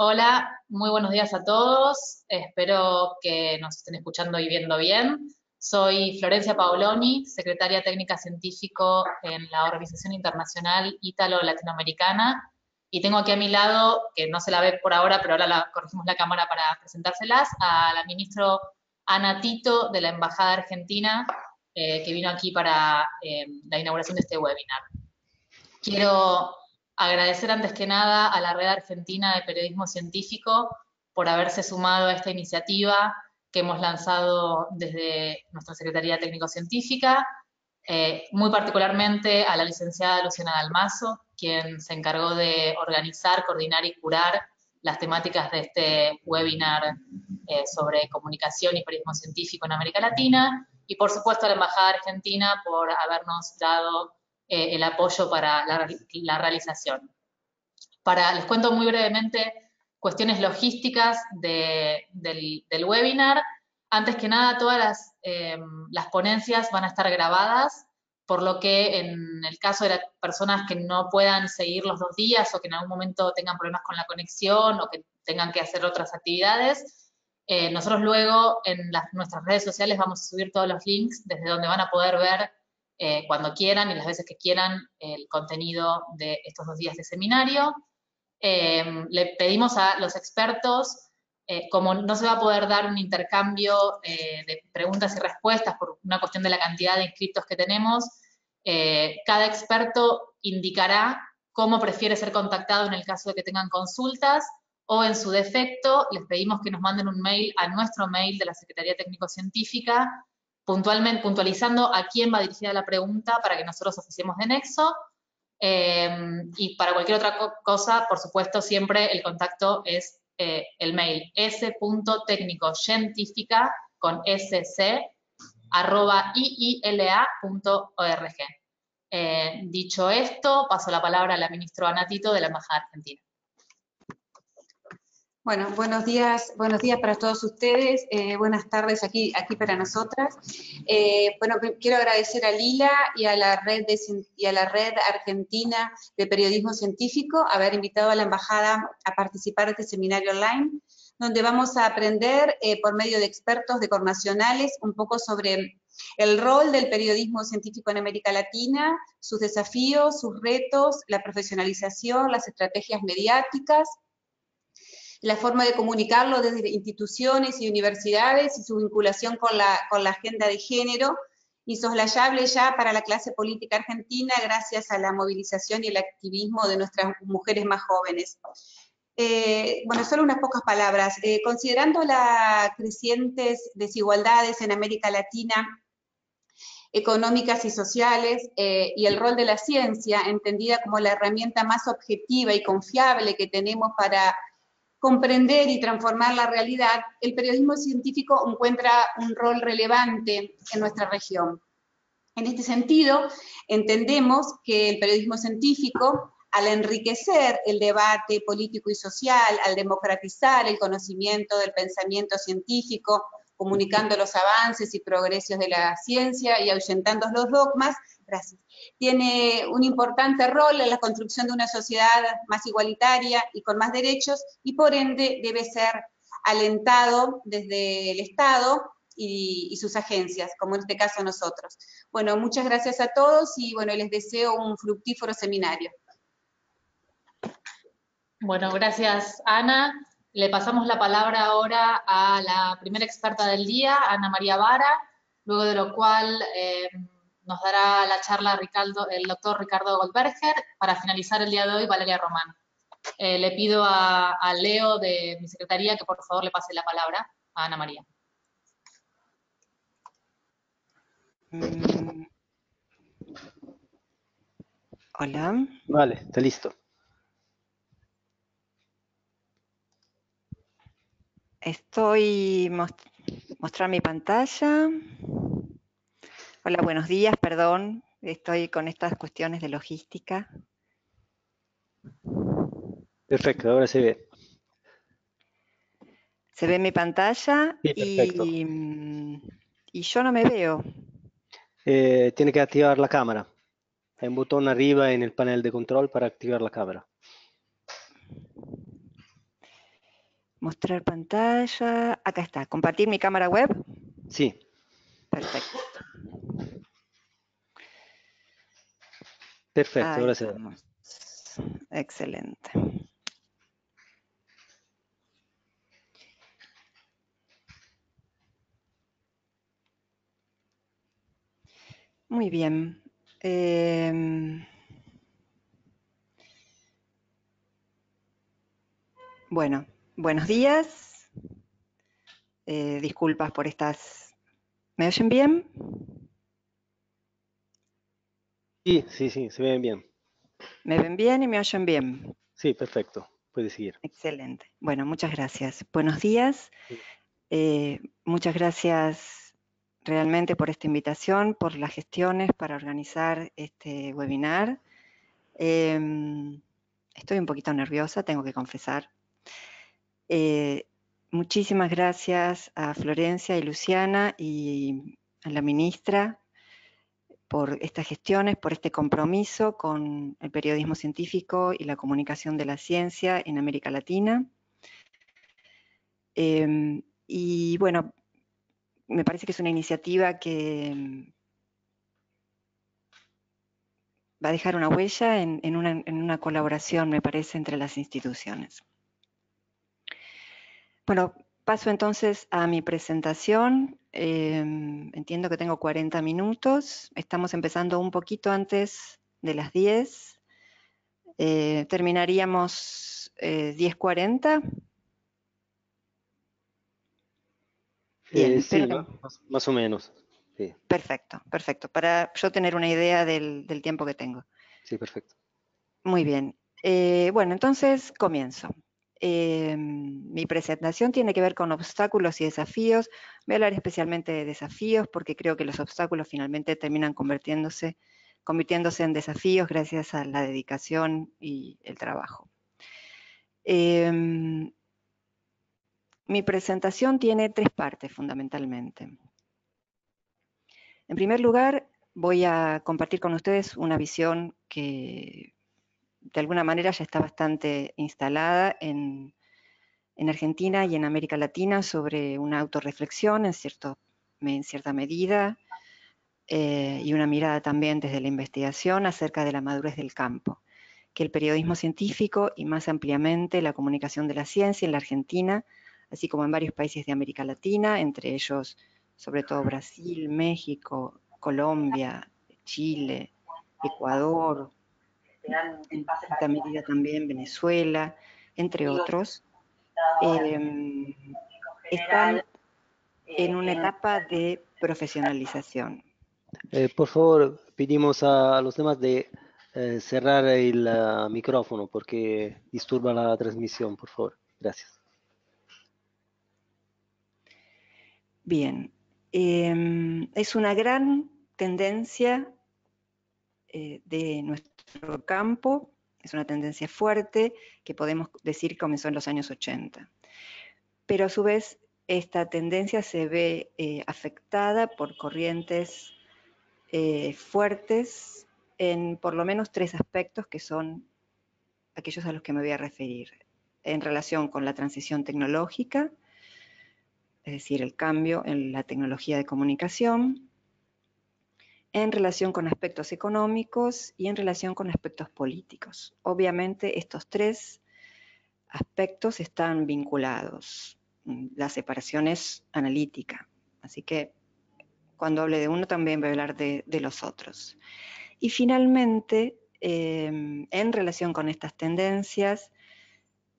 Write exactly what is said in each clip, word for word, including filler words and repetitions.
Hola, muy buenos días a todos. Espero que nos estén escuchando y viendo bien. Soy Florencia Paoloni, secretaria técnica científico en la Organización Internacional Ítalo-Latinoamericana. Y tengo aquí a mi lado, que no se la ve por ahora, pero ahora la, corregimos la cámara para presentárselas, a la ministra Anatito de la Embajada Argentina, eh, que vino aquí para eh, la inauguración de este webinar. Quiero agradecer antes que nada a la Red Argentina de Periodismo Científico por haberse sumado a esta iniciativa que hemos lanzado desde nuestra Secretaría Técnico-Científica, eh, muy particularmente a la licenciada Luciana Dalmaso, quien se encargó de organizar, coordinar y curar las temáticas de este webinar eh, sobre comunicación y periodismo científico en América Latina, y por supuesto a la Embajada Argentina por habernos dado eh, el apoyo para la, la realización. Para, les cuento muy brevemente cuestiones logísticas de, del, del webinar. Antes que nada, todas las, eh, las ponencias van a estar grabadas, por lo que en el caso de las personas que no puedan seguir los dos días o que en algún momento tengan problemas con la conexión o que tengan que hacer otras actividades, eh, nosotros luego en las, nuestras redes sociales vamos a subir todos los links desde donde van a poder ver eh, cuando quieran y las veces que quieran el contenido de estos dos días de seminario. Eh, le pedimos a los expertos, Eh, como no se va a poder dar un intercambio eh, de preguntas y respuestas por una cuestión de la cantidad de inscriptos que tenemos, eh, cada experto indicará cómo prefiere ser contactado en el caso de que tengan consultas, o en su defecto les pedimos que nos manden un mail a nuestro mail de la Secretaría Técnico-Científica, puntualizando a quién va dirigida la pregunta para que nosotros oficiemos de nexo. Eh, y para cualquier otra co cosa, por supuesto, siempre el contacto es Eh, el mail s punto técnico científica con sc arroba iila punto org. Eh, dicho esto, paso la palabra a la ministra Anatito de la Embajada Argentina. Bueno, buenos días, buenos días para todos ustedes, eh, buenas tardes aquí, aquí para nosotras. Eh, bueno, quiero agradecer a Lila y a, la red de, y a la Red Argentina de Periodismo Científico haber invitado a la Embajada a participar de este seminario online, donde vamos a aprender eh, por medio de expertos de cornacionales un poco sobre el rol del periodismo científico en América Latina, sus desafíos, sus retos, la profesionalización, las estrategias mediáticas, la forma de comunicarlo desde instituciones y universidades y su vinculación con la, con la agenda de género, insoslayable ya para la clase política argentina gracias a la movilización y el activismo de nuestras mujeres más jóvenes. Eh, bueno, solo unas pocas palabras. Eh, considerando las crecientes desigualdades en América Latina, económicas y sociales, eh, y el rol de la ciencia, entendida como la herramienta más objetiva y confiable que tenemos para comprender y transformar la realidad, el periodismo científico encuentra un rol relevante en nuestra región. En este sentido, entendemos que el periodismo científico, al enriquecer el debate político y social, al democratizar el conocimiento del pensamiento científico, comunicando los avances y progresos de la ciencia y ahuyentando los dogmas, gracias, tiene un importante rol en la construcción de una sociedad más igualitaria y con más derechos, y por ende debe ser alentado desde el Estado y, y sus agencias, como en este caso nosotros. Bueno, muchas gracias a todos y bueno, les deseo un fructífero seminario. Bueno, gracias Ana. Le pasamos la palabra ahora a la primera experta del día, Ana María Vara, luego de lo cual eh, nos dará la charla Ricardo, el doctor Ricardo Goldberger, para finalizar el día de hoy Valeria Román. Eh, le pido a, a Leo de mi secretaría que por favor le pase la palabra a Ana María. Hola. Vale, está listo. Estoy most- mostrar mi pantalla. Hola, buenos días, perdón, estoy con estas cuestiones de logística. Perfecto, ahora se ve. Se ve mi pantalla sí, y, y yo no me veo. Eh, tiene que activar la cámara. Hay un botón arriba en el panel de control para activar la cámara. Mostrar pantalla. Acá está. ¿Compartir mi cámara web? Sí. Perfecto. Perfecto, ahí gracias. Estamos. Excelente. Muy bien. Eh, bueno, buenos días. Eh, disculpas por estas... ¿Me oyen bien? Sí, sí, sí, se ven bien. ¿Me ven bien y me oyen bien? Sí, perfecto. Puedes seguir. Excelente. Bueno, muchas gracias. Buenos días. Sí. Eh, muchas gracias. Realmente por esta invitación, por las gestiones para organizar este webinar. Eh, estoy un poquito nerviosa, tengo que confesar. Eh, muchísimas gracias a Florencia y Luciana y a la ministra por estas gestiones, por este compromiso con el periodismo científico y la comunicación de la ciencia en América Latina. Eh, y bueno, me parece que es una iniciativa que va a dejar una huella en, en, una, en una colaboración, me parece, entre las instituciones. Bueno, paso entonces a mi presentación. Eh, entiendo que tengo cuarenta minutos. Estamos empezando un poquito antes de las diez. Eh, terminaríamos eh, diez cuarenta. Bien, eh, sí, más, más o menos. Sí. Perfecto, perfecto. Para yo tener una idea del, del tiempo que tengo. Sí, perfecto. Muy bien. Eh, bueno, entonces comienzo. Eh, mi presentación tiene que ver con obstáculos y desafíos. Voy a hablar especialmente de desafíos porque creo que los obstáculos finalmente terminan convirtiéndose, convirtiéndose en desafíos gracias a la dedicación y el trabajo. Eh, Mi presentación tiene tres partes, fundamentalmente. En primer lugar, voy a compartir con ustedes una visión que, de alguna manera, ya está bastante instalada en, en Argentina y en América Latina sobre una autorreflexión, en, cierto, en cierta medida, eh, y una mirada también desde la investigación acerca de la madurez del campo, que el periodismo científico y, más ampliamente, la comunicación de la ciencia en la Argentina, así como en varios países de América Latina, entre ellos, sobre todo Brasil, México, Colombia, Chile, Ecuador, en cierta medida también Venezuela, entre otros, eh, están en una etapa de profesionalización. Eh, por favor, pedimos a los demás de eh, cerrar el uh, micrófono porque disturba la transmisión, por favor. Gracias. Bien, eh, es una gran tendencia eh, de nuestro campo, es una tendencia fuerte que podemos decir que comenzó en los años ochenta. Pero a su vez, esta tendencia se ve eh, afectada por corrientes eh, fuertes en por lo menos tres aspectos que son aquellos a los que me voy a referir. En relación con la transición tecnológica, es decir, el cambio en la tecnología de comunicación, en relación con aspectos económicos y en relación con aspectos políticos. Obviamente estos tres aspectos están vinculados. La separación es analítica, así que cuando hable de uno también voy a hablar de, de los otros. Y finalmente, eh, en relación con estas tendencias,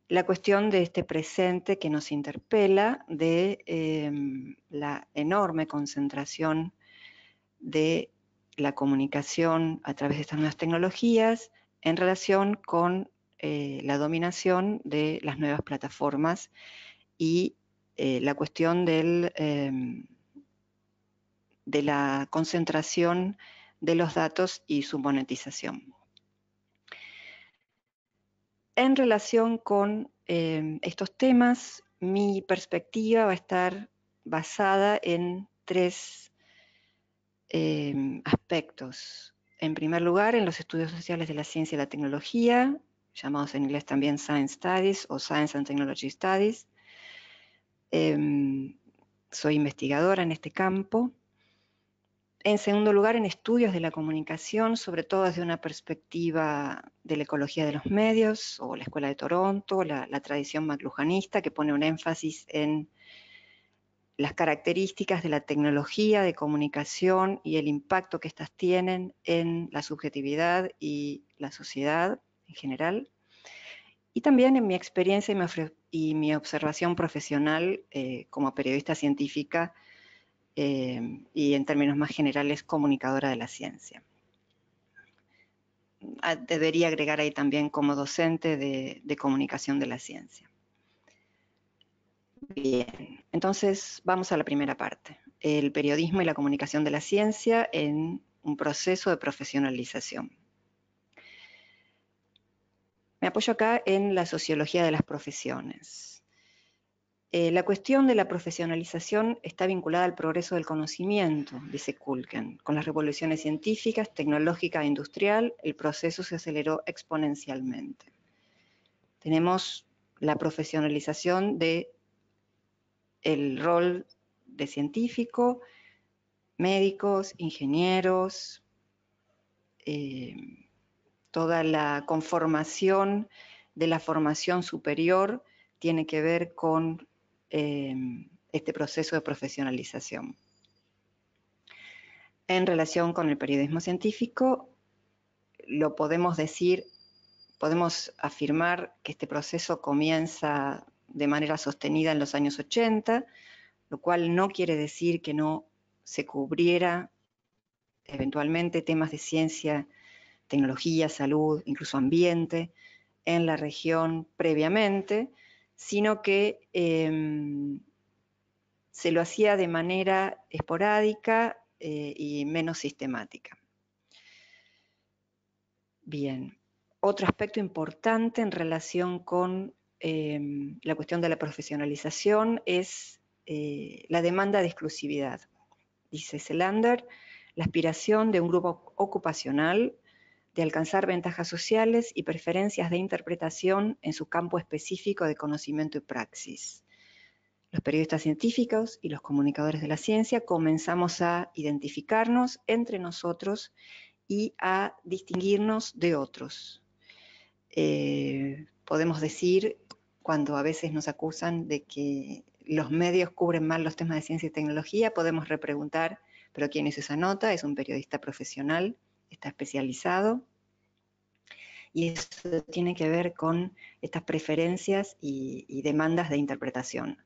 la cuestión de este presente que nos interpela, de eh, la enorme concentración de la comunicación a través de estas nuevas tecnologías en relación con eh, la dominación de las nuevas plataformas y eh, la cuestión del, eh, de la concentración de los datos y su monetización. En relación con eh, estos temas, mi perspectiva va a estar basada en tres eh, aspectos. En primer lugar, en los estudios sociales de la ciencia y la tecnología, llamados en inglés también Science Studies o Science and Technology Studies, Eh, soy investigadora en este campo. En segundo lugar, en estudios de la comunicación, sobre todo desde una perspectiva de la ecología de los medios, o la Escuela de Toronto, la, la tradición maclujanista, que pone un énfasis en las características de la tecnología de comunicación y el impacto que éstas tienen en la subjetividad y la sociedad en general. Y también en mi experiencia y mi, y mi observación profesional eh, como periodista científica, Eh, y en términos más generales, comunicadora de la ciencia. Debería agregar ahí también como docente de, de comunicación de la ciencia. Bien, entonces vamos a la primera parte. El periodismo y la comunicación de la ciencia en un proceso de profesionalización. Me apoyo acá en la sociología de las profesiones. Eh, la cuestión de la profesionalización está vinculada al progreso del conocimiento, dice Kulken. Con las revoluciones científicas, tecnológica e industrial, el proceso se aceleró exponencialmente. Tenemos la profesionalización de el rol de científico, médicos, ingenieros, eh, toda la conformación de la formación superior tiene que ver con Eh, este proceso de profesionalización. En relación con el periodismo científico, lo podemos decir, podemos afirmar que este proceso comienza de manera sostenida en los años ochenta, lo cual no quiere decir que no se cubriera eventualmente temas de ciencia, tecnología, salud, incluso ambiente, en la región previamente, sino que eh, se lo hacía de manera esporádica eh, y menos sistemática. Bien, otro aspecto importante en relación con eh, la cuestión de la profesionalización es eh, la demanda de exclusividad. Dice Selander, la aspiración de un grupo ocupacional de alcanzar ventajas sociales y preferencias de interpretación en su campo específico de conocimiento y praxis. Los periodistas científicos y los comunicadores de la ciencia comenzamos a identificarnos entre nosotros y a distinguirnos de otros. Eh, podemos decir, cuando a veces nos acusan de que los medios cubren mal los temas de ciencia y tecnología, podemos repreguntar, ¿pero quién hizo esa nota? ¿Es un periodista profesional? Está especializado, y eso tiene que ver con estas preferencias y, y demandas de interpretación.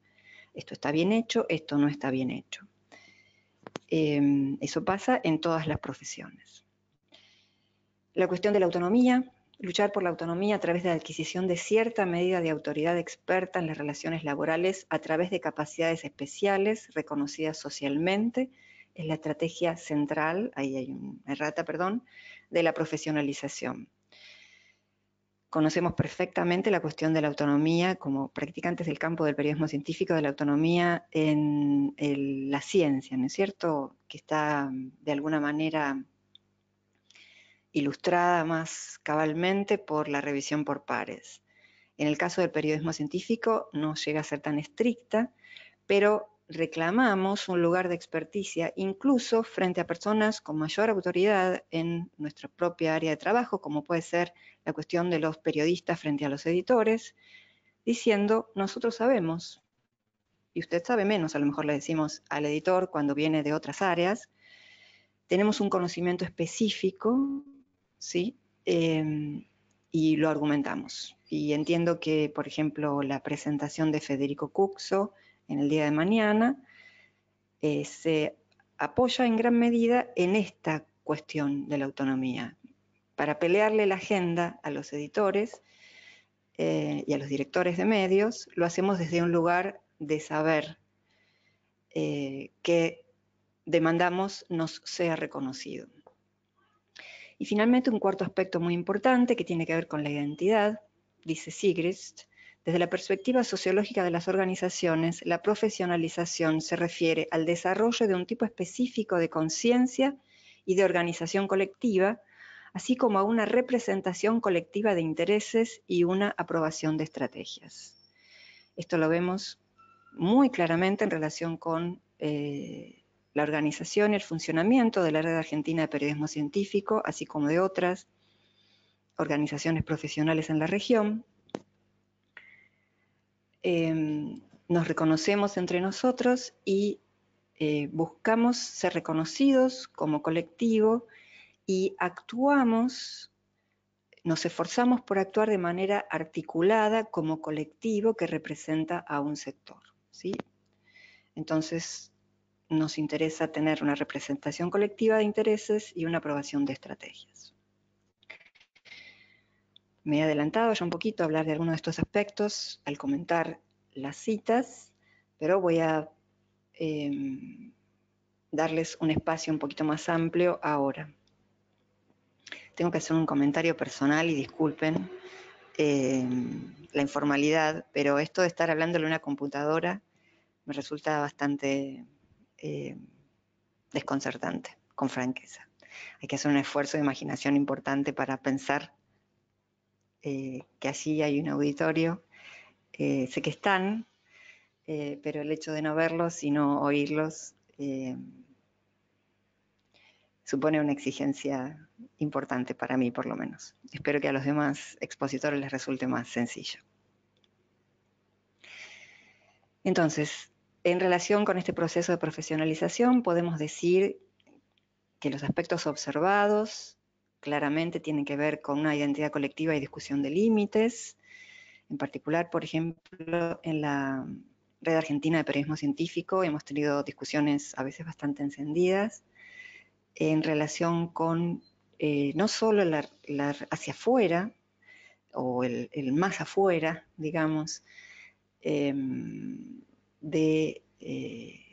Esto está bien hecho, esto no está bien hecho. Eh, eso pasa en todas las profesiones. La cuestión de la autonomía, luchar por la autonomía a través de la adquisición de cierta medida de autoridad experta en las relaciones laborales a través de capacidades especiales reconocidas socialmente, es la estrategia central, ahí hay una errata, perdón, de la profesionalización. Conocemos perfectamente la cuestión de la autonomía, como practicantes del campo del periodismo científico, de la autonomía en el, la ciencia, ¿no es cierto? Que está de alguna manera ilustrada más cabalmente por la revisión por pares. En el caso del periodismo científico no llega a ser tan estricta, pero reclamamos un lugar de experticia, incluso frente a personas con mayor autoridad en nuestra propia área de trabajo, como puede ser la cuestión de los periodistas frente a los editores, diciendo, nosotros sabemos, y usted sabe menos, a lo mejor le decimos al editor cuando viene de otras áreas, tenemos un conocimiento específico, ¿sí? Eh, y lo argumentamos. Y entiendo que, por ejemplo, la presentación de Federico Kukso en el día de mañana, eh, se apoya en gran medida en esta cuestión de la autonomía, para pelearle la agenda a los editores eh, y a los directores de medios, lo hacemos desde un lugar de saber eh, que demandamos nos sea reconocido. Y finalmente un cuarto aspecto muy importante que tiene que ver con la identidad, dice Sigrist. Desde la perspectiva sociológica de las organizaciones, la profesionalización se refiere al desarrollo de un tipo específico de conciencia y de organización colectiva, así como a una representación colectiva de intereses y una aprobación de estrategias. Esto lo vemos muy claramente en relación con eh, la organización y el funcionamiento de la Red Argentina de Periodismo Científico, así como de otras organizaciones profesionales en la región. Eh, nos reconocemos entre nosotros y eh, buscamos ser reconocidos como colectivo y actuamos, nos esforzamos por actuar de manera articulada como colectivo que representa a un sector, ¿sí? Entonces, nos interesa tener una representación colectiva de intereses y una aprobación de estrategias. Me he adelantado ya un poquito a hablar de algunos de estos aspectos al comentar las citas, pero voy a eh, darles un espacio un poquito más amplio ahora. Tengo que hacer un comentario personal y disculpen eh, la informalidad, pero esto de estar hablándole a una computadora me resulta bastante eh, desconcertante, con franqueza. Hay que hacer un esfuerzo de imaginación importante para pensar eh, que allí hay un auditorio. Eh, sé que están, eh, pero el hecho de no verlos y no oírlos eh, supone una exigencia importante para mí, por lo menos. Espero que a los demás expositores les resulte más sencillo. Entonces, en relación con este proceso de profesionalización, podemos decir que los aspectos observados claramente tienen que ver con una identidad colectiva y discusión de límites. En particular, por ejemplo, en la Red Argentina de Periodismo Científico hemos tenido discusiones a veces bastante encendidas en relación con eh, no solo la, la hacia afuera, o el, el más afuera, digamos, eh, de eh,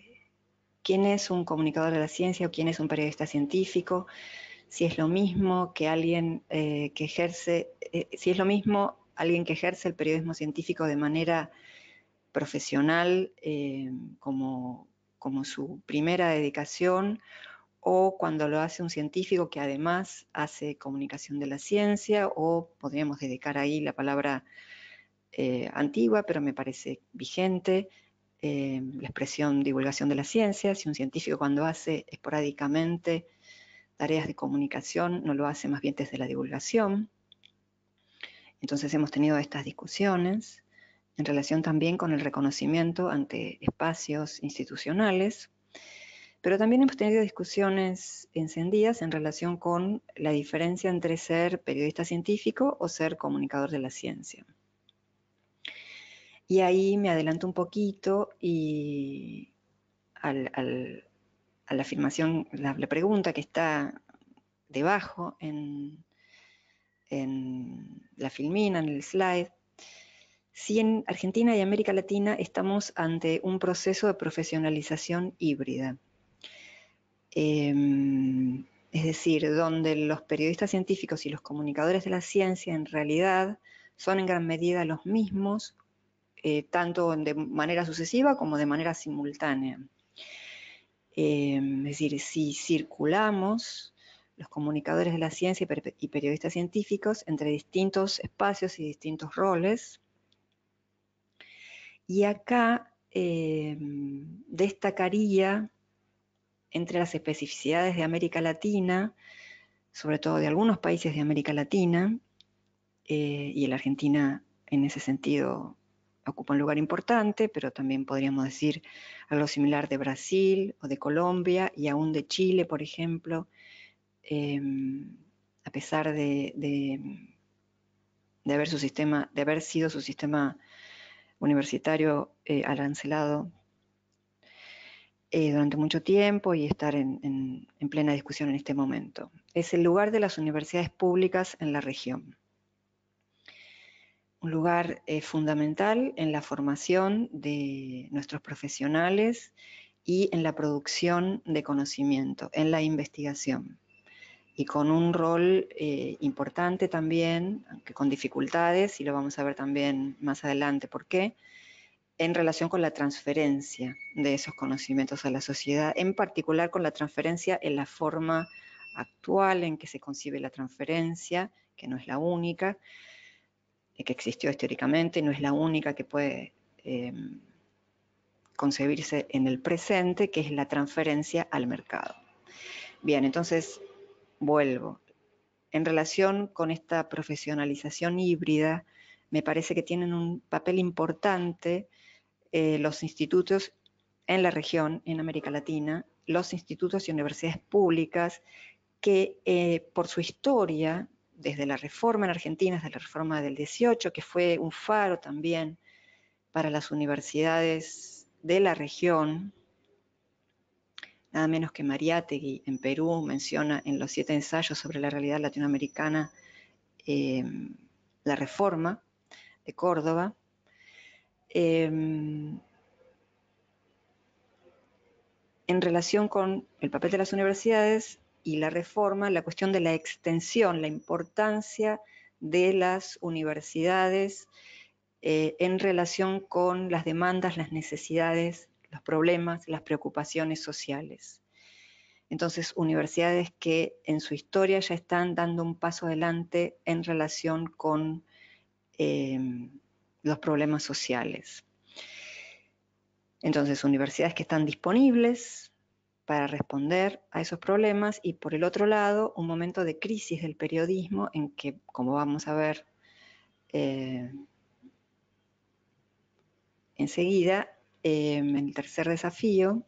quién es un comunicador de la ciencia o quién es un periodista científico, si es lo mismo que alguien eh, que ejerce, eh, si es lo mismo alguien que ejerce el periodismo científico de manera profesional eh, como, como su primera dedicación, o cuando lo hace un científico que además hace comunicación de la ciencia, o podríamos dedicar ahí la palabra eh, antigua, pero me parece vigente, eh, la expresión divulgación de la ciencia. Si un científico cuando hace esporádicamente tareas de comunicación, no lo hace más bien desde la divulgación. Entonces hemos tenido estas discusiones en relación también con el reconocimiento ante espacios institucionales, pero también hemos tenido discusiones encendidas en relación con la diferencia entre ser periodista científico o ser comunicador de la ciencia. Y ahí me adelanto un poquito y al, al, a la afirmación, la, la pregunta que está debajo en, en la filmina, en el slide, si en Argentina y América Latina estamos ante un proceso de profesionalización híbrida. Eh, es decir, donde los periodistas científicos y los comunicadores de la ciencia en realidad son en gran medida los mismos, eh, tanto de manera sucesiva como de manera simultánea. Eh, es decir, si circulamos los comunicadores de la ciencia y, per y periodistas científicos entre distintos espacios y distintos roles, y acá eh, destacaría entre las especificidades de América Latina, sobre todo de algunos países de América Latina, eh, y la Argentina en ese sentido ocupa un lugar importante, pero también podríamos decir algo similar de Brasil o de Colombia, y aún de Chile, por ejemplo, eh, a pesar de, de, de, haber su sistema, de haber sido su sistema universitario eh, arancelado, Eh, durante mucho tiempo y estar en, en, en plena discusión en este momento. Es el lugar de las universidades públicas en la región. Un lugar eh, fundamental en la formación de nuestros profesionales y en la producción de conocimiento, en la investigación. Y con un rol eh, importante también, aunque con dificultades, y lo vamos a ver también más adelante por qué, en relación con la transferencia de esos conocimientos a la sociedad, en particular con la transferencia en la forma actual en que se concibe la transferencia, que no es la única, que existió históricamente, no es la única que puede eh, concebirse en el presente, que es la transferencia al mercado. Bien, entonces vuelvo. En relación con esta profesionalización híbrida, me parece que tienen un papel importante eh, los institutos en la región, en América Latina, los institutos y universidades públicas que eh, por su historia, desde la reforma en Argentina, desde la reforma del dieciocho, que fue un faro también para las universidades de la región, nada menos que Mariátegui en Perú menciona en los siete ensayos sobre la realidad latinoamericana eh, la reforma de Córdoba. Eh, en relación con el papel de las universidades y la reforma, la cuestión de la extensión, la importancia de las universidades eh, en relación con las demandas, las necesidades, los problemas, las preocupaciones sociales. Entonces, universidades que en su historia ya están dando un paso adelante en relación con eh, los problemas sociales. Entonces, universidades que están disponibles para responder a esos problemas y, por el otro lado, un momento de crisis del periodismo en que, como vamos a ver eh, enseguida, Eh, el tercer desafío,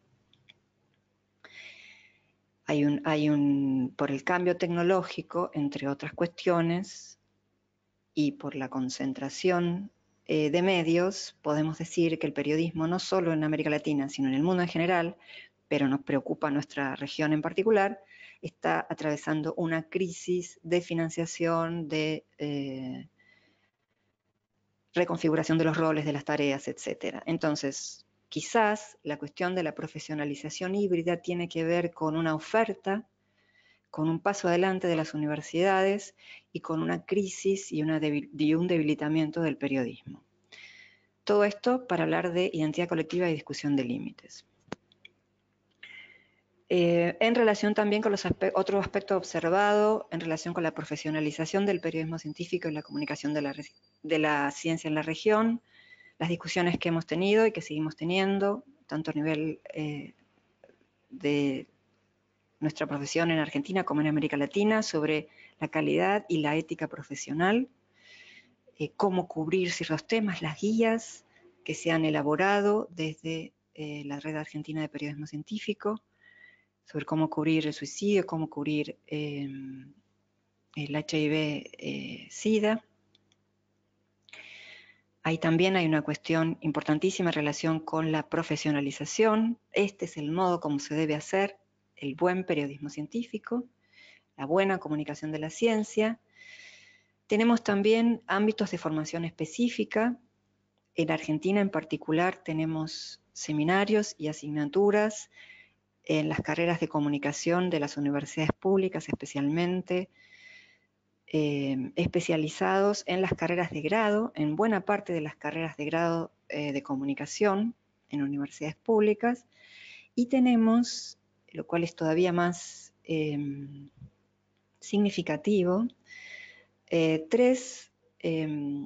hay un, hay un, por el cambio tecnológico, entre otras cuestiones, y por la concentración eh, de medios, podemos decir que el periodismo, no solo en América Latina, sino en el mundo en general, pero nos preocupa nuestra región en particular, está atravesando una crisis de financiación, de eh, reconfiguración de los roles, de las tareas, etcétera. Entonces, quizás la cuestión de la profesionalización híbrida tiene que ver con una oferta, con un paso adelante de las universidades y con una crisis y, una debil- y un debilitamiento del periodismo. Todo esto para hablar de identidad colectiva y discusión de límites. Eh, en relación también con los aspe- otro aspecto observado, en relación con la profesionalización del periodismo científico y la comunicación de la, de la ciencia en la región, las discusiones que hemos tenido y que seguimos teniendo, tanto a nivel eh, de nuestra profesión en Argentina como en América Latina, sobre la calidad y la ética profesional, eh, cómo cubrir ciertos temas, las guías que se han elaborado desde eh, la Red Argentina de Periodismo Científico, sobre cómo cubrir el suicidio, cómo cubrir eh, el H I V SIDA. Eh, Ahí también hay una cuestión importantísima en relación con la profesionalización. Este es el modo como se debe hacer el buen periodismo científico, la buena comunicación de la ciencia. Tenemos también ámbitos de formación específica. En Argentina en particular tenemos seminarios y asignaturas en las carreras de comunicación de las universidades públicas, especialmente eh, especializados en las carreras de grado, en buena parte de las carreras de grado eh, de comunicación en universidades públicas, y tenemos, lo cual es todavía más eh, significativo, eh, tres eh,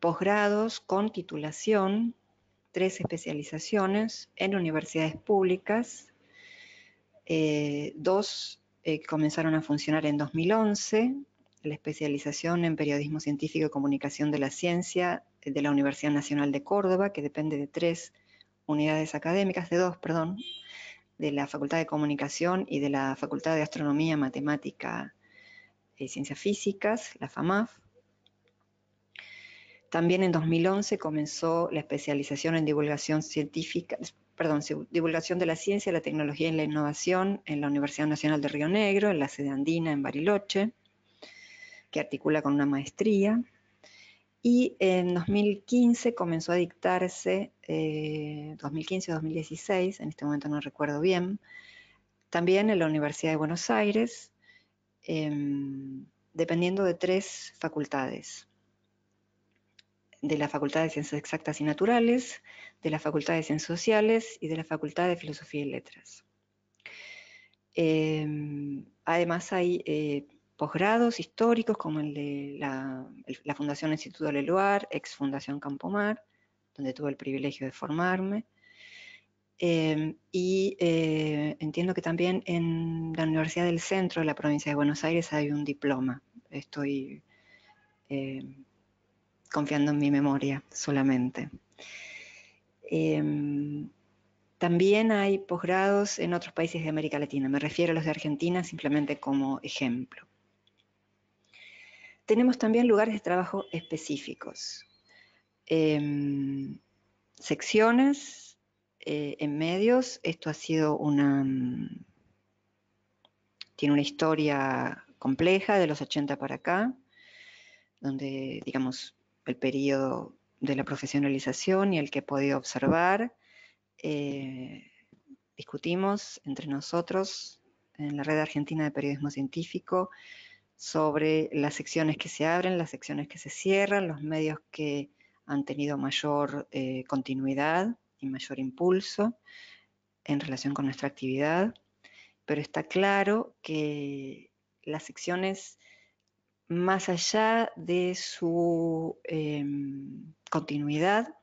posgrados con titulación, tres especializaciones en universidades públicas. Eh, dos eh, comenzaron a funcionar en dos mil once, la especialización en periodismo científico y comunicación de la ciencia de la Universidad Nacional de Córdoba, que depende de tres unidades académicas, de dos, perdón, de la Facultad de Comunicación y de la Facultad de Astronomía, Matemática y Ciencias Físicas, la FAMAF. También en dos mil once comenzó la especialización en divulgación científica, perdón, divulgación de la ciencia, la tecnología y la innovación en la Universidad Nacional de Río Negro, en la sede andina en Bariloche, que articula con una maestría. Y en dos mil quince comenzó a dictarse, eh, dos mil quince o dos mil dieciséis, en este momento no recuerdo bien, también en la Universidad de Buenos Aires, eh, dependiendo de tres facultades: de la Facultad de Ciencias Exactas y Naturales, de la Facultad de Ciencias Sociales y de la Facultad de Filosofía y Letras. Eh, además hay eh, posgrados históricos como el de la, el, la Fundación Instituto Leluar, ex Fundación Campomar, donde tuve el privilegio de formarme, Eh, y eh, entiendo que también en la Universidad del Centro de la provincia de Buenos Aires hay un diploma. Estoy eh, confiando en mi memoria solamente. Eh, también hay posgrados en otros países de América Latina. Me refiero a los de Argentina simplemente como ejemplo. Tenemos también lugares de trabajo específicos. Eh, secciones... Eh, en medios, esto ha sido una, tiene una historia compleja de los ochenta para acá, donde, digamos, el periodo de la profesionalización y el que he podido observar, eh, discutimos entre nosotros en la Red Argentina de Periodismo Científico sobre las secciones que se abren, las secciones que se cierran, los medios que han tenido mayor eh, continuidad, mayor impulso en relación con nuestra actividad, pero está claro que las secciones, más allá de su eh, continuidad,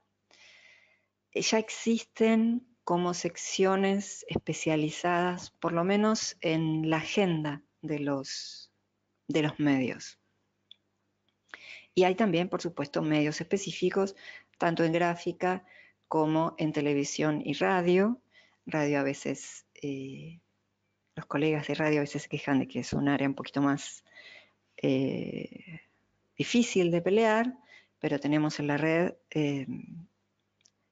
ya existen como secciones especializadas, por lo menos en la agenda de los, de los medios. Y hay también, por supuesto, medios específicos, tanto en gráfica, como en televisión y radio. Radio a veces, eh, los colegas de radio a veces se quejan de que es un área un poquito más eh, difícil de pelear, pero tenemos en la red eh,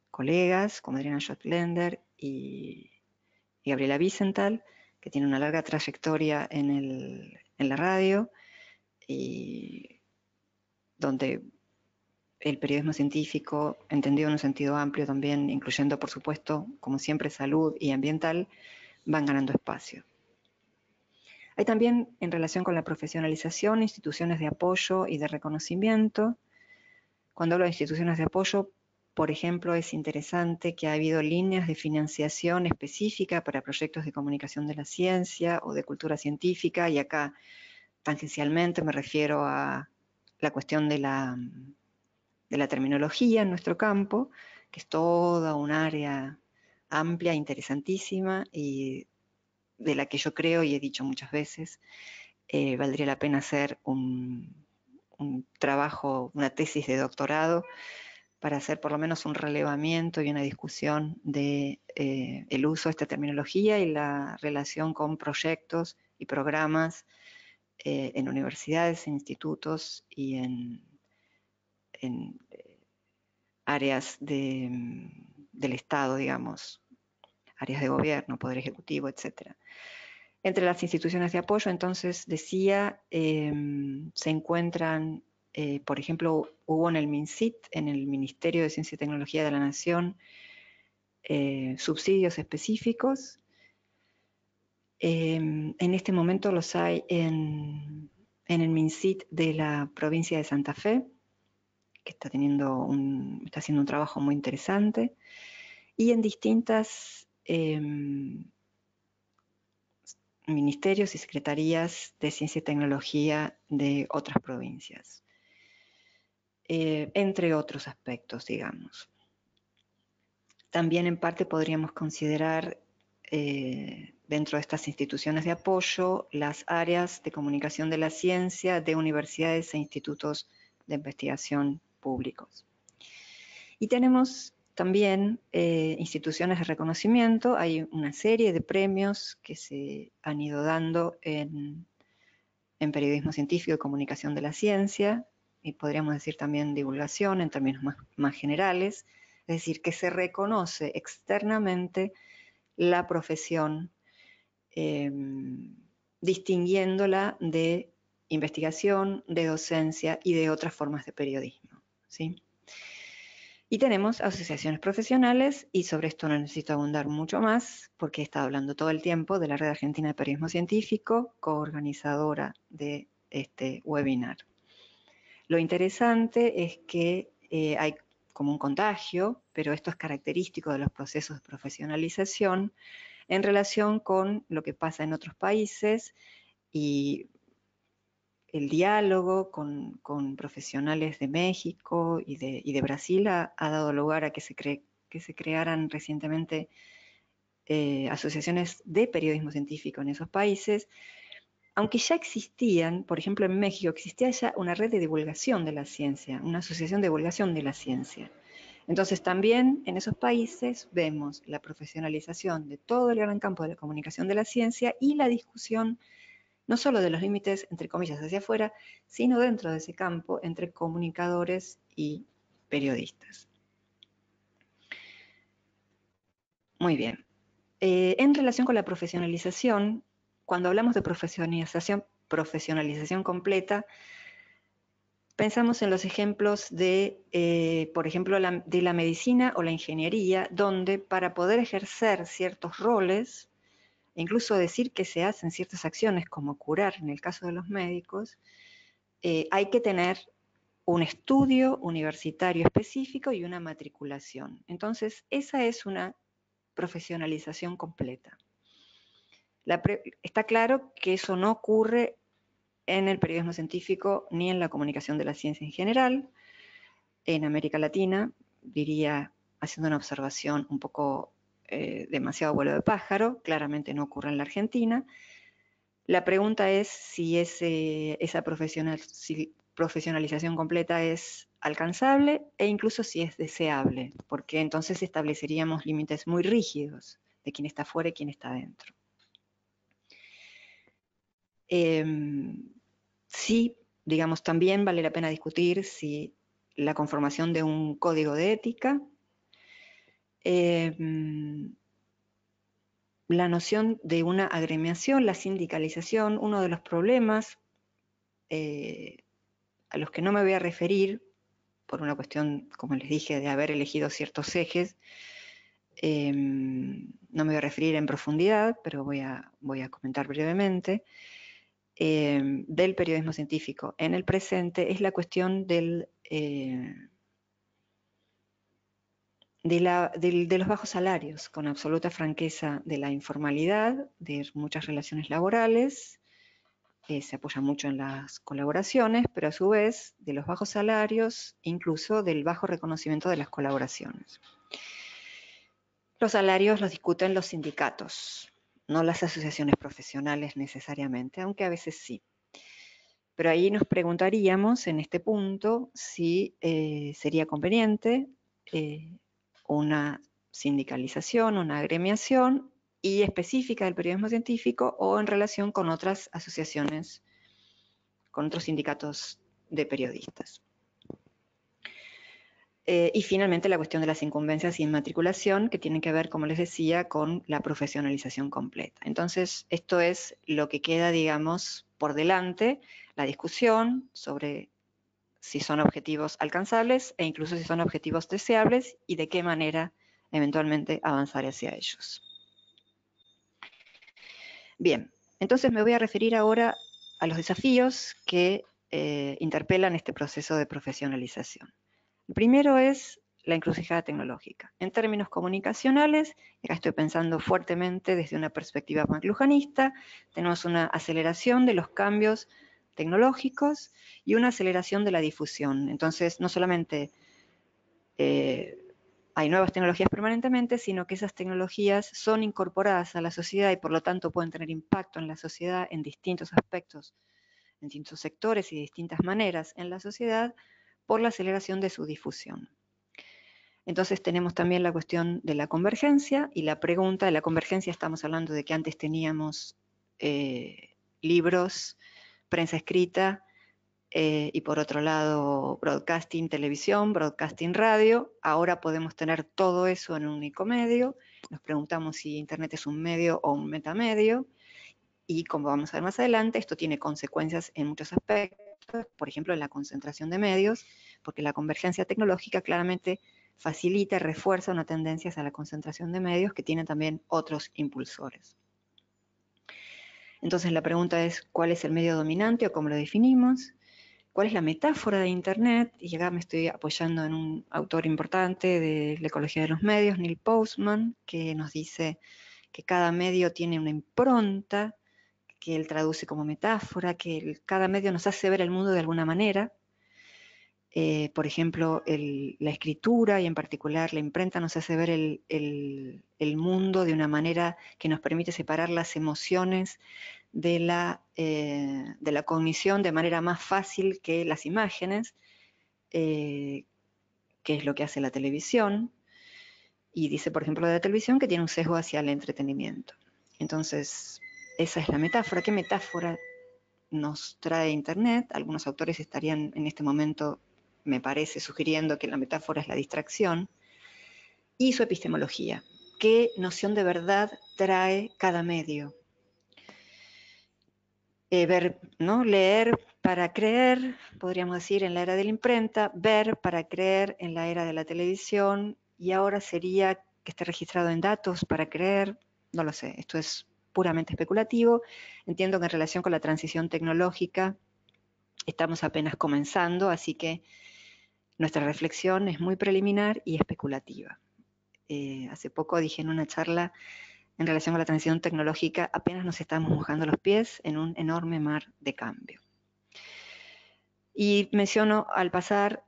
colegas como Adriana Schottlender y, y Gabriela Vicenthal, que tiene una larga trayectoria en, el, en la radio, y donde... el periodismo científico, entendido en un sentido amplio también, incluyendo, por supuesto, como siempre, salud y ambiental, van ganando espacio. Hay también, en relación con la profesionalización, instituciones de apoyo y de reconocimiento. Cuando hablo de instituciones de apoyo, por ejemplo, es interesante que ha habido líneas de financiación específica para proyectos de comunicación de la ciencia o de cultura científica, y acá, tangencialmente, me refiero a la cuestión de la... de la terminología en nuestro campo, que es toda un área amplia, interesantísima, y de la que yo creo, y he dicho muchas veces, eh, valdría la pena hacer un, un trabajo, una tesis de doctorado, para hacer por lo menos un relevamiento y una discusión de eh, el uso de esta terminología y la relación con proyectos y programas eh, en universidades, en institutos y en... en áreas de, del Estado, digamos, áreas de gobierno, poder ejecutivo, etcétera. Entre las instituciones de apoyo, entonces, decía, eh, se encuentran, eh, por ejemplo, hubo en el MINCIT, en el Ministerio de Ciencia y Tecnología de la Nación, eh, subsidios específicos. Eh, en este momento los hay en, en el MINCIT de la provincia de Santa Fe, que está teniendo un, está haciendo un trabajo muy interesante, y en distintas eh, ministerios y secretarías de ciencia y tecnología de otras provincias, eh, entre otros aspectos, digamos. También en parte podríamos considerar eh, dentro de estas instituciones de apoyo las áreas de comunicación de la ciencia de universidades e institutos de investigación públicos. Y tenemos también eh, instituciones de reconocimiento. Hay una serie de premios que se han ido dando en, en periodismo científico y comunicación de la ciencia, y podríamos decir también divulgación en términos más, más generales, es decir, que se reconoce externamente la profesión, eh, distinguiéndola de investigación, de docencia y de otras formas de periodismo, ¿sí? Y tenemos asociaciones profesionales, y sobre esto no necesito abundar mucho más, porque he estado hablando todo el tiempo de la Red Argentina de Periodismo Científico, coorganizadora de este webinar. Lo interesante es que eh, hay como un contagio, pero esto es característico de los procesos de profesionalización, en relación con lo que pasa en otros países, y el diálogo con, con profesionales de México y de, y de Brasil ha, ha dado lugar a que se, cre, que se crearan recientemente eh, asociaciones de periodismo científico en esos países, aunque ya existían, por ejemplo en México, existía ya una red de divulgación de la ciencia, una asociación de divulgación de la ciencia. Entonces también en esos países vemos la profesionalización de todo el gran campo de la comunicación de la ciencia y la discusión no solo de los límites, entre comillas, hacia afuera, sino dentro de ese campo entre comunicadores y periodistas. Muy bien. Eh, en relación con la profesionalización, cuando hablamos de profesionalización, profesionalización completa, pensamos en los ejemplos de, eh, por ejemplo, la, de la medicina o la ingeniería, donde para poder ejercer ciertos roles, e incluso decir que se hacen ciertas acciones como curar, en el caso de los médicos, eh, hay que tener un estudio universitario específico y una matriculación. Entonces, esa es una profesionalización completa. La pre- está claro que eso no ocurre en el periodismo científico ni en la comunicación de la ciencia en general. En América Latina, diría, haciendo una observación un poco eh, demasiado vuelo de pájaro, claramente no ocurre en la Argentina. La pregunta es si ese, esa profesional, si profesionalización completa es alcanzable e incluso si es deseable, porque entonces estableceríamos límites muy rígidos de quién está fuera y quién está dentro. Eh, sí, digamos, también vale la pena discutir si la conformación de un código de ética, eh, la noción de una agremiación, la sindicalización, uno de los problemas eh, a los que no me voy a referir, por una cuestión, como les dije, de haber elegido ciertos ejes, eh, no me voy a referir en profundidad, pero voy a, voy a comentar brevemente. Eh, del periodismo científico en el presente es la cuestión del, eh, de, la, del, de los bajos salarios, con absoluta franqueza, de la informalidad, de muchas relaciones laborales, eh, se apoya mucho en las colaboraciones, pero a su vez de los bajos salarios, incluso del bajo reconocimiento de las colaboraciones. Los salarios los discuten los sindicatos, no las asociaciones profesionales necesariamente, aunque a veces sí. Pero ahí nos preguntaríamos, en este punto, si eh, sería conveniente eh, una sindicalización, una agremiación, y específica del periodismo científico, o en relación con otras asociaciones, con otros sindicatos de periodistas. Eh, y finalmente la cuestión de las incumbencias y matriculación, que tienen que ver, como les decía, con la profesionalización completa. Entonces, esto es lo que queda, digamos, por delante, la discusión sobre si son objetivos alcanzables e incluso si son objetivos deseables y de qué manera eventualmente avanzar hacia ellos. Bien, entonces me voy a referir ahora a los desafíos que eh, interpelan este proceso de profesionalización. El primero es la encrucijada tecnológica. En términos comunicacionales, acá estoy pensando fuertemente desde una perspectiva panlujanista, tenemos una aceleración de los cambios tecnológicos y una aceleración de la difusión. Entonces, no solamente eh, hay nuevas tecnologías permanentemente, sino que esas tecnologías son incorporadas a la sociedad y por lo tanto pueden tener impacto en la sociedad en distintos aspectos, en distintos sectores y de distintas maneras en la sociedad, por la aceleración de su difusión. Entonces tenemos también la cuestión de la convergencia, y la pregunta de la convergencia, estamos hablando de que antes teníamos eh, libros, prensa escrita, eh, y por otro lado broadcasting, televisión, broadcasting, radio, ahora podemos tener todo eso en un único medio, nos preguntamos si Internet es un medio o un metamedio, y como vamos a ver más adelante, esto tiene consecuencias en muchos aspectos, por ejemplo, en la concentración de medios, porque la convergencia tecnológica claramente facilita y refuerza una tendencia a la concentración de medios que tienen también otros impulsores. Entonces la pregunta es, ¿cuál es el medio dominante o cómo lo definimos? ¿Cuál es la metáfora de Internet? Y acá me estoy apoyando en un autor importante de la ecología de los medios, Neil Postman, que nos dice que cada medio tiene una impronta, que él traduce como metáfora, que el, cada medio nos hace ver el mundo de alguna manera, eh, por ejemplo, el, la escritura y en particular la imprenta nos hace ver el, el, el mundo de una manera que nos permite separar las emociones de la, eh, de la cognición de manera más fácil que las imágenes, eh, que es lo que hace la televisión. Y dice, por ejemplo, de la televisión que tiene un sesgo hacia el entretenimiento. Entonces, esa es la metáfora. ¿Qué metáfora nos trae Internet? Algunos autores estarían en este momento, me parece, sugiriendo que la metáfora es la distracción. Y su epistemología. ¿Qué noción de verdad trae cada medio? Eh, ver, ¿no? Leer para creer, podríamos decir, en la era de la imprenta. Ver para creer en la era de la televisión. Y ahora sería que esté registrado en datos para creer, no lo sé, esto es puramente especulativo. Entiendo que en relación con la transición tecnológica estamos apenas comenzando, así que nuestra reflexión es muy preliminar y especulativa. Eh, hace poco dije en una charla, en relación con la transición tecnológica, apenas nos estamos mojando los pies en un enorme mar de cambio. Y menciono al pasar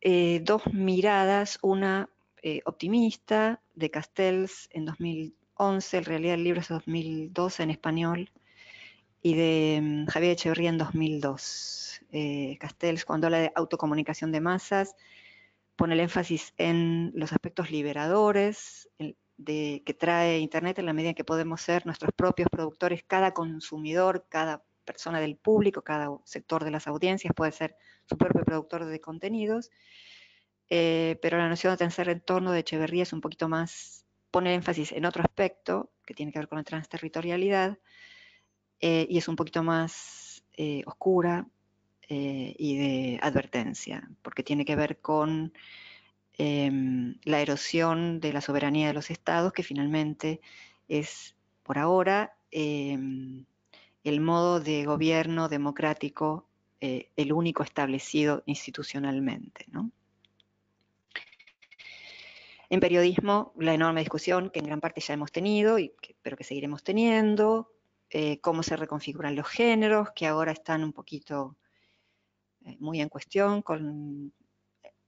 eh, dos miradas, una Eh, optimista, de Castells en dos mil once, en realidad el libro es dos mil doce en español, y de um, Javier Echeverría en dos mil dos. Eh, Castells, cuando habla de autocomunicación de masas, pone el énfasis en los aspectos liberadores el, de, que trae Internet en la medida en que podemos ser nuestros propios productores. Cada consumidor, cada persona del público, cada sector de las audiencias puede ser su propio productor de contenidos. Eh, pero la noción de tercer entorno de Echeverría es un poquito más, pone el énfasis en otro aspecto, que tiene que ver con la transterritorialidad, eh, y es un poquito más eh, oscura eh, y de advertencia, porque tiene que ver con eh, la erosión de la soberanía de los estados, que finalmente es, por ahora, eh, el modo de gobierno democrático, eh, el único establecido institucionalmente, ¿no? En periodismo, la enorme discusión que en gran parte ya hemos tenido, y que, pero que seguiremos teniendo, eh, cómo se reconfiguran los géneros, que ahora están un poquito eh, muy en cuestión con,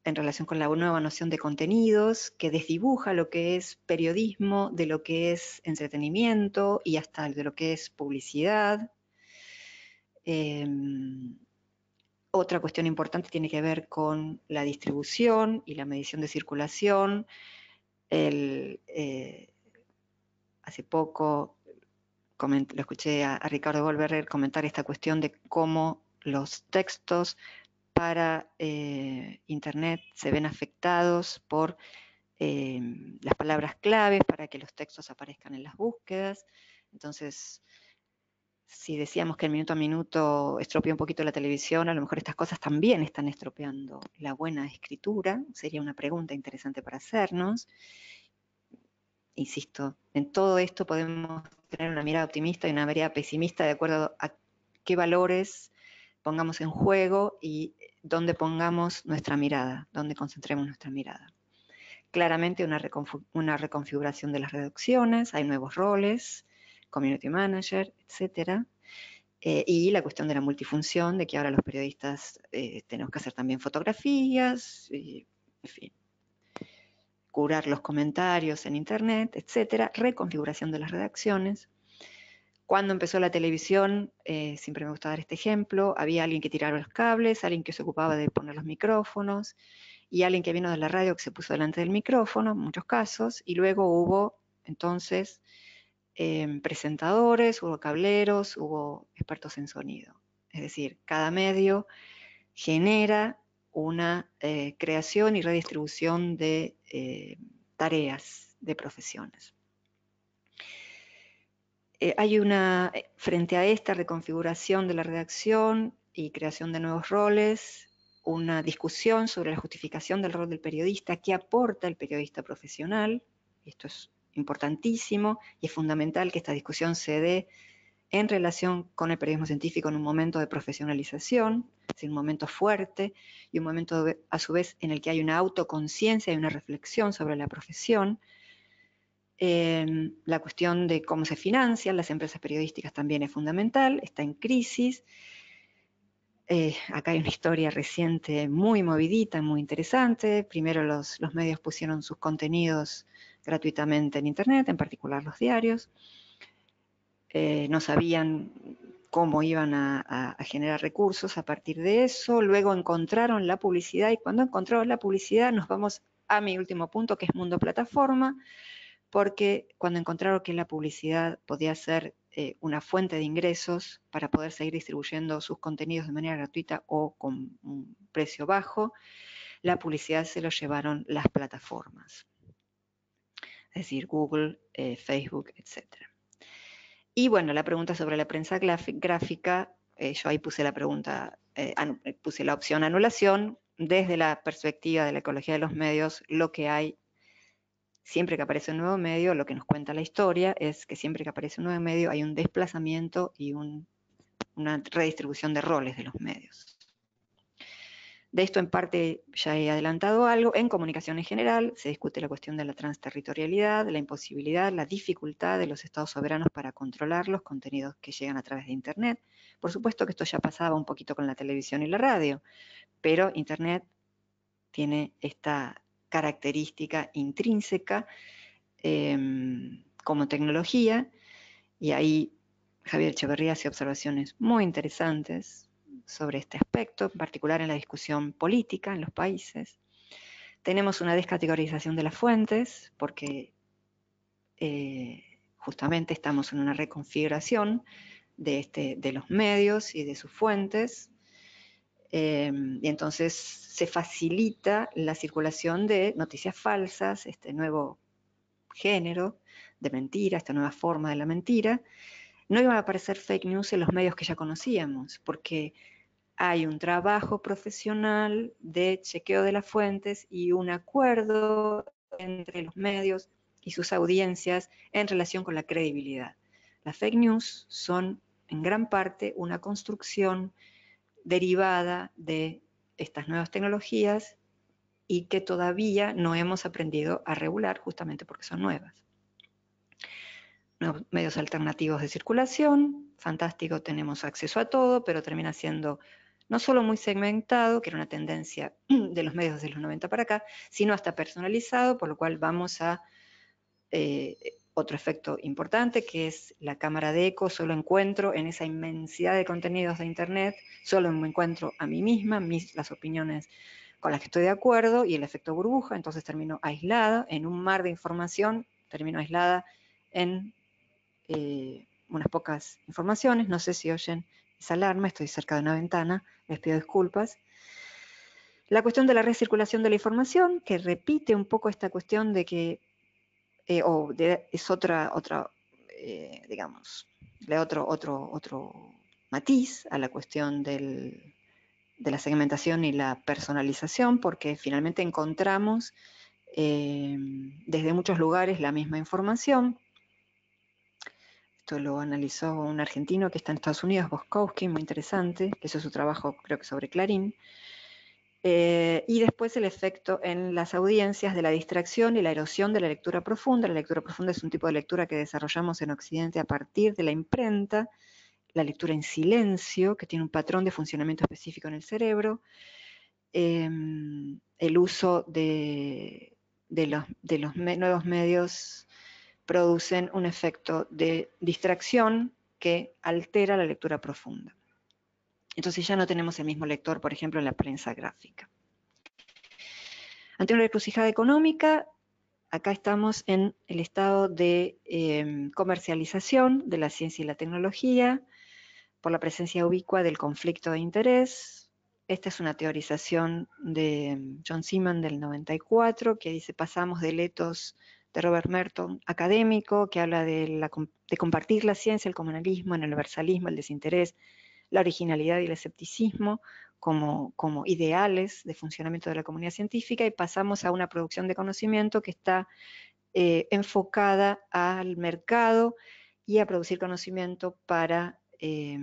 en relación con la nueva noción de contenidos, que desdibuja lo que es periodismo, de lo que es entretenimiento y hasta de lo que es publicidad. Eh, Otra cuestión importante tiene que ver con la distribución y la medición de circulación. El, eh, hace poco coment, lo escuché a, a Ricardo Goldberger comentar esta cuestión de cómo los textos para eh, Internet se ven afectados por eh, las palabras claves para que los textos aparezcan en las búsquedas. Entonces, si decíamos que el minuto a minuto estropea un poquito la televisión, a lo mejor estas cosas también están estropeando la buena escritura. Sería una pregunta interesante para hacernos. Insisto, en todo esto podemos tener una mirada optimista y una mirada pesimista de acuerdo a qué valores pongamos en juego y dónde pongamos nuestra mirada, dónde concentremos nuestra mirada. Claramente una, reconf- una reconfiguración de las redacciones, hay nuevos roles, community manager, etcétera, eh, y la cuestión de la multifunción, de que ahora los periodistas eh, tenemos que hacer también fotografías, y, en fin, curar los comentarios en Internet, etcétera, reconfiguración de las redacciones. Cuando empezó la televisión, eh, siempre me gusta dar este ejemplo, había alguien que tiraba los cables, alguien que se ocupaba de poner los micrófonos, y alguien que vino de la radio que se puso delante del micrófono, en muchos casos, y luego hubo, entonces, Eh, presentadores, hubo cableros, hubo expertos en sonido. Es decir, cada medio genera una eh, creación y redistribución de eh, tareas, de profesiones. Eh, hay una, frente a esta reconfiguración de la redacción y creación de nuevos roles, una discusión sobre la justificación del rol del periodista, qué aporta el periodista profesional, esto es importantísimo y es fundamental que esta discusión se dé en relación con el periodismo científico en un momento de profesionalización, es un momento fuerte y un momento a su vez en el que hay una autoconciencia y una reflexión sobre la profesión. Eh, la cuestión de cómo se financian las empresas periodísticas también es fundamental, está en crisis. Eh, acá hay una historia reciente muy movidita, muy interesante. Primero los, los medios pusieron sus contenidos gratuitamente en Internet, en particular los diarios. Eh, no sabían cómo iban a, a, a generar recursos a partir de eso. Luego encontraron la publicidad, y cuando encontraron la publicidad nos vamos a mi último punto, que es Mundo Plataforma, porque cuando encontraron que la publicidad podía ser eh, una fuente de ingresos para poder seguir distribuyendo sus contenidos de manera gratuita o con un precio bajo, la publicidad se lo llevaron las plataformas, es decir, Google, eh, Facebook, etcétera. Y bueno, la pregunta sobre la prensa gráfica, eh, yo ahí puse la pregunta, eh, puse la opción anulación. Desde la perspectiva de la ecología de los medios, lo que hay, siempre que aparece un nuevo medio, lo que nos cuenta la historia es que siempre que aparece un nuevo medio hay un desplazamiento y un, una redistribución de roles de los medios. De esto en parte ya he adelantado algo. En comunicación en general se discute la cuestión de la transterritorialidad, la imposibilidad, la dificultad de los estados soberanos para controlar los contenidos que llegan a través de Internet. Por supuesto que esto ya pasaba un poquito con la televisión y la radio, pero Internet tiene esta característica intrínseca eh, como tecnología, y ahí Javier Echeverría hace observaciones muy interesantes sobre este aspecto, en particular en la discusión política en los países. Tenemos una descategorización de las fuentes, porque eh, justamente estamos en una reconfiguración de, este, de los medios y de sus fuentes, eh, y entonces se facilita la circulación de noticias falsas, este nuevo género de mentira, esta nueva forma de la mentira. No iban a aparecer fake news en los medios que ya conocíamos, porque hay un trabajo profesional de chequeo de las fuentes y un acuerdo entre los medios y sus audiencias en relación con la credibilidad. Las fake news son en gran parte una construcción derivada de estas nuevas tecnologías y que todavía no hemos aprendido a regular justamente porque son nuevas. Nuevos medios alternativos de circulación, fantástico, tenemos acceso a todo, pero termina siendo no solo muy segmentado, que era una tendencia de los medios desde los noventa para acá, sino hasta personalizado, por lo cual vamos a eh, otro efecto importante, que es la cámara de eco. Solo encuentro en esa inmensidad de contenidos de Internet, solo me encuentro a mí misma, mis, las opiniones con las que estoy de acuerdo, y el efecto burbuja. Entonces termino aislada en un mar de información, termino aislada en Eh, unas pocas informaciones. No sé si oyen esa alarma, estoy cerca de una ventana, les pido disculpas. La cuestión de la recirculación de la información, que repite un poco esta cuestión de que, eh, o de, es otra, otra eh, digamos, de otro, otro, otro matiz a la cuestión del, de la segmentación y la personalización, porque finalmente encontramos eh, desde muchos lugares la misma información. Esto lo analizó un argentino que está en Estados Unidos, Boskowski, muy interesante, que hizo su trabajo creo que sobre Clarín. Eh, y después el efecto en las audiencias de la distracción y la erosión de la lectura profunda. La lectura profunda es un tipo de lectura que desarrollamos en Occidente a partir de la imprenta, la lectura en silencio, que tiene un patrón de funcionamiento específico en el cerebro, eh, el uso de, de los, de los me- nuevos medios producen un efecto de distracción que altera la lectura profunda. Entonces ya no tenemos el mismo lector, por ejemplo, en la prensa gráfica. Ante una encrucijada económica, acá estamos en el estado de eh, comercialización de la ciencia y la tecnología, por la presencia ubicua del conflicto de interés. Esta es una teorización de John Seaman del noventa y cuatro, que dice, pasamos del ethos de Robert Merton, académico, que habla de, la, de compartir la ciencia, el comunalismo, el universalismo, el desinterés, la originalidad y el escepticismo como, como ideales de funcionamiento de la comunidad científica, y pasamos a una producción de conocimiento que está eh, enfocada al mercado y a producir conocimiento para eh,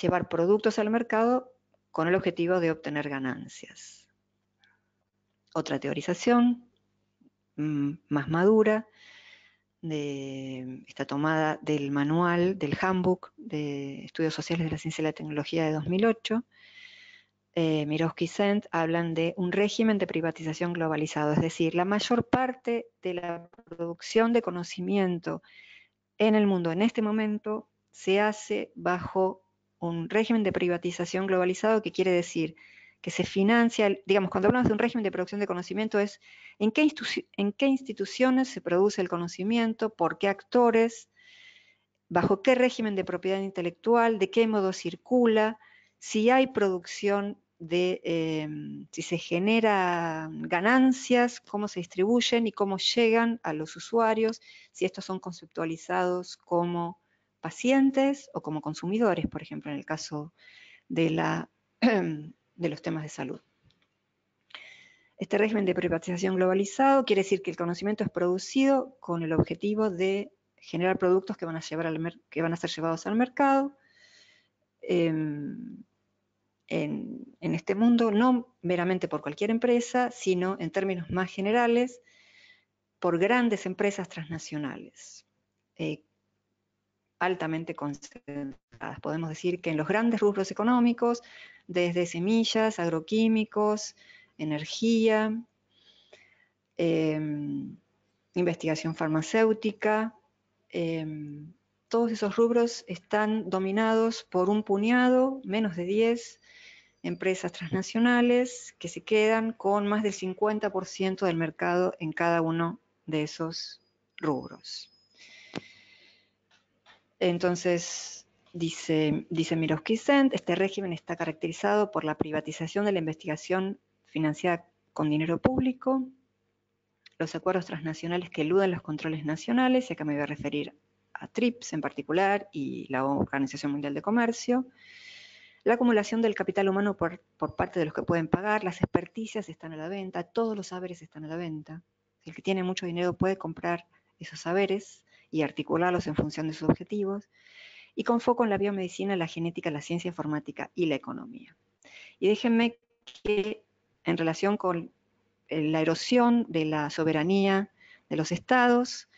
llevar productos al mercado con el objetivo de obtener ganancias. Otra teorización más madura, de, está tomada del manual, del handbook de estudios sociales de la ciencia y la tecnología de dos mil ocho, eh, Mirowski y Sent hablan de un régimen de privatización globalizado, es decir, la mayor parte de la producción de conocimiento en el mundo en este momento se hace bajo un régimen de privatización globalizado, que quiere decir que se financia, digamos, cuando hablamos de un régimen de producción de conocimiento es en qué, en qué instituciones se produce el conocimiento, por qué actores, bajo qué régimen de propiedad intelectual, de qué modo circula, si hay producción de, eh, si se genera ganancias, cómo se distribuyen y cómo llegan a los usuarios, si estos son conceptualizados como pacientes o como consumidores, por ejemplo, en el caso de la... de los temas de salud. Este régimen de privatización globalizado quiere decir que el conocimiento es producido con el objetivo de generar productos que van a, llevar al que van a ser llevados al mercado. Eh, en, en este mundo, no meramente por cualquier empresa, sino en términos más generales, por grandes empresas transnacionales, eh, altamente concentradas. Podemos decir que en los grandes rubros económicos, desde semillas, agroquímicos, energía, eh, investigación farmacéutica. Eh, todos esos rubros están dominados por un puñado, menos de diez, empresas transnacionales que se quedan con más del cincuenta por ciento del mercado en cada uno de esos rubros. Entonces... Dice, dice Mirowski Sent, este régimen está caracterizado por la privatización de la investigación financiada con dinero público, los acuerdos transnacionales que eluden los controles nacionales, y acá me voy a referir a TRIPS en particular y la Organización Mundial de Comercio, la acumulación del capital humano por, por parte de los que pueden pagar, las experticias están a la venta, todos los saberes están a la venta. El que tiene mucho dinero puede comprar esos saberes y articularlos en función de sus objetivos, y con foco en la biomedicina, la genética, la ciencia informática y la economía. Y déjenme que, en relación con la erosión de la soberanía de los estados,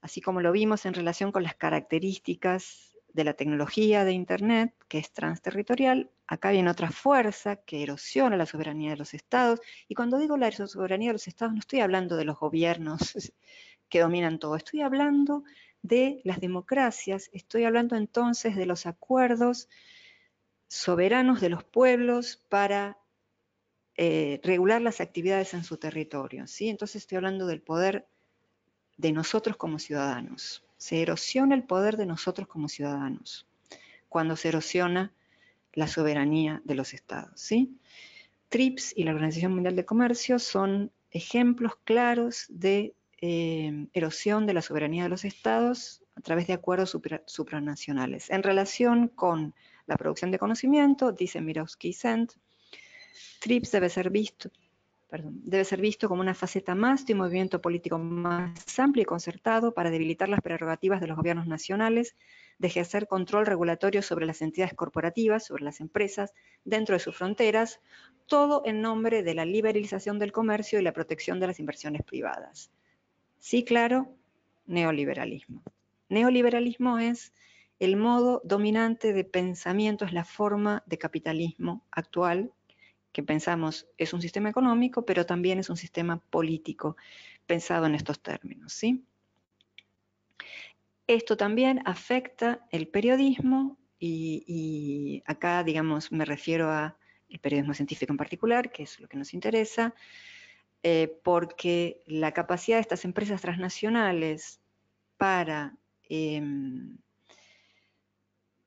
así como lo vimos en relación con las características de la tecnología de Internet, que es transterritorial, acá viene otra fuerza que erosiona la soberanía de los estados. Y cuando digo la soberanía de los estados, no estoy hablando de los gobiernos que dominan todo, estoy hablando de las democracias, estoy hablando entonces de los acuerdos soberanos de los pueblos para eh, regular las actividades en su territorio, ¿sí? Entonces estoy hablando del poder de nosotros como ciudadanos. Se erosiona el poder de nosotros como ciudadanos cuando se erosiona la soberanía de los estados, ¿sí? TRIPS y la Organización Mundial de Comercio son ejemplos claros de Eh, erosión de la soberanía de los estados a través de acuerdos supra, supranacionales. En relación con la producción de conocimiento, dice Mirowski y Sent, TRIPS debe ser visto, perdón, debe ser visto como una faceta más de un movimiento político más amplio y concertado para debilitar las prerrogativas de los gobiernos nacionales de ejercer control regulatorio sobre las entidades corporativas, sobre las empresas, dentro de sus fronteras, todo en nombre de la liberalización del comercio y la protección de las inversiones privadas. Sí, claro, neoliberalismo. Neoliberalismo es el modo dominante de pensamiento, es la forma de capitalismo actual, que pensamos es un sistema económico, pero también es un sistema político, pensado en estos términos, ¿sí? Esto también afecta el periodismo, y, y acá, digamos, me refiero al periodismo científico en particular, que es lo que nos interesa, Eh, porque la capacidad de estas empresas transnacionales para eh,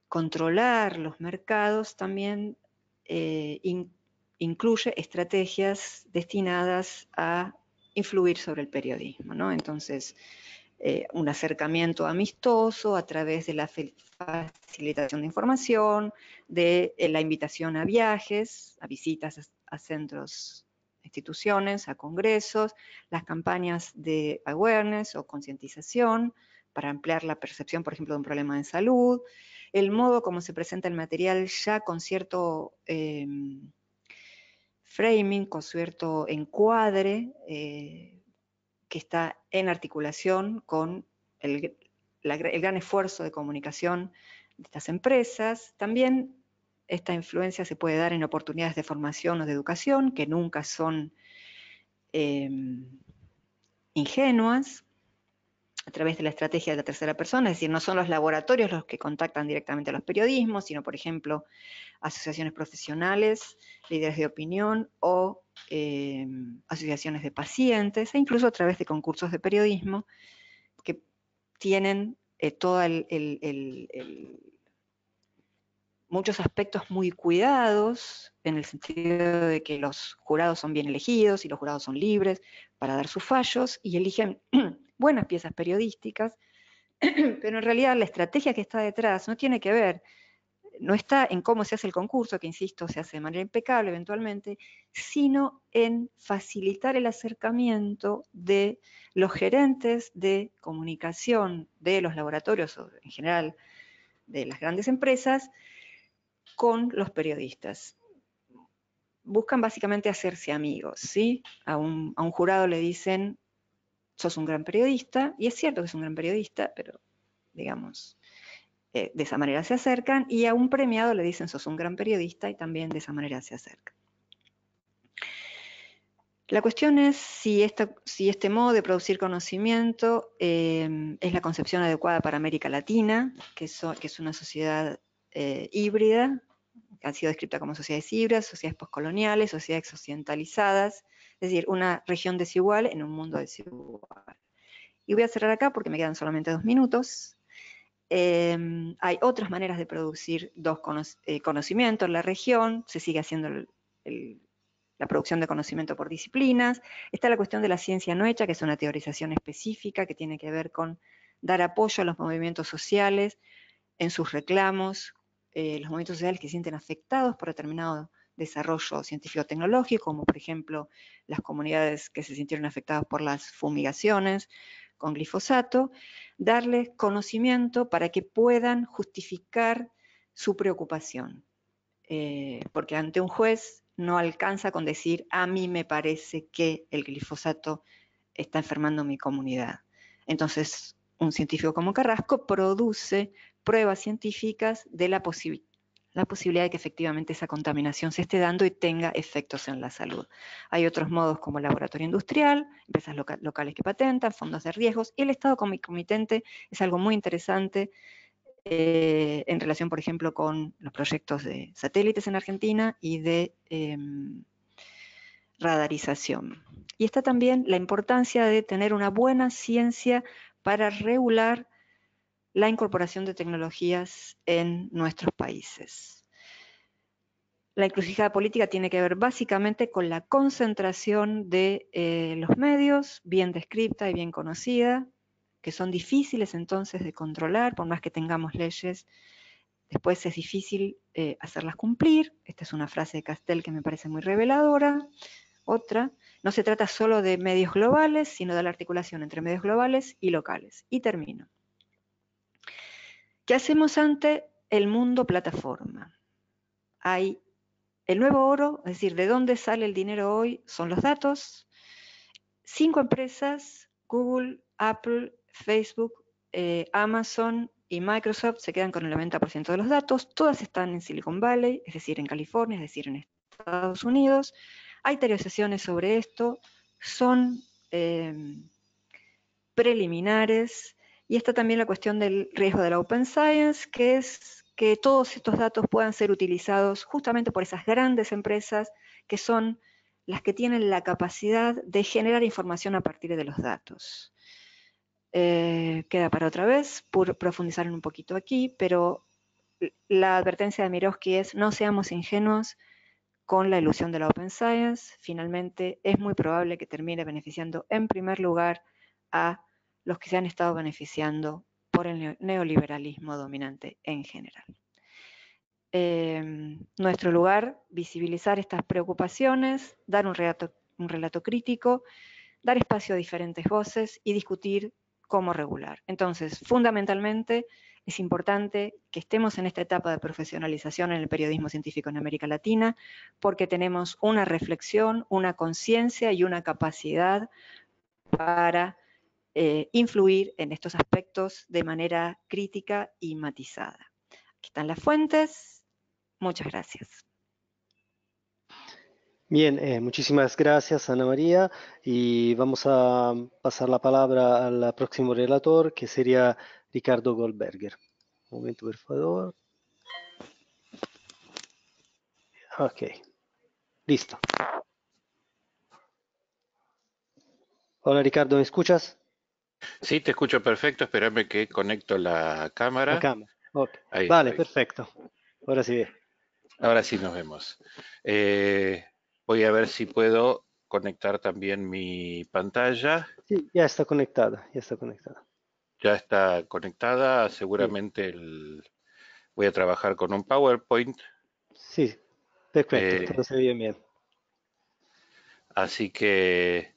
controlar los mercados también eh, in, incluye estrategias destinadas a influir sobre el periodismo, ¿no? Entonces, eh, un acercamiento amistoso a través de la facilitación de información, de eh, la invitación a viajes, a visitas a, a centros, instituciones, a congresos, las campañas de awareness o concientización para ampliar la percepción, por ejemplo, de un problema de salud, el modo como se presenta el material ya con cierto eh, framing, con cierto encuadre eh, que está en articulación con el, la, el gran esfuerzo de comunicación de estas empresas. También esta influencia se puede dar en oportunidades de formación o de educación, que nunca son eh, ingenuas, a través de la estrategia de la tercera persona, es decir, no son los laboratorios los que contactan directamente a los periodismos, sino, por ejemplo, asociaciones profesionales, líderes de opinión o eh, asociaciones de pacientes, e incluso a través de concursos de periodismo que tienen eh, todo el, el, el, el, muchos aspectos muy cuidados, en el sentido de que los jurados son bien elegidos y los jurados son libres para dar sus fallos y eligen buenas piezas periodísticas, pero en realidad la estrategia que está detrás no tiene que ver, no está en cómo se hace el concurso, que insisto, se hace de manera impecable eventualmente, sino en facilitar el acercamiento de los gerentes de comunicación de los laboratorios, o en general de las grandes empresas, con los periodistas. Buscan básicamente hacerse amigos, ¿sí? A un, a un jurado le dicen, sos un gran periodista, y es cierto que es un gran periodista, pero, digamos, eh, de esa manera se acercan, y a un premiado le dicen, sos un gran periodista, y también de esa manera se acercan. La cuestión es si, esta, si este modo de producir conocimiento eh, es la concepción adecuada para América Latina, que, so, que es una sociedad eh, híbrida, que han sido descritas como sociedades híbridas, sociedades poscoloniales, sociedades occidentalizadas, es decir, una región desigual en un mundo desigual. Y voy a cerrar acá porque me quedan solamente dos minutos. Eh, hay otras maneras de producir dos cono eh, conocimientos en la región, se sigue haciendo el, el, la producción de conocimiento por disciplinas. Está la cuestión de la ciencia no hecha, que es una teorización específica que tiene que ver con dar apoyo a los movimientos sociales en sus reclamos, Eh, los movimientos sociales que se sienten afectados por determinado desarrollo científico-tecnológico, como por ejemplo las comunidades que se sintieron afectadas por las fumigaciones con glifosato, darles conocimiento para que puedan justificar su preocupación. Eh, porque ante un juez no alcanza con decir, a mí me parece que el glifosato está enfermando mi comunidad. Entonces, un científico como Carrasco produce pruebas científicas de la, posi la posibilidad de que efectivamente esa contaminación se esté dando y tenga efectos en la salud. Hay otros modos como el laboratorio industrial, empresas loca locales que patentan, fondos de riesgos, y el Estado como comitente es algo muy interesante eh, en relación, por ejemplo, con los proyectos de satélites en Argentina y de eh, radarización. Y está también la importancia de tener una buena ciencia para regular la incorporación de tecnologías en nuestros países. La encrucijada política tiene que ver básicamente con la concentración de eh, los medios, bien descrita y bien conocida, que son difíciles entonces de controlar, por más que tengamos leyes, después es difícil eh, hacerlas cumplir. Esta es una frase de Castel que me parece muy reveladora. Otra, no se trata solo de medios globales, sino de la articulación entre medios globales y locales. Y termino. ¿Qué hacemos ante el mundo plataforma? Hay el nuevo oro, es decir, ¿de dónde sale el dinero hoy? Son los datos. Cinco empresas, Google, Apple, Facebook, eh, Amazon y Microsoft, se quedan con el noventa por ciento de los datos. Todas están en Silicon Valley, es decir, en California, es decir, en Estados Unidos. Hay teorizaciones sobre esto, son eh, preliminares. Y está también la cuestión del riesgo de la Open Science, que es que todos estos datos puedan ser utilizados justamente por esas grandes empresas que son las que tienen la capacidad de generar información a partir de los datos. Eh, queda para otra vez, por profundizar un poquito aquí, pero la advertencia de Mirovsky es no seamos ingenuos con la ilusión de la Open Science. Finalmente es muy probable que termine beneficiando en primer lugar a los que se han estado beneficiando por el neoliberalismo dominante en general. Eh, nuestro lugar, visibilizar estas preocupaciones, dar un relato, un relato crítico, dar espacio a diferentes voces y discutir cómo regular. Entonces, fundamentalmente, es importante que estemos en esta etapa de profesionalización en el periodismo científico en América Latina, porque tenemos una reflexión, una conciencia y una capacidad para eh, influir en estos aspectos de manera crítica y matizada. Aquí están las fuentes. Muchas gracias. Bien, eh, muchísimas gracias, Ana María, y vamos a pasar la palabra al próximo relator, que sería Ricardo Goldberger. Un momento, por favor. Ok, listo. Hola, Ricardo, ¿me escuchas? Sí, te escucho perfecto. Espérame que conecto la cámara. La cámara. Okay. Ahí, vale, ahí. Perfecto. Ahora sí. Ahora sí nos vemos. Eh... Voy a ver si puedo conectar también mi pantalla. Sí, ya está conectada, ya está conectada. Ya está conectada, seguramente sí. el... voy a trabajar con un PowerPoint. Sí, perfecto, eh, todo se ve bien. Así que,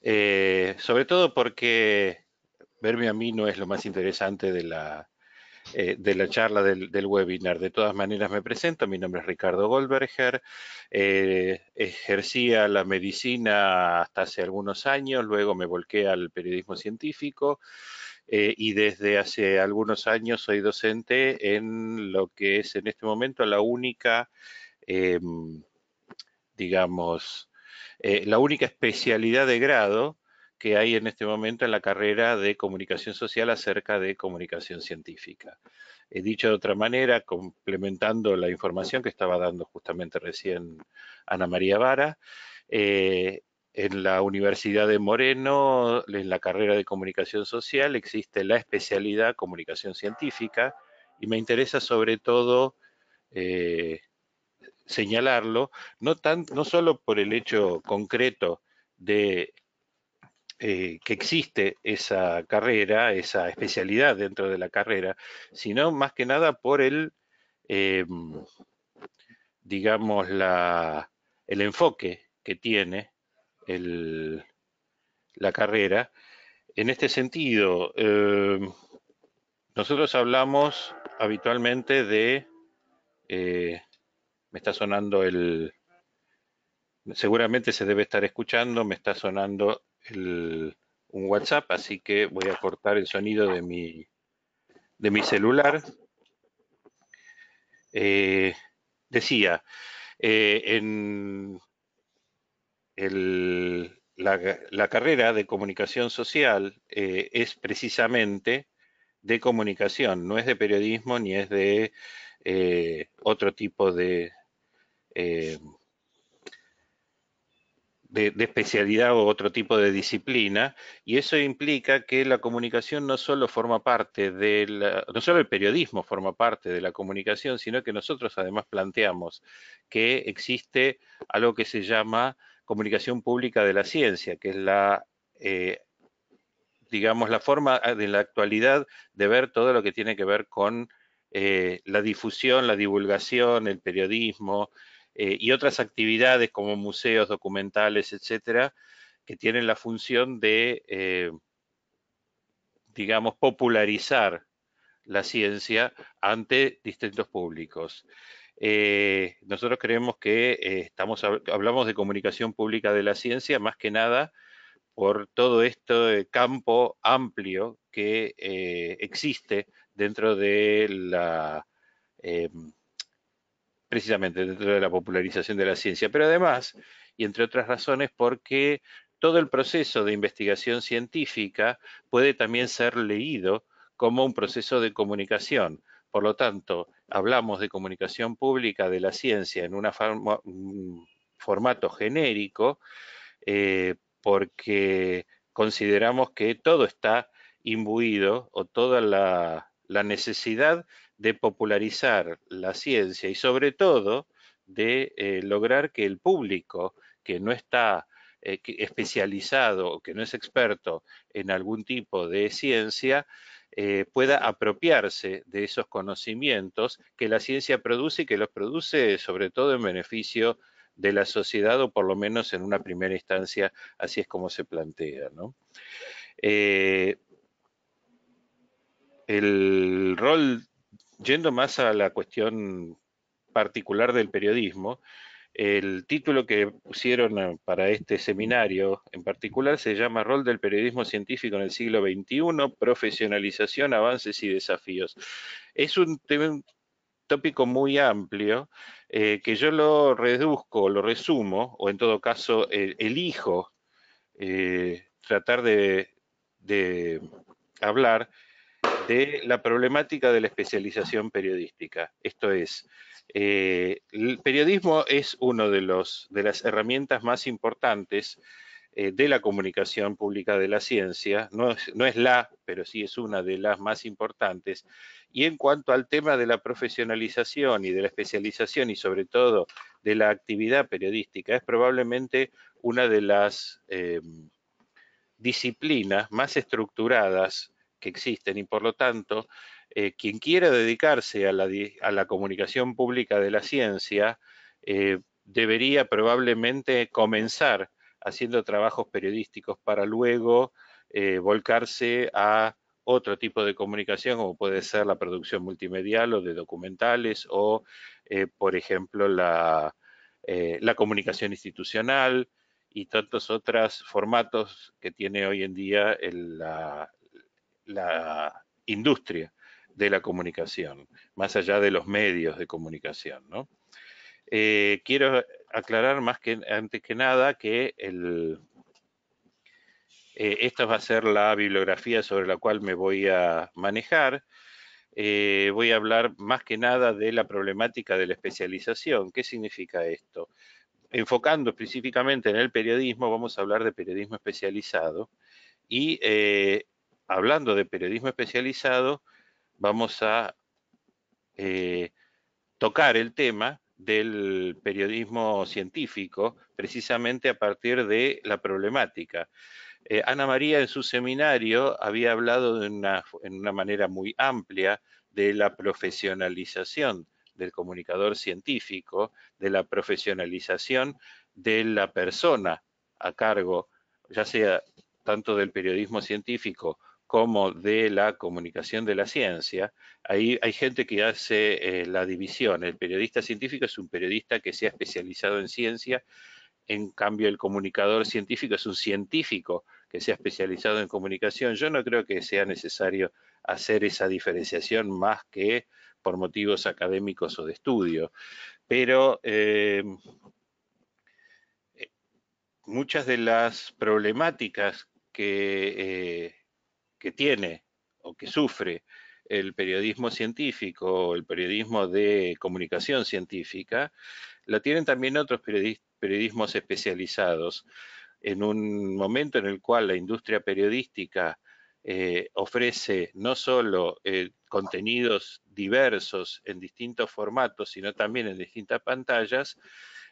eh, sobre todo porque verme a mí no es lo más interesante de la, Eh, de la charla del, del webinar. De todas maneras me presento, mi nombre es Ricardo Goldberger, eh, ejercía la medicina hasta hace algunos años, luego me volqué al periodismo científico eh, y desde hace algunos años soy docente en lo que es en este momento la única, eh, digamos, eh, la única especialidad de grado que hay en este momento en la carrera de comunicación social acerca de comunicación científica. He dicho de otra manera, complementando la información que estaba dando justamente recién Ana María Vara, eh, en la Universidad de Moreno, en la carrera de comunicación social, existe la especialidad comunicación científica y me interesa sobre todo eh, señalarlo, no, tan, no solo por el hecho concreto de Eh, que existe esa carrera, esa especialidad dentro de la carrera, sino más que nada por el, eh, digamos, la, el enfoque que tiene el, la carrera. En este sentido, eh, nosotros hablamos habitualmente de, eh, me está sonando el, seguramente se debe estar escuchando, me está sonando El, un WhatsApp, así que voy a cortar el sonido de mi, de mi celular. Eh, decía, eh, en el, la, la carrera de comunicación social eh, es precisamente de comunicación, no es de periodismo ni es de eh, otro tipo de... Eh, De, de especialidad o otro tipo de disciplina, y eso implica que la comunicación no solo forma parte de la, no solo el periodismo forma parte de la comunicación, sino que nosotros además planteamos que existe algo que se llama comunicación pública de la ciencia, que es la, eh, digamos, la forma de la actualidad de ver todo lo que tiene que ver con eh, la difusión, la divulgación, el periodismo, Eh, y otras actividades como museos, documentales, etcétera, que tienen la función de, eh, digamos, popularizar la ciencia ante distintos públicos. Eh, nosotros creemos que eh, estamos, hablamos de comunicación pública de la ciencia, más que nada por todo este campo amplio que eh, existe dentro de la... Eh, precisamente dentro de la popularización de la ciencia, pero además, y entre otras razones, porque todo el proceso de investigación científica puede también ser leído como un proceso de comunicación. Por lo tanto, hablamos de comunicación pública de la ciencia en una forma, un formato genérico, eh, porque consideramos que todo está imbuido o toda la, la necesidad de popularizar la ciencia y sobre todo de eh, lograr que el público que no está eh, que especializado o que no es experto en algún tipo de ciencia eh, pueda apropiarse de esos conocimientos que la ciencia produce y que los produce sobre todo en beneficio de la sociedad o por lo menos en una primera instancia, así es como se plantea, ¿no? Eh, el rol Yendo más a la cuestión particular del periodismo, El título que pusieron para este seminario en particular se llama Rol del periodismo científico en el siglo veintiuno, profesionalización, avances y desafíos. Es un, un tópico muy amplio eh, que yo lo reduzco, lo resumo, o en todo caso eh, elijo eh, tratar de, de hablar de la problemática de la especialización periodística. Esto es, eh, el periodismo es una de, de las herramientas más importantes eh, de la comunicación pública de la ciencia. No es, no es la, pero sí es una de las más importantes. Y en cuanto al tema de la profesionalización y de la especialización y sobre todo de la actividad periodística, es probablemente una de las eh, disciplinas más estructuradas que existen y por lo tanto eh, quien quiera dedicarse a la, a la comunicación pública de la ciencia eh, debería probablemente comenzar haciendo trabajos periodísticos para luego eh, volcarse a otro tipo de comunicación como puede ser la producción multimedial o de documentales o eh, por ejemplo la, eh, la comunicación institucional y tantos otros formatos que tiene hoy en día el, la la industria de la comunicación, más allá de los medios de comunicación, ¿no? Eh, quiero aclarar más que antes que nada que el, eh, esta va a ser la bibliografía sobre la cual me voy a manejar. Eh, voy a hablar más que nada de la problemática de la especialización. ¿Qué significa esto? Enfocando específicamente en el periodismo, vamos a hablar de periodismo especializado y eh, hablando de periodismo especializado, vamos a eh, tocar el tema del periodismo científico, precisamente a partir de la problemática. Eh, Ana María en su seminario había hablado de una, en una manera muy amplia de la profesionalización del comunicador científico, de la profesionalización de la persona a cargo, ya sea tanto del periodismo científico como de la comunicación de la ciencia. Ahí hay gente que hace eh, la división. El periodista científico es un periodista que se ha especializado en ciencia, en cambio el comunicador científico es un científico que se ha especializado en comunicación. Yo no creo que sea necesario hacer esa diferenciación más que por motivos académicos o de estudio, pero eh, muchas de las problemáticas que eh, que tiene o que sufre el periodismo científico o el periodismo de comunicación científica, la tienen también otros periodismos especializados. En un momento en el cual la industria periodística eh, ofrece no solo eh, contenidos diversos en distintos formatos, sino también en distintas pantallas,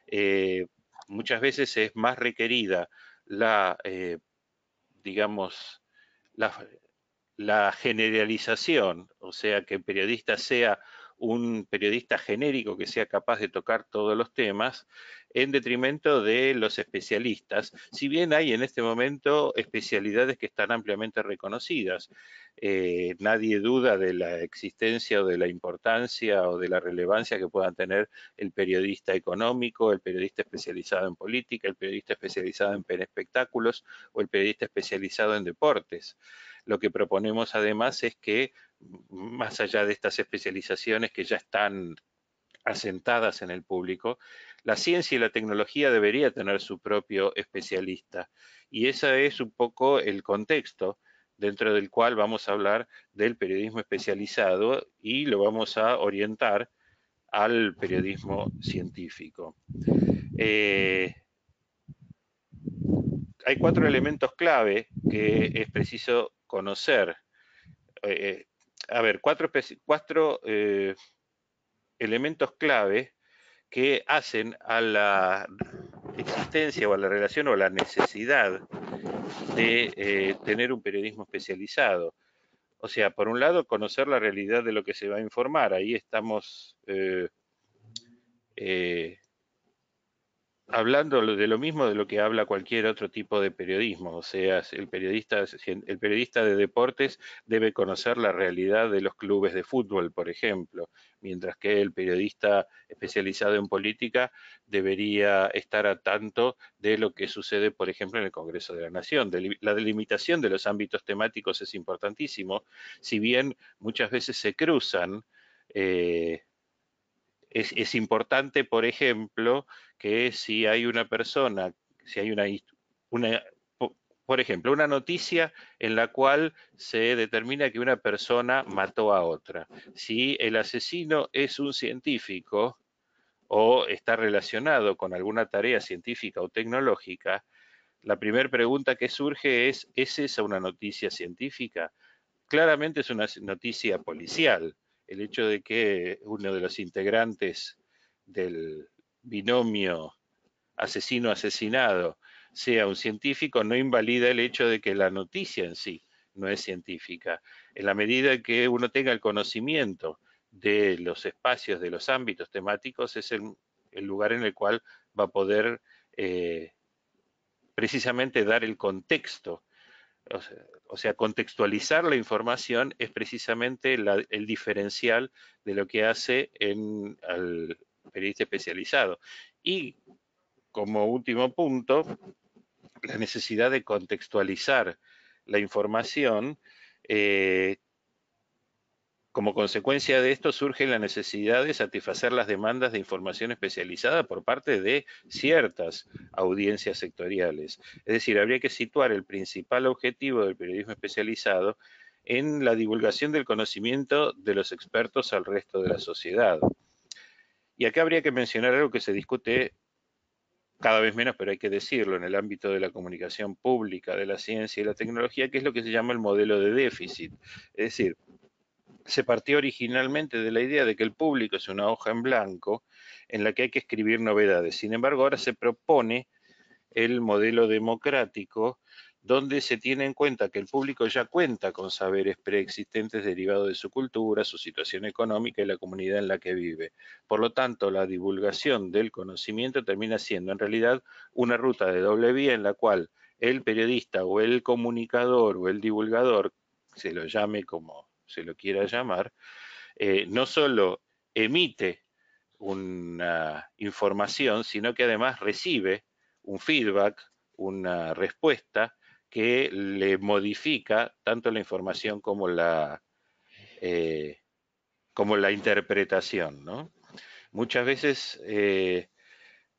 eh, muchas veces es más requerida la, eh, digamos, La, la generalización, o sea, que el periodista sea un periodista genérico que sea capaz de tocar todos los temas, en detrimento de los especialistas, si bien hay en este momento especialidades que están ampliamente reconocidas. Eh, nadie duda de la existencia o de la importancia o de la relevancia que puedan tener el periodista económico, el periodista especializado en política, el periodista especializado en espectáculos o el periodista especializado en deportes. Lo que proponemos además es que, más allá de estas especializaciones que ya están asentadas en el público, la ciencia y la tecnología debería tener su propio especialista. Y ese es un poco el contexto dentro del cual vamos a hablar del periodismo especializado y lo vamos a orientar al periodismo científico. Eh, hay cuatro elementos clave que es preciso conocer. Eh, a ver, cuatro, cuatro eh, elementos clave que hacen a la existencia o a la relación o a la necesidad de eh, tener un periodismo especializado. O sea, por un lado, conocer la realidad de lo que se va a informar. Ahí estamos eh, eh, hablando de lo mismo de lo que habla cualquier otro tipo de periodismo, o sea, el periodista, el periodista de deportes debe conocer la realidad de los clubes de fútbol, por ejemplo, mientras que el periodista especializado en política debería estar a tanto de lo que sucede, por ejemplo, en el Congreso de la Nación. La delimitación de los ámbitos temáticos es importantísimo, si bien muchas veces se cruzan. eh, Es, es importante, por ejemplo, que si hay una persona, si hay una, una, por ejemplo, una noticia en la cual se determina que una persona mató a otra. Si el asesino es un científico o está relacionado con alguna tarea científica o tecnológica, la primera pregunta que surge es, ¿es esa una noticia científica? Claramente es una noticia policial. El hecho de que uno de los integrantes del binomio asesino-asesinado sea un científico no invalida el hecho de que la noticia en sí no es científica. En la medida que uno tenga el conocimiento de los espacios, de los ámbitos temáticos, es el, el lugar en el cual va a poder eh, precisamente dar el contexto. O sea, o sea, contextualizar la información es precisamente la, el diferencial de lo que hace en, al periodista especializado. Y, como último punto, la necesidad de contextualizar la información. Eh, como consecuencia de esto surge la necesidad de satisfacer las demandas de información especializada por parte de ciertas audiencias sectoriales. Es decir, habría que situar el principal objetivo del periodismo especializado en la divulgación del conocimiento de los expertos al resto de la sociedad. Y acá habría que mencionar algo que se discute cada vez menos, pero hay que decirlo, en el ámbito de la comunicación pública, de la ciencia y la tecnología, que es lo que se llama el modelo de déficit. Es decir, se partió originalmente de la idea de que el público es una hoja en blanco en la que hay que escribir novedades. Sin embargo, ahora se propone el modelo democrático donde se tiene en cuenta que el público ya cuenta con saberes preexistentes derivados de su cultura, su situación económica y la comunidad en la que vive. Por lo tanto, la divulgación del conocimiento termina siendo en realidad una ruta de doble vía en la cual el periodista o el comunicador o el divulgador, se lo llame como se lo quiera llamar, eh, no solo emite una información, sino que además recibe un feedback, una respuesta que le modifica tanto la información como la, eh, como la interpretación, ¿no? Muchas veces eh,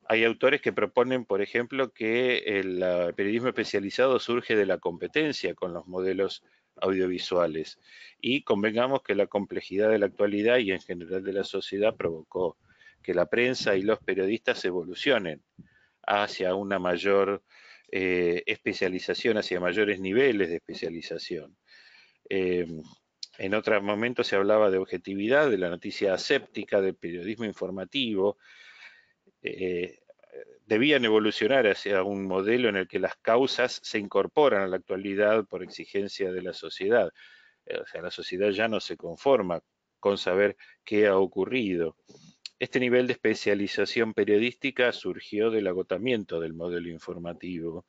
hay autores que proponen, por ejemplo, que el uh, periodismo especializado surge de la competencia con los modelos audiovisuales, y convengamos que la complejidad de la actualidad y en general de la sociedad provocó que la prensa y los periodistas evolucionen hacia una mayor eh, especialización, hacia mayores niveles de especialización. Eh, en otro momento se hablaba de objetividad, de la noticia aséptica, del periodismo informativo. eh, Debían evolucionar hacia un modelo en el que las causas se incorporan a la actualidad por exigencia de la sociedad. O sea, la sociedad ya no se conforma con saber qué ha ocurrido. Este nivel de especialización periodística surgió del agotamiento del modelo informativo.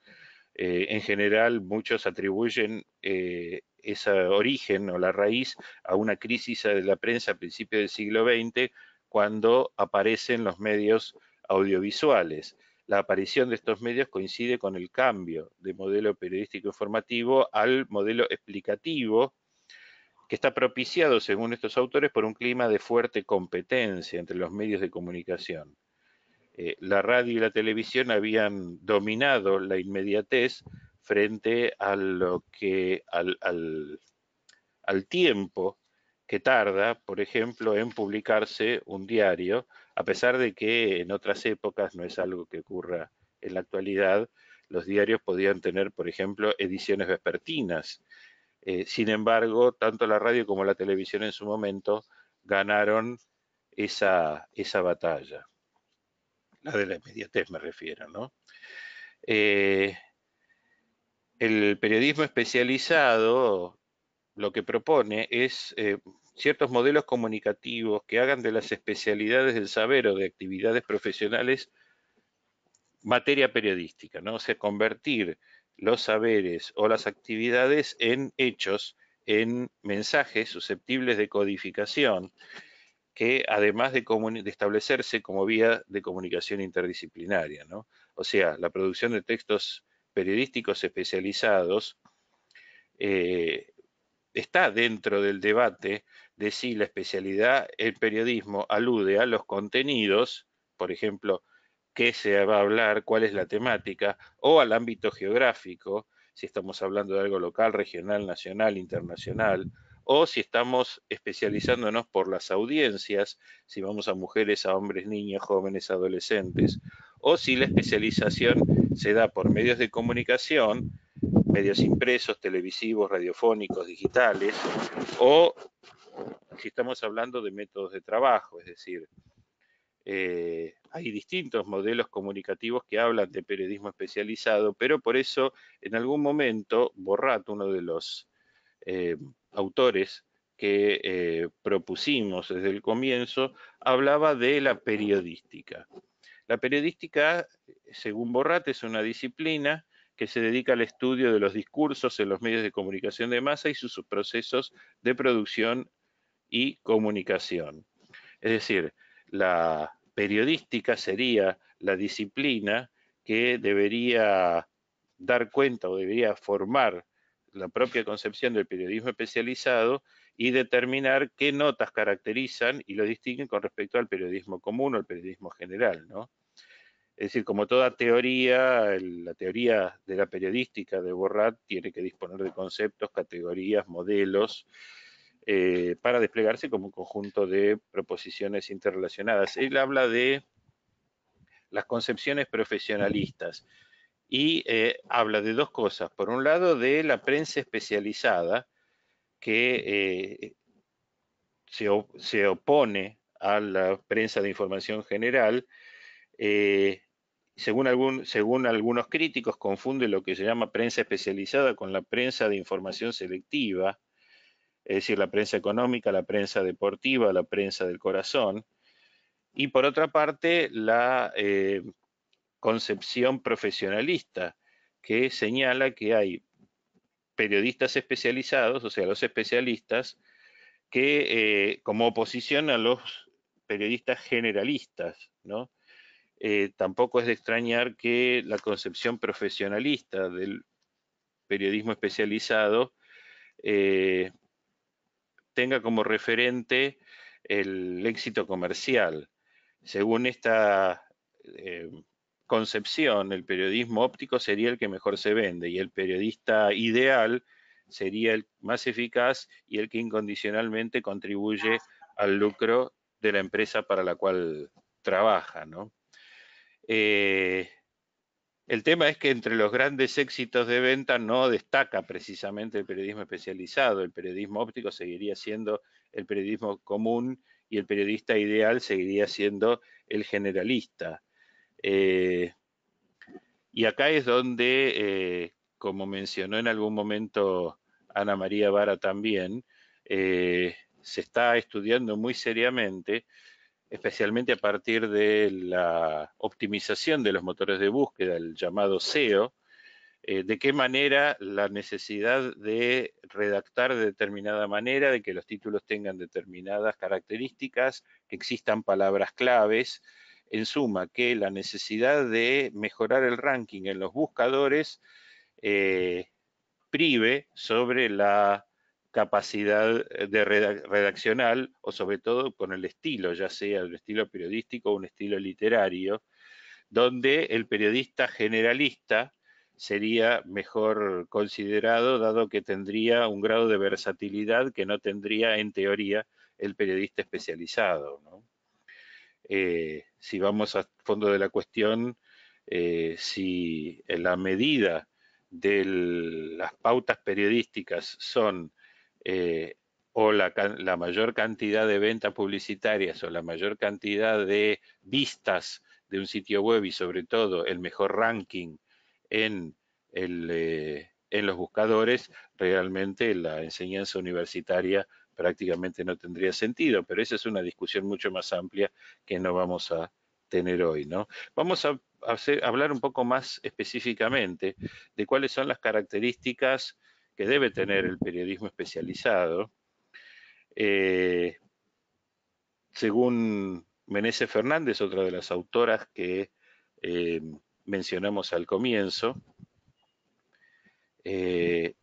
Eh, en general, muchos atribuyen eh, ese origen o la raíz a una crisis de la prensa a principios del siglo veinte, cuando aparecen los medios audiovisuales. La aparición de estos medios coincide con el cambio de modelo periodístico informativo al modelo explicativo, que está propiciado, según estos autores, por un clima de fuerte competencia entre los medios de comunicación. Eh, la radio y la televisión habían dominado la inmediatez frente a lo que, al, al, al tiempo que tarda, por ejemplo, en publicarse un diario, a pesar de que en otras épocas, no es algo que ocurra en la actualidad, los diarios podían tener, por ejemplo, ediciones vespertinas. Eh, sin embargo, tanto la radio como la televisión en su momento ganaron esa, esa batalla. La de la inmediatez me refiero, ¿no? Eh, el periodismo especializado lo que propone es Eh, ciertos modelos comunicativos que hagan de las especialidades del saber o de actividades profesionales materia periodística, ¿no? O sea, convertir los saberes o las actividades en hechos, en mensajes susceptibles de codificación, que además de, de establecerse como vía de comunicación interdisciplinaria, ¿no? O sea, la producción de textos periodísticos especializados eh, está dentro del debate de si la especialidad en periodismo alude a los contenidos, por ejemplo, qué se va a hablar, cuál es la temática, o al ámbito geográfico, si estamos hablando de algo local, regional, nacional, internacional, o si estamos especializándonos por las audiencias, si vamos a mujeres, a hombres, niños, jóvenes, adolescentes, o si la especialización se da por medios de comunicación, medios impresos, televisivos, radiofónicos, digitales, o si estamos hablando de métodos de trabajo, es decir, eh, hay distintos modelos comunicativos que hablan de periodismo especializado, pero por eso en algún momento Borrat, uno de los eh, autores que eh, propusimos desde el comienzo, hablaba de la periodística. La periodística, según Borrat, es una disciplina que se dedica al estudio de los discursos en los medios de comunicación de masa y sus procesos de producción y comunicación. Es decir, la periodística sería la disciplina que debería dar cuenta o debería formar la propia concepción del periodismo especializado y determinar qué notas caracterizan y lo distinguen con respecto al periodismo común o al periodismo general, ¿no? Es decir, como toda teoría, la teoría de la periodística de Borrat tiene que disponer de conceptos, categorías, modelos, eh, para desplegarse como un conjunto de proposiciones interrelacionadas. Él habla de las concepciones profesionalistas y eh, habla de dos cosas. Por un lado, de la prensa especializada, que eh, se, se opone a la prensa de información general. Eh, según, algún, según algunos críticos, confunde lo que se llama prensa especializada con la prensa de información selectiva, es decir, la prensa económica, la prensa deportiva, la prensa del corazón. Y por otra parte, la eh, concepción profesionalista, que señala que hay periodistas especializados, o sea, los especialistas, que eh, como oposición a los periodistas generalistas, ¿no? Eh, tampoco es de extrañar que la concepción profesionalista del periodismo especializado eh, tenga como referente el éxito comercial. Según esta eh, concepción, el periodismo óptico sería el que mejor se vende y el periodista ideal sería el más eficaz y el que incondicionalmente contribuye al lucro de la empresa para la cual trabaja, ¿no? Eh, el tema es que entre los grandes éxitos de venta no destaca precisamente el periodismo especializado. El periodismo óptico seguiría siendo el periodismo común y el periodista ideal seguiría siendo el generalista. Eh, y acá es donde, eh, como mencionó en algún momento Ana María Vara también, eh, se está estudiando muy seriamente, especialmente a partir de la optimización de los motores de búsqueda, el llamado S E O, eh, de qué manera la necesidad de redactar de determinada manera, de que los títulos tengan determinadas características, que existan palabras claves, en suma, que la necesidad de mejorar el ranking en los buscadores eh, prive sobre la capacidad de redac redaccional o sobre todo con el estilo, ya sea el estilo periodístico o un estilo literario, donde el periodista generalista sería mejor considerado dado que tendría un grado de versatilidad que no tendría en teoría el periodista especializado, ¿no? Eh, si vamos al fondo de la cuestión, eh, si en la medida de las pautas periodísticas son Eh, o la, la mayor cantidad de ventas publicitarias o la mayor cantidad de vistas de un sitio web y sobre todo el mejor ranking en, el, eh, en los buscadores, realmente la enseñanza universitaria prácticamente no tendría sentido, pero esa es una discusión mucho más amplia que no vamos a tener hoy, ¿no? Vamos a hacer, hablar un poco más específicamente de cuáles son las características que debe tener el periodismo especializado. Eh, según Meneses Fernández, otra de las autoras que eh, mencionamos al comienzo, eh,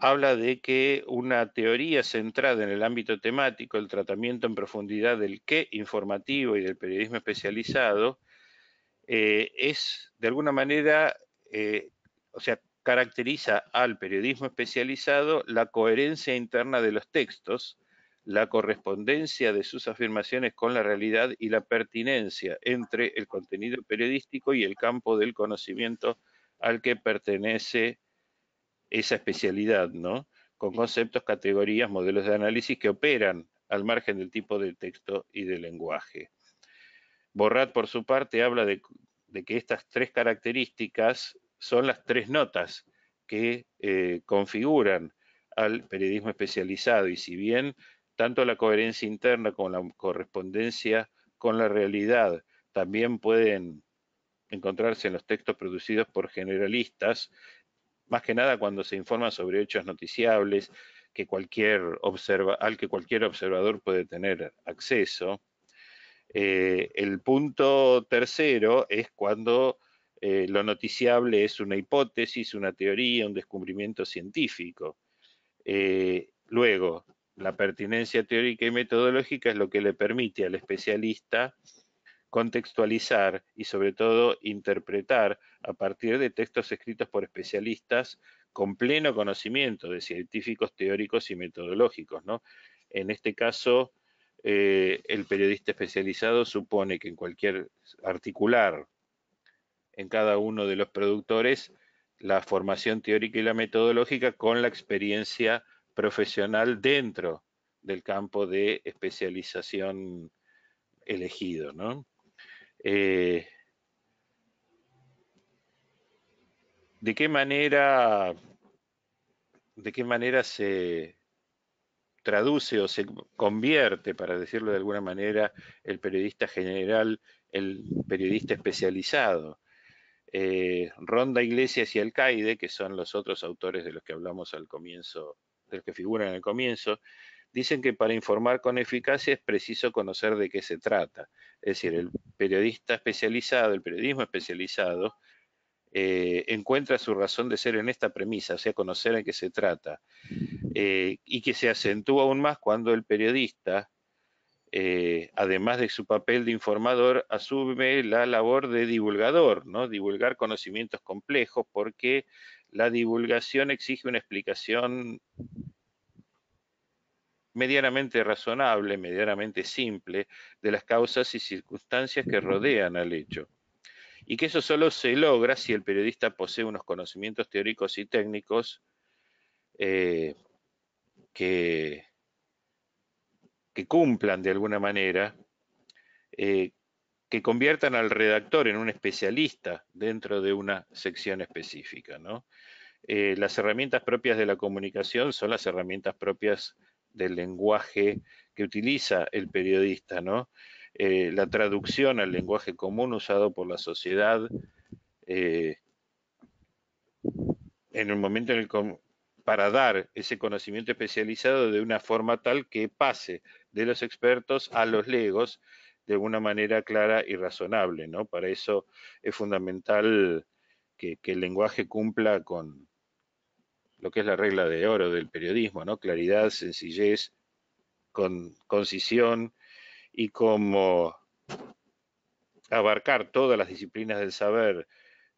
habla de que una teoría centrada en el ámbito temático, el tratamiento en profundidad del qué informativo y del periodismo especializado, eh, es de alguna manera, eh, o sea, caracteriza al periodismo especializado la coherencia interna de los textos, la correspondencia de sus afirmaciones con la realidad y la pertinencia entre el contenido periodístico y el campo del conocimiento al que pertenece esa especialidad, ¿no? Con conceptos, categorías, modelos de análisis que operan al margen del tipo de texto y del lenguaje. Borrat, por su parte, habla de, de que estas tres características son las tres notas que eh, configuran al periodismo especializado, y si bien tanto la coherencia interna como la correspondencia con la realidad también pueden encontrarse en los textos producidos por generalistas, más que nada cuando se informa sobre hechos noticiables que cualquier observa, al que cualquier observador puede tener acceso. Eh, el punto tercero es cuando eh, lo noticiable es una hipótesis, una teoría, un descubrimiento científico. Eh, luego, la pertinencia teórica y metodológica es lo que le permite al especialista contextualizar y sobre todo interpretar a partir de textos escritos por especialistas con pleno conocimiento de científicos, teóricos y metodológicos, ¿no? En este caso, eh, el periodista especializado supone que en cualquier articular, en cada uno de los productores, la formación teórica y la metodológica con la experiencia profesional dentro del campo de especialización elegido, ¿no? Eh, ¿de qué manera, de qué manera se traduce o se convierte, para decirlo de alguna manera, el periodista general, el periodista especializado? Eh, Ronda Iglesias y Alcaide, que son los otros autores de los que hablamos al comienzo, de los que figuran al comienzo, dicen que para informar con eficacia es preciso conocer de qué se trata. Es decir, el periodista especializado, el periodismo especializado, eh, encuentra su razón de ser en esta premisa, o sea, conocer en qué se trata. Eh, y que se acentúa aún más cuando el periodista, eh, además de su papel de informador, asume la labor de divulgador, ¿no? Divulgar conocimientos complejos, porque la divulgación exige una explicación medianamente razonable, medianamente simple, de las causas y circunstancias que rodean al hecho. Y que eso solo se logra si el periodista posee unos conocimientos teóricos y técnicos eh, que, que cumplan de alguna manera, eh, que conviertan al redactor en un especialista dentro de una sección específica, ¿no? Eh, las herramientas propias de la comunicación son las herramientas propias del lenguaje que utiliza el periodista, ¿no? Eh, la traducción al lenguaje común usado por la sociedad eh, en el momento en el para dar ese conocimiento especializado de una forma tal que pase de los expertos a los legos de una manera clara y razonable, ¿no? Para eso es fundamental que, que el lenguaje cumpla con lo que es la regla de oro del periodismo, ¿no? Claridad, sencillez, con, concisión y como abarcar todas las disciplinas del saber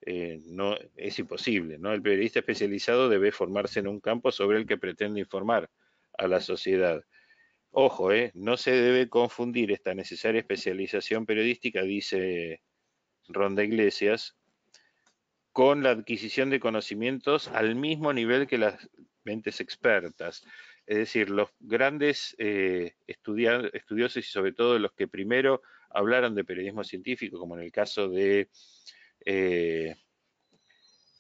eh, no, es imposible, ¿no? El periodista especializado debe formarse en un campo sobre el que pretende informar a la sociedad. Ojo, eh, no se debe confundir esta necesaria especialización periodística, dice Ronda Iglesias, con la adquisición de conocimientos al mismo nivel que las mentes expertas. Es decir, los grandes eh, estudiosos y sobre todo los que primero hablaron de periodismo científico, como en el caso de eh,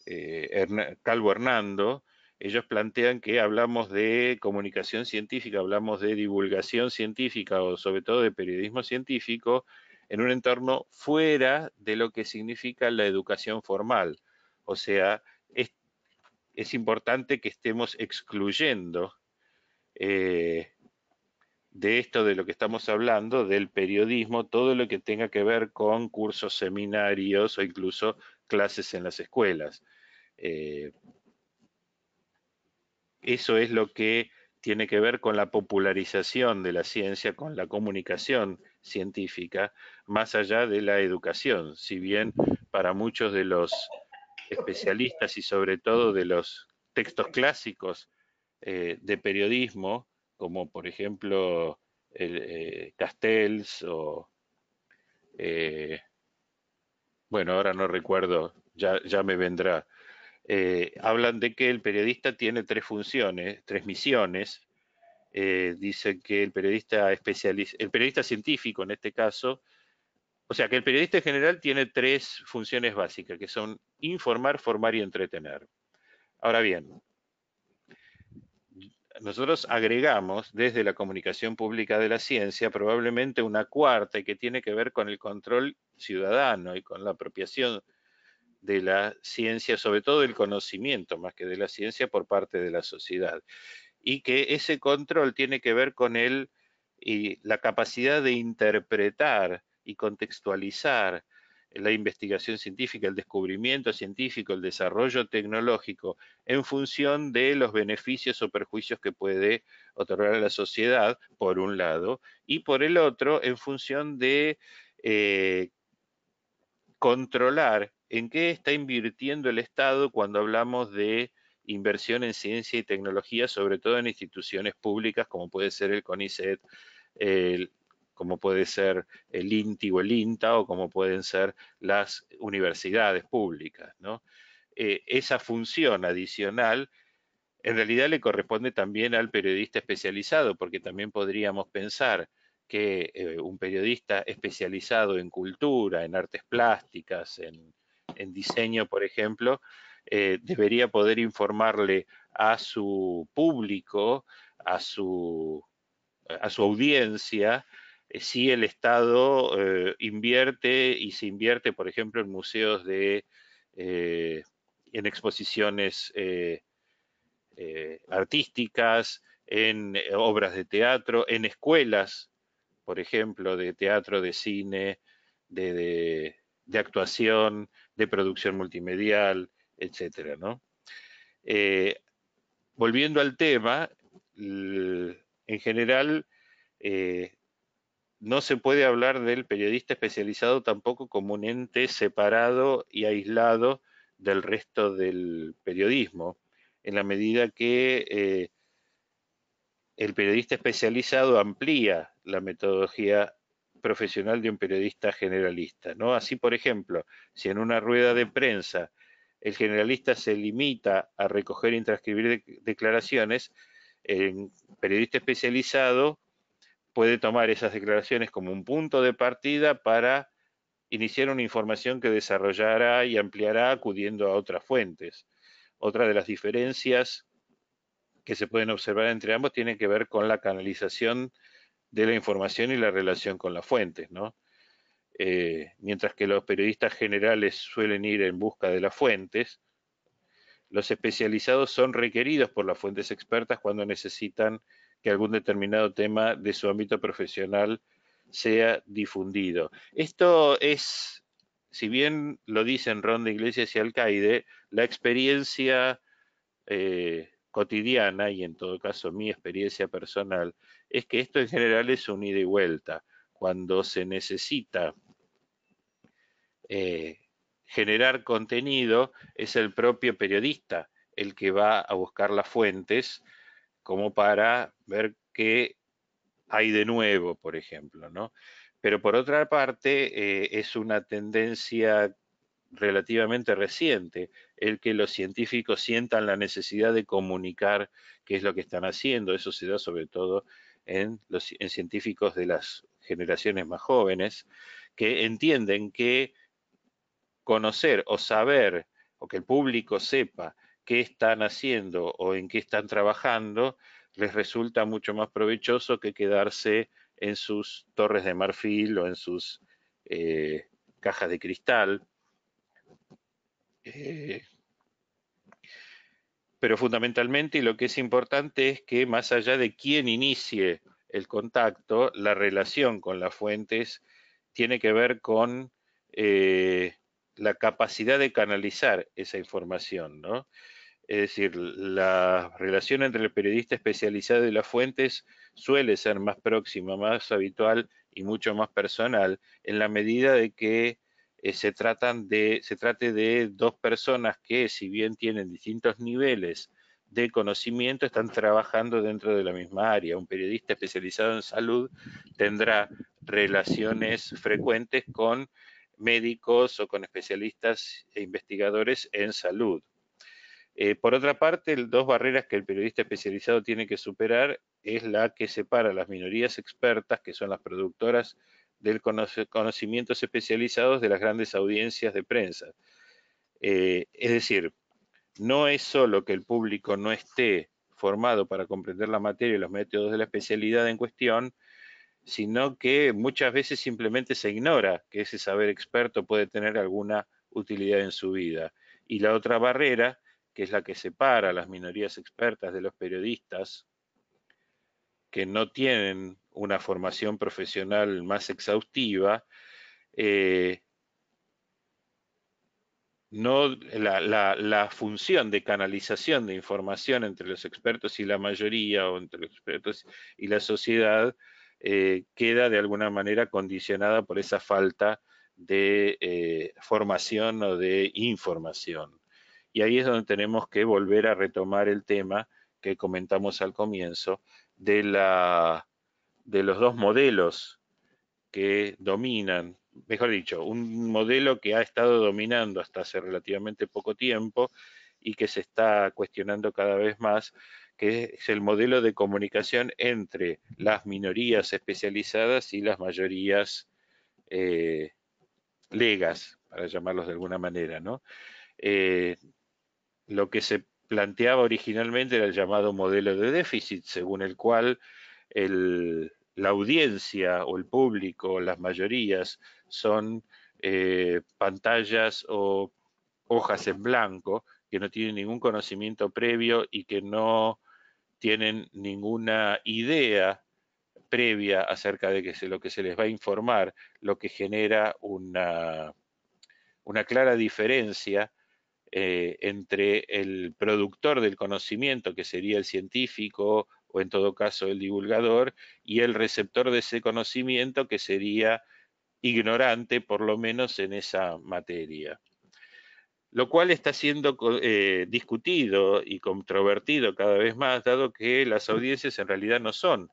eh, Calvo Hernando, ellos plantean que hablamos de comunicación científica, hablamos de divulgación científica o sobre todo de periodismo científico en un entorno fuera de lo que significa la educación formal. O sea, es, es importante que estemos excluyendo eh, de esto de lo que estamos hablando, del periodismo, todo lo que tenga que ver con cursos, seminarios o incluso clases en las escuelas. Eh, eso es lo que tiene que ver con la popularización de la ciencia, con la comunicación científica, más allá de la educación. Si bien para muchos de los especialistas y sobre todo de los textos clásicos eh, de periodismo, como por ejemplo el, eh, Castells o... Eh, bueno, ahora no recuerdo, ya, ya me vendrá. Eh, hablan de que el periodista tiene tres funciones, tres misiones. Eh, dicen que el periodista especialista, el periodista científico en este caso, o sea que el periodista en general tiene tres funciones básicas, que son informar, formar y entretener. Ahora bien, nosotros agregamos desde la comunicación pública de la ciencia probablemente una cuarta que tiene que ver con el control ciudadano y con la apropiación de la ciencia, sobre todo del conocimiento más que de la ciencia, por parte de la sociedad. Y que ese control tiene que ver con el, y la capacidad de interpretar y contextualizar la investigación científica, el descubrimiento científico, el desarrollo tecnológico, en función de los beneficios o perjuicios que puede otorgar a la sociedad, por un lado, y por el otro, en función de eh, controlar en qué está invirtiendo el Estado cuando hablamos de inversión en ciencia y tecnología, sobre todo en instituciones públicas, como puede ser el CONICET, el como puede ser el INTI o el INTA, o como pueden ser las universidades públicas, ¿no? Eh, esa función adicional en realidad le corresponde también al periodista especializado, porque también podríamos pensar que eh, un periodista especializado en cultura, en artes plásticas, en, en diseño, por ejemplo, eh, debería poder informarle a su público, a su, a su audiencia, si el Estado eh, invierte y se invierte, por ejemplo, en museos de, eh, en exposiciones eh, eh, artísticas, en obras de teatro, en escuelas, por ejemplo, de teatro, de cine, de, de, de actuación, de producción multimedial, etcétera, ¿no? Eh, volviendo al tema, en general... Eh, No se puede hablar del periodista especializado tampoco como un ente separado y aislado del resto del periodismo, en la medida que eh, el periodista especializado amplía la metodología profesional de un periodista generalista, ¿no? Así, por ejemplo, si en una rueda de prensa el generalista se limita a recoger y transcribir de declaraciones, el periodista especializado puede tomar esas declaraciones como un punto de partida para iniciar una información que desarrollará y ampliará acudiendo a otras fuentes. Otra de las diferencias que se pueden observar entre ambos tiene que ver con la canalización de la información y la relación con las fuentes, ¿no? Eh, mientras que los periodistas generales suelen ir en busca de las fuentes, los especializados son requeridos por las fuentes expertas cuando necesitan que algún determinado tema de su ámbito profesional sea difundido. Esto es, si bien lo dicen Ronda Iglesias y Alcaide, la experiencia eh, cotidiana, y en todo caso mi experiencia personal, es que esto en general es un ida y vuelta. Cuando se necesita eh, generar contenido, es el propio periodista el que va a buscar las fuentes, como para ver qué hay de nuevo, por ejemplo, ¿no? Pero por otra parte, eh, es una tendencia relativamente reciente el que los científicos sientan la necesidad de comunicar qué es lo que están haciendo. Eso se da sobre todo en los en científicos de las generaciones más jóvenes, que entienden que conocer o saber, o que el público sepa qué están haciendo o en qué están trabajando, les resulta mucho más provechoso que quedarse en sus torres de marfil o en sus eh, cajas de cristal, eh, pero fundamentalmente lo que es importante es que más allá de quién inicie el contacto, la relación con las fuentes tiene que ver con eh, la capacidad de canalizar esa información, ¿no? Es decir, la relación entre el periodista especializado y las fuentes suele ser más próxima, más habitual y mucho más personal en la medida de que eh, se, tratan de, se trate de dos personas que, si bien tienen distintos niveles de conocimiento, están trabajando dentro de la misma área. Un periodista especializado en salud tendrá relaciones frecuentes con médicos o con especialistas e investigadores en salud. Eh, por otra parte, dos barreras que el periodista especializado tiene que superar es la que separa a las minorías expertas, que son las productoras del conocimientos especializados, de las grandes audiencias de prensa. Eh, es decir, no es solo que el público no esté formado para comprender la materia y los métodos de la especialidad en cuestión, sino que muchas veces simplemente se ignora que ese saber experto puede tener alguna utilidad en su vida. Y la otra barrera, que es la que separa a las minorías expertas de los periodistas que no tienen una formación profesional más exhaustiva, eh, no, la, la, la función de canalización de información entre los expertos y la mayoría, o entre los expertos y la sociedad, eh, queda de alguna manera condicionada por esa falta de eh, formación o de información. Y ahí es donde tenemos que volver a retomar el tema que comentamos al comienzo de, la, de los dos modelos que dominan, mejor dicho, un modelo que ha estado dominando hasta hace relativamente poco tiempo y que se está cuestionando cada vez más, que es el modelo de comunicación entre las minorías especializadas y las mayorías eh, legas, para llamarlos de alguna manera, ¿no? Eh, Lo que se planteaba originalmente era el llamado modelo de déficit, según el cual el, la audiencia o el público, o las mayorías, son eh, pantallas o hojas en blanco que no tienen ningún conocimiento previo y que no tienen ninguna idea previa acerca de que se, lo que se les va a informar, lo que genera una, una clara diferencia Eh, entre el productor del conocimiento, que sería el científico o en todo caso el divulgador, y el receptor de ese conocimiento, que sería ignorante por lo menos en esa materia. Lo cual está siendo eh, discutido y controvertido cada vez más, dado que las audiencias en realidad no son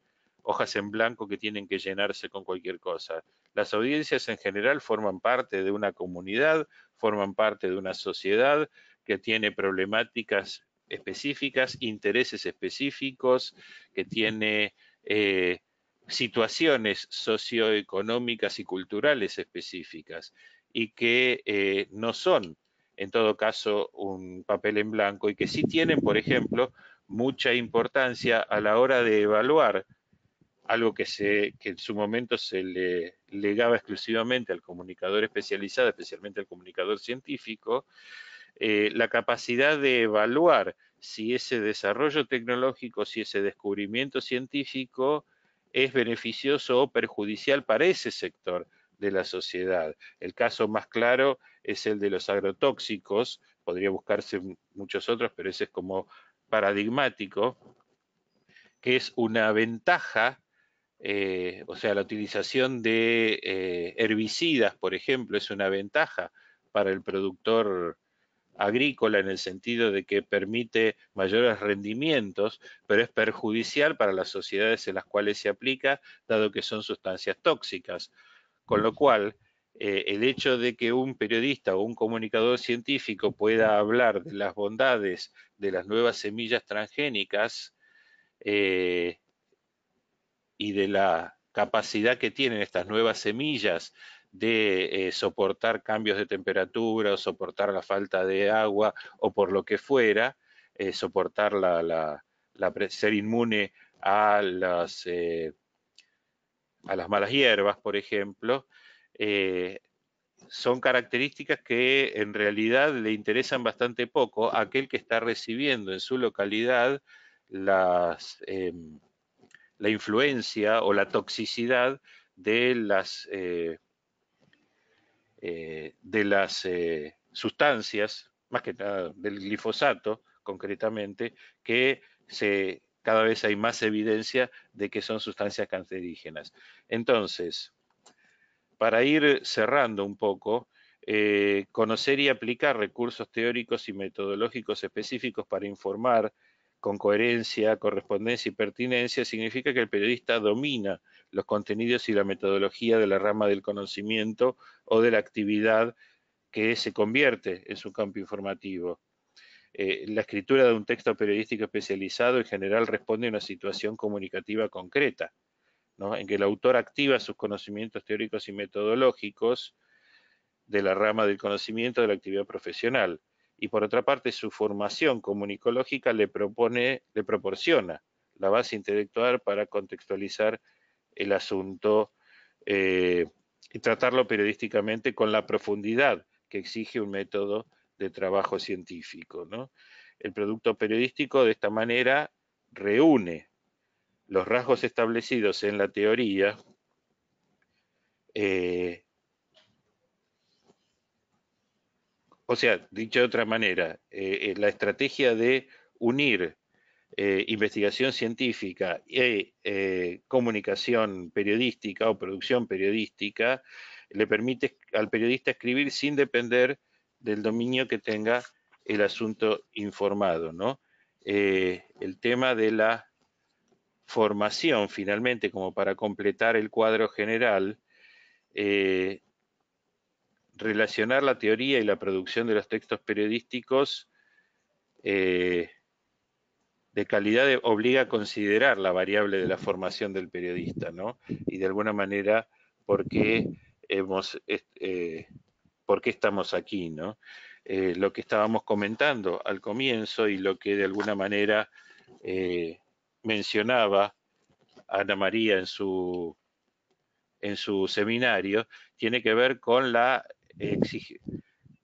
hojas en blanco que tienen que llenarse con cualquier cosa. Las audiencias en general forman parte de una comunidad, forman parte de una sociedad que tiene problemáticas específicas, intereses específicos, que tiene eh, situaciones socioeconómicas y culturales específicas, y que eh, no son, en todo caso, un papel en blanco, y que sí tienen, por ejemplo, mucha importancia a la hora de evaluar algo que, se, que en su momento se le legaba exclusivamente al comunicador especializado, especialmente al comunicador científico, eh, la capacidad de evaluar si ese desarrollo tecnológico, si ese descubrimiento científico es beneficioso o perjudicial para ese sector de la sociedad. El caso más claro es el de los agrotóxicos, podría buscarse muchos otros, pero ese es como paradigmático, que es una ventaja. Eh, o sea, la utilización de eh, herbicidas, por ejemplo, es una ventaja para el productor agrícola en el sentido de que permite mayores rendimientos, pero es perjudicial para las sociedades en las cuales se aplica, dado que son sustancias tóxicas. Con lo cual, eh, el hecho de que un periodista o un comunicador científico pueda hablar de las bondades de las nuevas semillas transgénicas, eh, y de la capacidad que tienen estas nuevas semillas de eh, soportar cambios de temperatura, o soportar la falta de agua, o por lo que fuera, eh, soportar la, la, la, ser inmune a las, eh, a las malas hierbas, por ejemplo, eh, son características que en realidad le interesan bastante poco a aquel que está recibiendo en su localidad las, eh, la influencia o la toxicidad de las, eh, eh, de las eh, sustancias, más que nada del glifosato concretamente, que se, cada vez hay más evidencia de que son sustancias cancerígenas. Entonces, para ir cerrando un poco, eh, conocer y aplicar recursos teóricos y metodológicos específicos para informar con coherencia, correspondencia y pertinencia significa que el periodista domina los contenidos y la metodología de la rama del conocimiento o de la actividad que se convierte en su campo informativo. Eh, la escritura de un texto periodístico especializado en general responde a una situación comunicativa concreta, ¿no? En que el autor activa sus conocimientos teóricos y metodológicos de la rama del conocimiento de la actividad profesional. Y por otra parte, su formación comunicológica le, propone, le proporciona la base intelectual para contextualizar el asunto eh, y tratarlo periodísticamente con la profundidad que exige un método de trabajo científico, ¿no? El producto periodístico de esta manera reúne los rasgos establecidos en la teoría eh, o sea, dicho de otra manera, eh, eh, la estrategia de unir eh, investigación científica e eh, comunicación periodística o producción periodística le permite al periodista escribir sin depender del dominio que tenga el asunto informado, ¿no? Eh, el tema de la formación, finalmente, como para completar el cuadro general, eh, relacionar la teoría y la producción de los textos periodísticos eh, de calidad de, obliga a considerar la variable de la formación del periodista, ¿no? Y de alguna manera, ¿por qué hemos, eh, por qué estamos aquí, ¿no? Eh, lo que estábamos comentando al comienzo y lo que de alguna manera eh, mencionaba Ana María en su, en su seminario, tiene que ver con la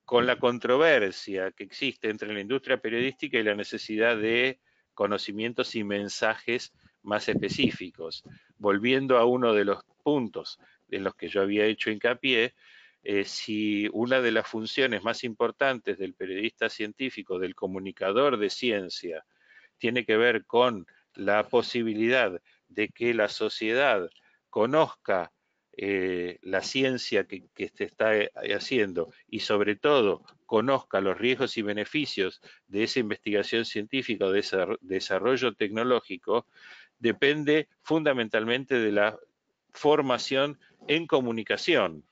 con la controversia que existe entre la industria periodística y la necesidad de conocimientos y mensajes más específicos. Volviendo a uno de los puntos en los que yo había hecho hincapié, eh, si una de las funciones más importantes del periodista científico, del comunicador de ciencia, tiene que ver con la posibilidad de que la sociedad conozca Eh, la ciencia que, que se está haciendo y sobre todo conozca los riesgos y beneficios de esa investigación científica o de ese desarrollo tecnológico, depende fundamentalmente de la formación en comunicación.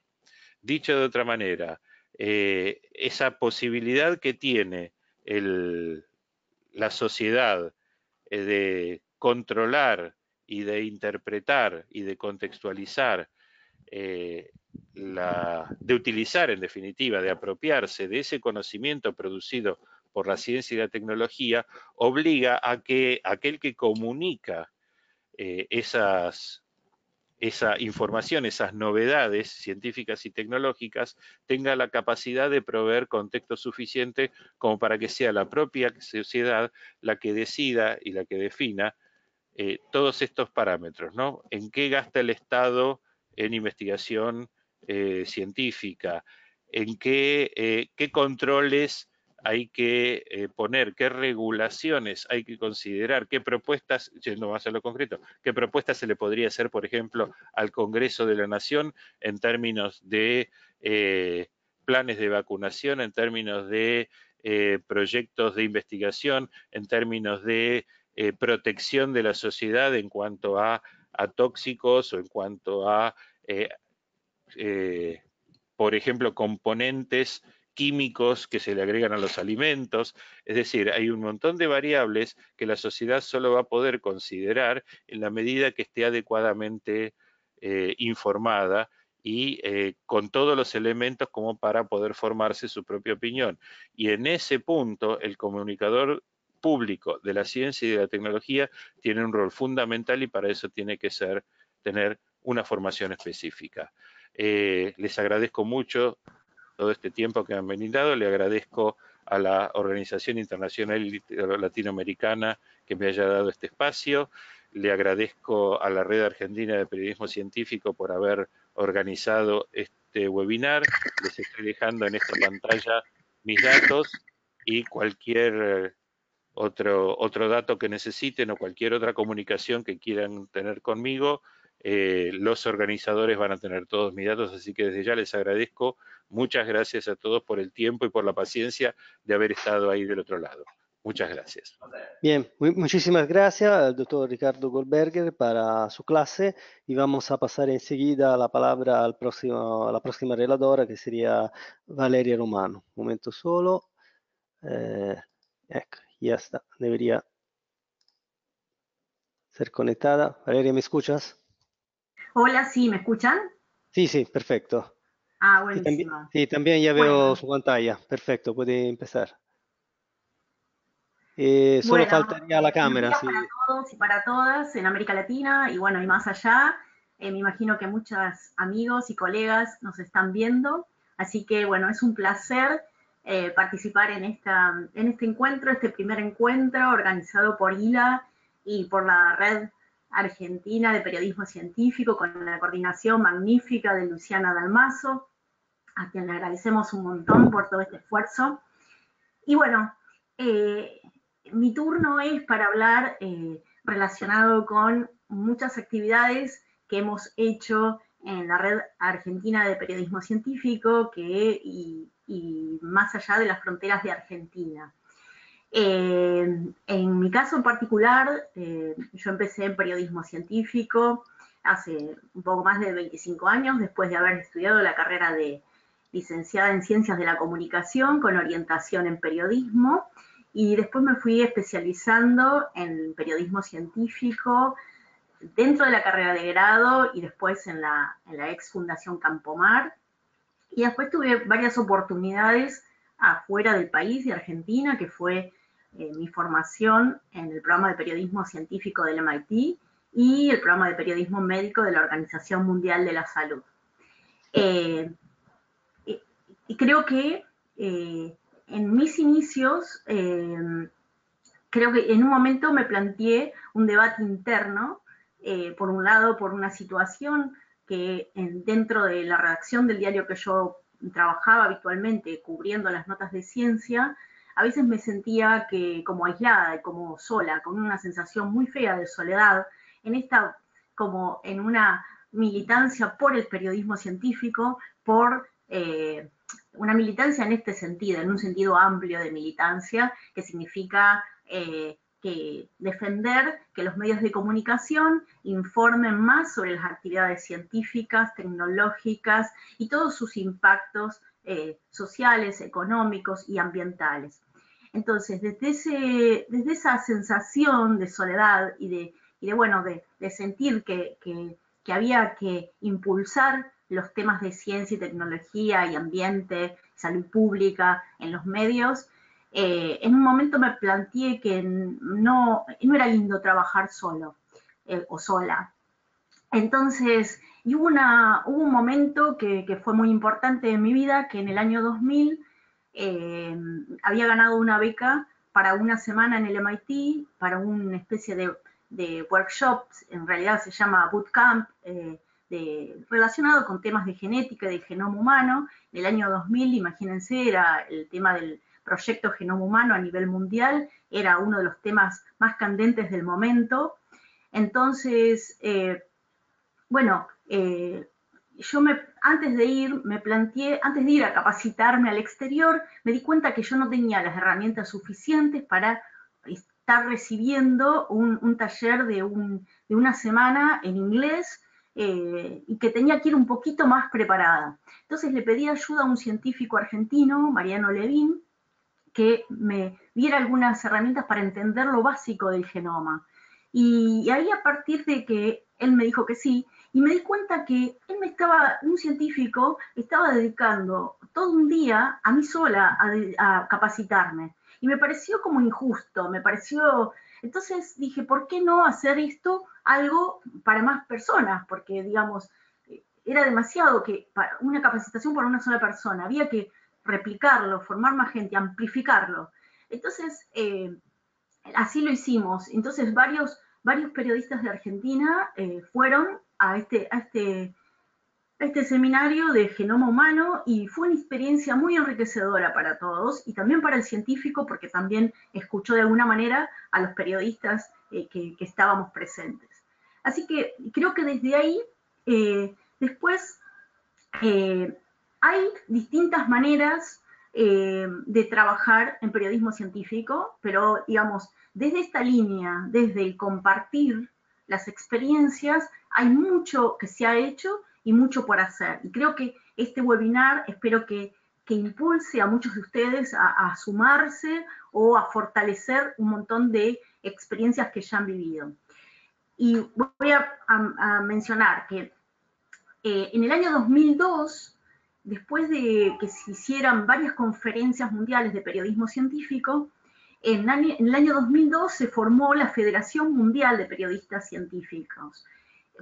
Dicho de otra manera, eh, esa posibilidad que tiene el, la sociedad eh, de controlar y de interpretar y de contextualizar Eh, la, de utilizar en definitiva, de apropiarse de ese conocimiento producido por la ciencia y la tecnología, obliga a que aquel que comunica eh, esas, esa información, esas novedades científicas y tecnológicas, tenga la capacidad de proveer contexto suficiente como para que sea la propia sociedad la que decida y la que defina eh, todos estos parámetros, ¿no? ¿En qué gasta el Estado en investigación eh, científica, en qué, eh, qué controles hay que eh, poner, qué regulaciones hay que considerar, qué propuestas, yendo más a lo concreto, qué propuestas se le podría hacer, por ejemplo, al Congreso de la Nación en términos de eh, planes de vacunación, en términos de eh, proyectos de investigación, en términos de eh, protección de la sociedad en cuanto a a tóxicos o en cuanto a, eh, eh, por ejemplo, componentes químicos que se le agregan a los alimentos. Es decir, hay un montón de variables que la sociedad solo va a poder considerar en la medida que esté adecuadamente eh, informada y eh, con todos los elementos como para poder formarse su propia opinión. Y en ese punto, el comunicador público de la ciencia y de la tecnología tiene un rol fundamental y para eso tiene que ser, tener una formación específica. Eh, les agradezco mucho todo este tiempo que han brindado. Le agradezco a la Organización Internacional Latinoamericana que me haya dado este espacio. Le agradezco a la Red Argentina de Periodismo Científico por haber organizado este webinar. Les estoy dejando en esta pantalla mis datos y cualquier otro, otro dato que necesiten o cualquier otra comunicación que quieran tener conmigo. Eh, los organizadores van a tener todos mis datos, así que desde ya les agradezco. Muchas gracias a todos por el tiempo y por la paciencia de haber estado ahí del otro lado. Muchas gracias. Bien, muchísimas gracias al doctor Ricardo Goldberger para su clase y vamos a pasar enseguida la palabra al próximo, a la próxima relatora, que sería Valeria Román. Un momento solo. Eh, ecco, ya está, debería ser conectada. Valeria, ¿me escuchas? Hola, sí, ¿me escuchan? Sí, sí, perfecto. Ah, buenísimo. Sí, también ya veo bueno. Su pantalla. Perfecto, puede empezar. Eh, solo bueno, faltaría la cámara. Sí. Para todos y para todas en América Latina y bueno, y más allá. Eh, me imagino que muchos amigos y colegas nos están viendo. Así que bueno, es un placer eh, participar en, esta, en este encuentro, este primer encuentro organizado por I L A y por la Red Argentina de Periodismo Científico, con la coordinación magnífica de Luciana Dalmaso, a quien le agradecemos un montón por todo este esfuerzo. Y bueno, eh, mi turno es para hablar eh, relacionado con muchas actividades que hemos hecho en la Red Argentina de Periodismo Científico que, y, y más allá de las fronteras de Argentina. Eh, en mi caso en particular, eh, yo empecé en periodismo científico hace un poco más de veinticinco años, después de haber estudiado la carrera de licenciada en Ciencias de la Comunicación con orientación en periodismo, y después me fui especializando en periodismo científico dentro de la carrera de grado y después en la, en la ex Fundación Campomar, y después tuve varias oportunidades afuera del país de Argentina, que fue eh, mi formación en el programa de periodismo científico del M I T y el programa de periodismo médico de la Organización Mundial de la Salud. Eh, y, y creo que eh, en mis inicios, eh, creo que en un momento me planteé un debate interno, eh, por un lado por una situación que en, dentro de la redacción del diario que yo trabajaba habitualmente cubriendo las notas de ciencia, a veces me sentía que como aislada y como sola, con una sensación muy fea de soledad, en esta, como en una militancia por el periodismo científico, por eh, una militancia en este sentido, en un sentido amplio de militancia, que significa eh, que defender que los medios de comunicación informen más sobre las actividades científicas, tecnológicas y todos sus impactos eh, sociales, económicos y ambientales. Entonces, desde, ese, desde esa sensación de soledad y de, y de bueno, de, de sentir que, que, que había que impulsar los temas de ciencia y tecnología y ambiente, salud pública en los medios, Eh, en un momento me planteé que no, no era lindo trabajar solo eh, o sola. Entonces, y hubo, una, hubo un momento que, que fue muy importante en mi vida, que en el año dos mil eh, había ganado una beca para una semana en el M I T, para una especie de, de workshop, en realidad se llama bootcamp, eh, de, relacionado con temas de genética y de genoma humano. En el año dos mil, imagínense, era el tema del proyecto Genoma Humano a nivel mundial, era uno de los temas más candentes del momento. Entonces, eh, bueno, eh, yo me, antes de ir, me planteé, antes de ir a capacitarme al exterior, me di cuenta que yo no tenía las herramientas suficientes para estar recibiendo un, un taller de, un, de una semana en inglés, Eh, y que tenía que ir un poquito más preparada. Entonces le pedí ayuda a un científico argentino, Mariano Levín, que me diera algunas herramientas para entender lo básico del genoma. Y, y ahí, a partir de que él me dijo que sí, y me di cuenta que él me estaba, un científico estaba dedicando todo un día a mí sola a, a capacitarme. Y me pareció como injusto, me pareció... Entonces dije, ¿por qué no hacer esto algo para más personas? Porque, digamos, era demasiado que para una capacitación para una sola persona, había que replicarlo, formar más gente, amplificarlo. Entonces, eh, así lo hicimos. Entonces, varios, varios periodistas de Argentina eh, fueron a este, a este, a este seminario de genoma humano y fue una experiencia muy enriquecedora para todos y también para el científico, porque también escuchó de alguna manera a los periodistas eh, que, que estábamos presentes. Así que creo que desde ahí, eh, después, eh, hay distintas maneras eh, de trabajar en periodismo científico, pero, digamos, desde esta línea, desde el compartir las experiencias, hay mucho que se ha hecho y mucho por hacer. Y creo que este webinar, espero que, que impulse a muchos de ustedes a, a sumarse o a fortalecer un montón de experiencias que ya han vivido. Y voy a, a, a mencionar que eh, en el año dos mil dos, después de que se hicieran varias conferencias mundiales de periodismo científico, en, en el año dos mil dos se formó la Federación Mundial de Periodistas Científicos.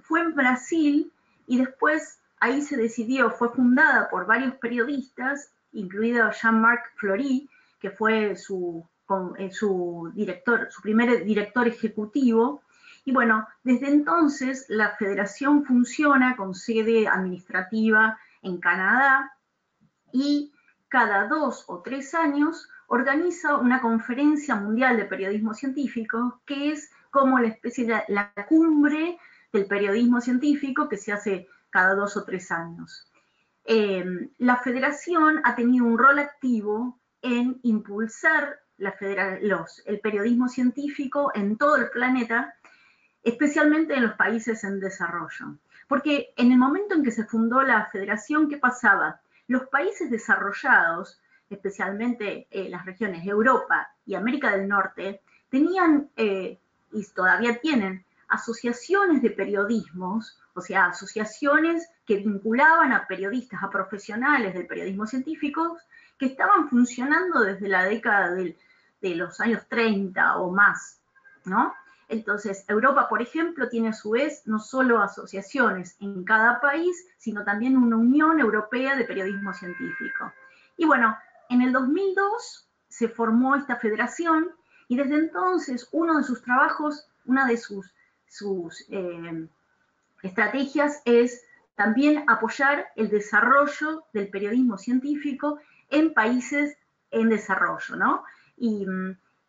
Fue en Brasil y después ahí se decidió, fue fundada por varios periodistas, incluido Jean-Marc Fleury, que fue su, con, eh, su, director, su primer director ejecutivo. Y bueno, desde entonces la federación funciona con sede administrativa en Canadá y cada dos o tres años organiza una conferencia mundial de periodismo científico, que es como la especie de la cumbre del periodismo científico que se hace cada dos o tres años. Eh, la federación ha tenido un rol activo en impulsar la federal, los, el periodismo científico en todo el planeta, especialmente en los países en desarrollo. Porque en el momento en que se fundó la federación, ¿qué pasaba? Los países desarrollados, especialmente eh, las regiones Europa y América del Norte, tenían, eh, y todavía tienen, asociaciones de periodismos, o sea, asociaciones que vinculaban a periodistas, a profesionales del periodismo científico, que estaban funcionando desde la década del, de los años treinta o más, ¿no? Entonces, Europa, por ejemplo, tiene a su vez no solo asociaciones en cada país, sino también una Unión Europea de Periodismo Científico. Y bueno, en el dos mil dos se formó esta federación y desde entonces uno de sus trabajos, una de sus, sus eh, estrategias es también apoyar el desarrollo del periodismo científico en países en desarrollo, ¿no? Y...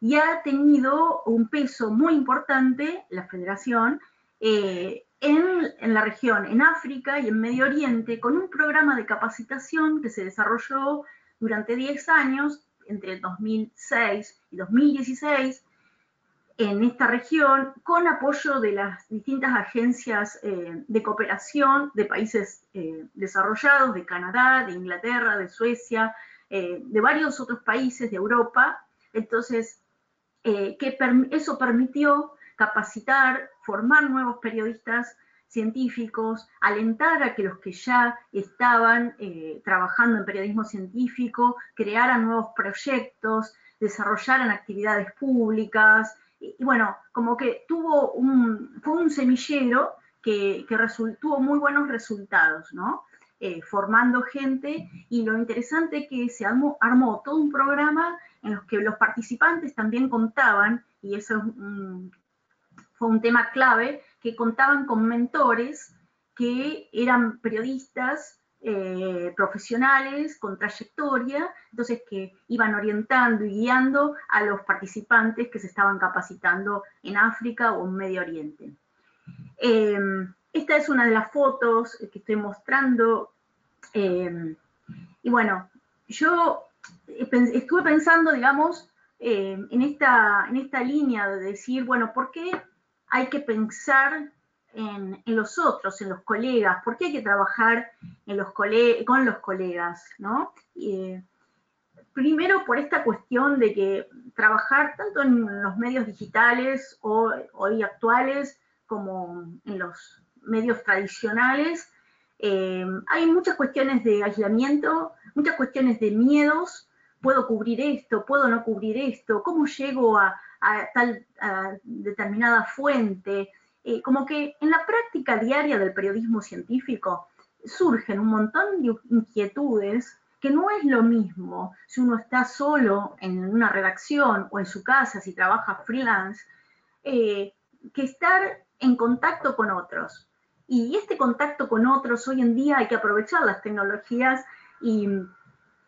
y ha tenido un peso muy importante, la Federación, eh, en, en la región, en África y en Medio Oriente, con un programa de capacitación que se desarrolló durante diez años, entre el dos mil seis y dos mil dieciséis, en esta región, con apoyo de las distintas agencias eh, de cooperación de países eh, desarrollados, de Canadá, de Inglaterra, de Suecia, eh, de varios otros países de Europa. Entonces, Eh, que eso permitió capacitar, formar nuevos periodistas científicos, alentar a que los que ya estaban eh, trabajando en periodismo científico crearan nuevos proyectos, desarrollaran actividades públicas, y, y bueno, como que tuvo un, fue un semillero que, que tuvo muy buenos resultados, ¿no? Eh, formando gente, y lo interesante es que se armó, armó todo un programa en los que los participantes también contaban, y eso es un, fue un tema clave, que contaban con mentores que eran periodistas eh, profesionales con trayectoria, entonces que iban orientando y guiando a los participantes que se estaban capacitando en África o en Medio Oriente. Eh, esta es una de las fotos que estoy mostrando, eh, y bueno, yo estuve pensando, digamos, eh, en, esta, en esta línea de decir, bueno, ¿por qué hay que pensar en, en los otros, en los colegas? ¿Por qué hay que trabajar en los cole- con los colegas, ¿no? Eh, primero por esta cuestión de que trabajar tanto en los medios digitales o, hoy actuales como en los medios tradicionales, eh, hay muchas cuestiones de aislamiento, muchas cuestiones de miedos. ¿Puedo cubrir esto? ¿Puedo no cubrir esto? ¿Cómo llego a, a tal a determinada fuente? Eh, como que en la práctica diaria del periodismo científico surgen un montón de inquietudes que no es lo mismo si uno está solo en una redacción o en su casa, si trabaja freelance, eh, que estar en contacto con otros. Y este contacto con otros, hoy en día hay que aprovechar las tecnologías y,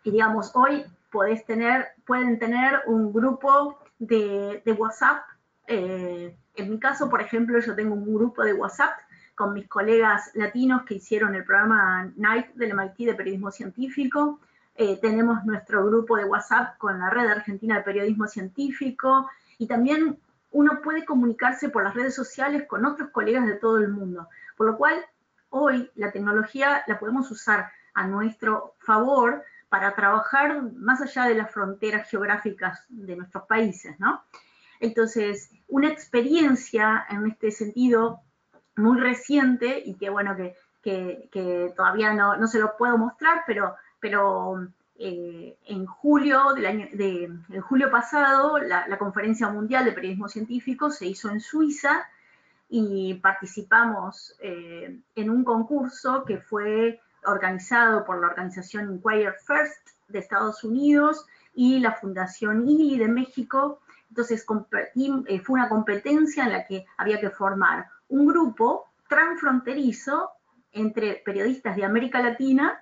y digamos, hoy podés tener, pueden tener un grupo de, de WhatsApp. Eh, en mi caso, por ejemplo, yo tengo un grupo de WhatsApp con mis colegas latinos que hicieron el programa Night del M I T de Periodismo Científico. Eh, tenemos nuestro grupo de WhatsApp con la Red Argentina de Periodismo Científico. Y también uno puede comunicarse por las redes sociales con otros colegas de todo el mundo. Por lo cual, hoy la tecnología la podemos usar a nuestro favor para trabajar más allá de las fronteras geográficas de nuestros países, ¿no? Entonces, una experiencia en este sentido muy reciente, y que bueno, que, que, que todavía no, no se lo puedo mostrar, pero, pero eh, en julio del año, de, en julio pasado, la, la Conferencia Mundial de Periodismo Científico se hizo en Suiza, y participamos eh, en un concurso que fue organizado por la organización Inquire First de Estados Unidos y la Fundación Ealy de México. Entonces eh, fue una competencia en la que había que formar un grupo transfronterizo entre periodistas de América Latina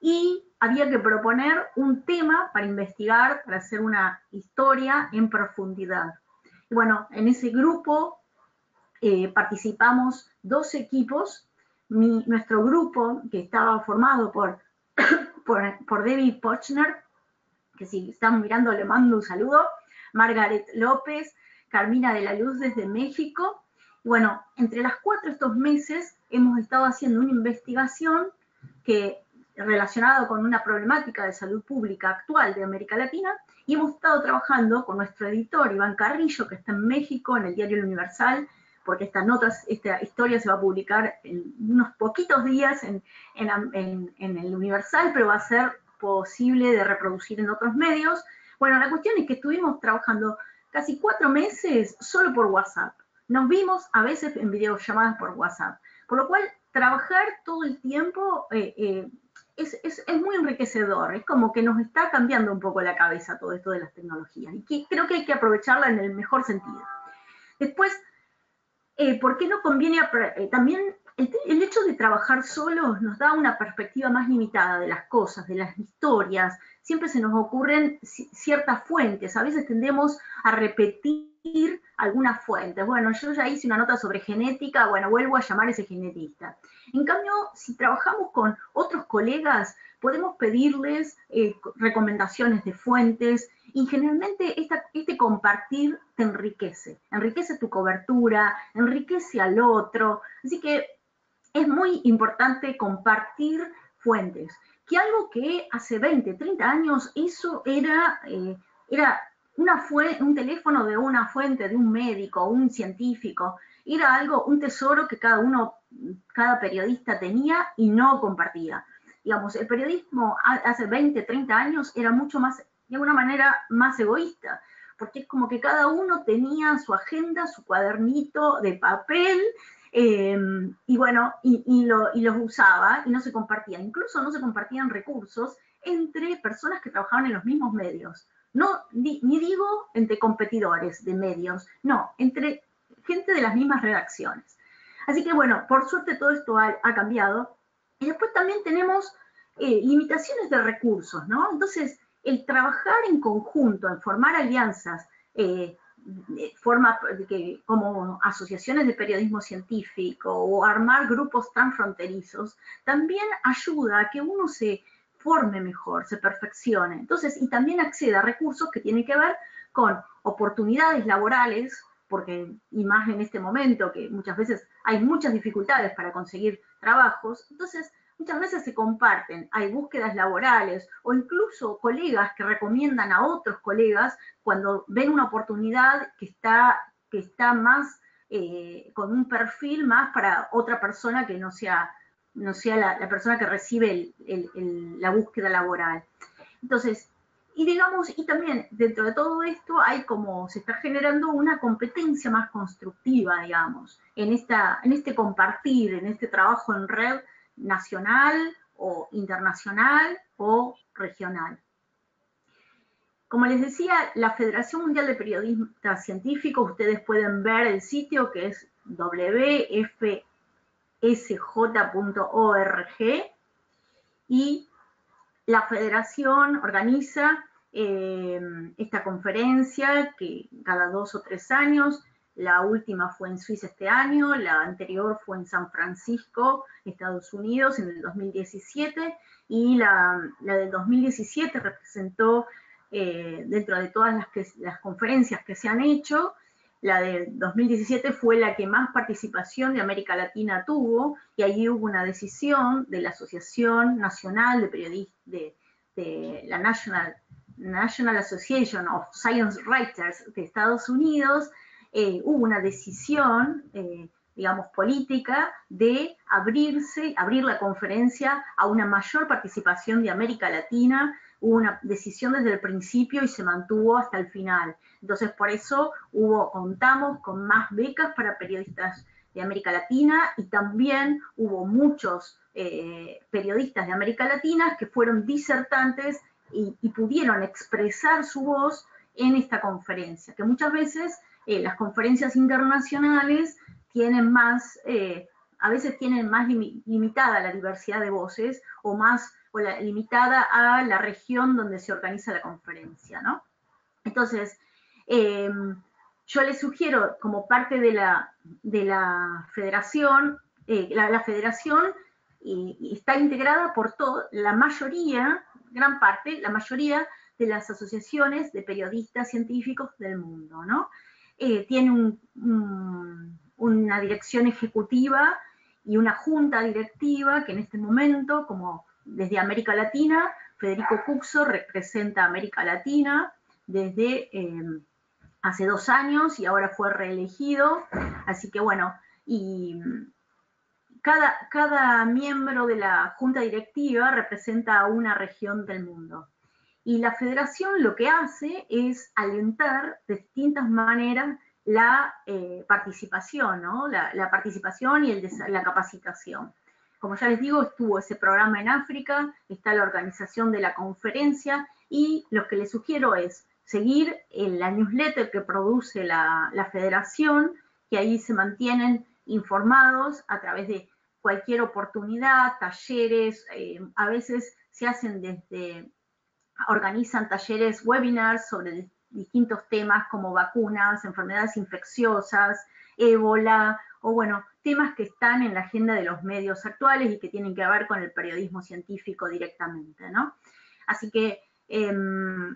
y había que proponer un tema para investigar, para hacer una historia en profundidad. Y bueno, en ese grupo Eh, participamos dos equipos. Mi, nuestro grupo, que estaba formado por, por, por Debbie Ponchner, que si están mirando le mando un saludo, Margaret López, Carmina de la Luz desde México. Y bueno, entre las cuatro estos meses hemos estado haciendo una investigación que, relacionada con una problemática de salud pública actual de América Latina, y hemos estado trabajando con nuestro editor Iván Carrillo, que está en México, en el diario El Universal, porque esta, nota, esta historia se va a publicar en unos poquitos días en, en, en, en El Universal, pero va a ser posible de reproducir en otros medios. Bueno, la cuestión es que estuvimos trabajando casi cuatro meses solo por WhatsApp. Nos vimos a veces en videollamadas por WhatsApp. Por lo cual, trabajar todo el tiempo eh, eh, es, es, es muy enriquecedor. Es como que nos está cambiando un poco la cabeza todo esto de las tecnologías. Y que, creo que hay que aprovecharla en el mejor sentido. Después, Eh, ¿por qué no conviene? Eh, también el, el hecho de trabajar solos nos da una perspectiva más limitada de las cosas, de las historias. Siempre se nos ocurren ciertas fuentes. A veces tendemos a repetir algunas fuentes. Bueno, yo ya hice una nota sobre genética, bueno, vuelvo a llamar a ese genetista. En cambio, si trabajamos con otros colegas, podemos pedirles eh, recomendaciones de fuentes, y generalmente esta, este compartir te enriquece, enriquece tu cobertura, enriquece al otro, así que es muy importante compartir fuentes, que algo que hace veinte, treinta años eso era, eh, era una un teléfono de una fuente, de un médico, un científico, era algo, un tesoro que cada uno, cada periodista tenía y no compartía. Digamos, el periodismo hace veinte, treinta años era mucho más, de alguna manera, más egoísta, porque es como que cada uno tenía su agenda, su cuadernito de papel, eh, y bueno, y, y, lo, y los usaba, y no se compartía. Incluso no se compartían recursos entre personas que trabajaban en los mismos medios. No, ni, ni digo entre competidores de medios, no, entre gente de las mismas redacciones. Así que bueno, por suerte todo esto ha, ha cambiado. Y después también tenemos eh, limitaciones de recursos, ¿no? Entonces, el trabajar en conjunto, en formar alianzas, eh, de forma que, como asociaciones de periodismo científico o armar grupos transfronterizos, también ayuda a que uno se forme mejor, se perfeccione. Entonces, y también acceda a recursos que tienen que ver con oportunidades laborales, porque, y más en este momento, que muchas veces hay muchas dificultades para conseguir trabajos, entonces muchas veces se comparten, hay búsquedas laborales, o incluso colegas que recomiendan a otros colegas cuando ven una oportunidad que está, que está más, eh, con un perfil más para otra persona que no sea, no sea la, la persona que recibe el, el, el, la búsqueda laboral. Entonces, Y digamos, y también dentro de todo esto hay como, se está generando una competencia más constructiva, digamos, en, esta, en este compartir, en este trabajo en red nacional o internacional o regional. Como les decía, la Federación Mundial de Periodistas Científicos, ustedes pueden ver el sitio que es w f s j punto org, y la Federación organiza eh, esta conferencia que cada dos o tres años, la última fue en Suiza este año, la anterior fue en San Francisco, Estados Unidos, en el dos mil diecisiete, y la, la del dos mil diecisiete representó Eh, dentro de todas las, que, las conferencias que se han hecho, la de dos mil diecisiete fue la que más participación de América Latina tuvo, y allí hubo una decisión de la Asociación Nacional de Periodistas, de, de la National, National Association of Science Writers de Estados Unidos, eh, hubo una decisión, eh, digamos, política de abrirse, abrir la conferencia a una mayor participación de América Latina. Hubo una decisión desde el principio y se mantuvo hasta el final. Entonces, por eso hubo, contamos con más becas para periodistas de América Latina, y también hubo muchos eh, periodistas de América Latina que fueron disertantes y, y pudieron expresar su voz en esta conferencia, que muchas veces eh, las conferencias internacionales tienen más, eh, a veces tienen más lim, limitada la diversidad de voces, o más o la, limitada a la región donde se organiza la conferencia, ¿no? Entonces, eh, yo les sugiero, como parte de la, de la federación, eh, la, la federación eh, está integrada por todo, la mayoría, gran parte, la mayoría de las asociaciones de periodistas científicos del mundo, ¿no? Eh, tiene un, un, una dirección ejecutiva y una junta directiva que en este momento, como desde América Latina, Federico Kukso representa a América Latina desde eh, hace dos años y ahora fue reelegido. Así que bueno, y cada, cada miembro de la junta directiva representa a una región del mundo. Y la federación lo que hace es alentar de distintas maneras la eh, participación, ¿no? La, la participación y el, la capacitación. Como ya les digo, estuvo ese programa en África, está la organización de la conferencia, y lo que les sugiero es seguir en la newsletter que produce la, la federación, que ahí se mantienen informados a través de cualquier oportunidad, talleres, eh, a veces se hacen desde, organizan talleres, webinars sobre distintos temas como vacunas, enfermedades infecciosas, ébola, o bueno, temas que están en la agenda de los medios actuales y que tienen que ver con el periodismo científico directamente, ¿no? Así que eh,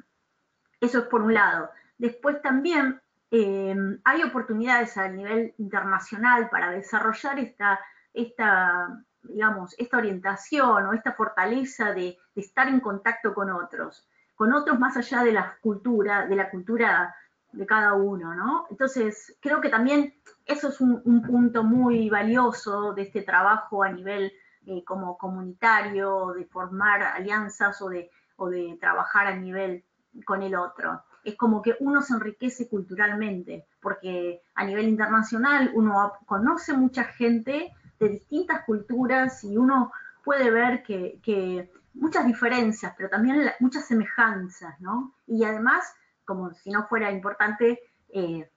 eso es por un lado. Después también eh, hay oportunidades a nivel internacional para desarrollar esta, esta, digamos, esta orientación o esta fortaleza de, de estar en contacto con otros, con otros más allá de la cultura, de la cultura de cada uno, ¿no? Entonces, creo que también eso es un, un punto muy valioso de este trabajo a nivel eh, como comunitario, de formar alianzas o de, o de trabajar a nivel con el otro. Es como que uno se enriquece culturalmente, porque a nivel internacional uno conoce mucha gente de distintas culturas y uno puede ver que, que muchas diferencias, pero también la, muchas semejanzas, ¿no? Y además, como si no fuera importante, eh,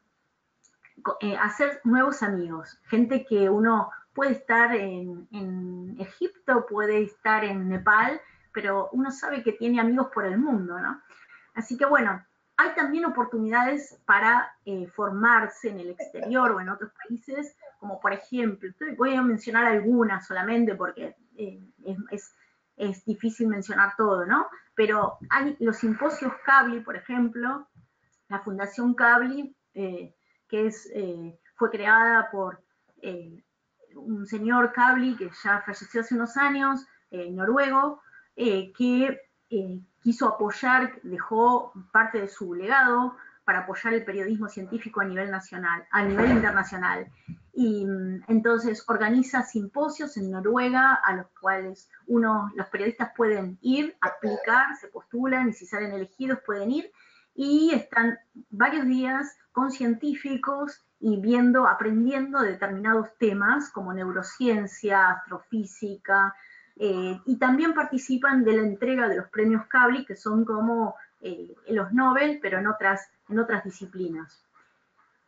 eh, hacer nuevos amigos, gente que uno puede estar en, en Egipto, puede estar en Nepal, pero uno sabe que tiene amigos por el mundo, ¿no? Así que bueno, hay también oportunidades para eh, formarse en el exterior o en otros países, como por ejemplo, voy a mencionar algunas solamente porque eh, es, es, es difícil mencionar todo, ¿no? Pero hay los simposios Kavli, por ejemplo, la Fundación Kavli, eh, que es, eh, fue creada por eh, un señor Kavli que ya falleció hace unos años, eh, noruego, eh, que eh, quiso apoyar, dejó parte de su legado para apoyar el periodismo científico a nivel nacional, a nivel internacional. Y entonces organiza simposios en Noruega a los cuales uno, los periodistas pueden ir, aplicar, se postulan y si salen elegidos pueden ir. Y están varios días con científicos y viendo, aprendiendo determinados temas como neurociencia, astrofísica, eh, y también participan de la entrega de los premios Kavli, que son como eh, los Nobel, pero en otras, en otras disciplinas.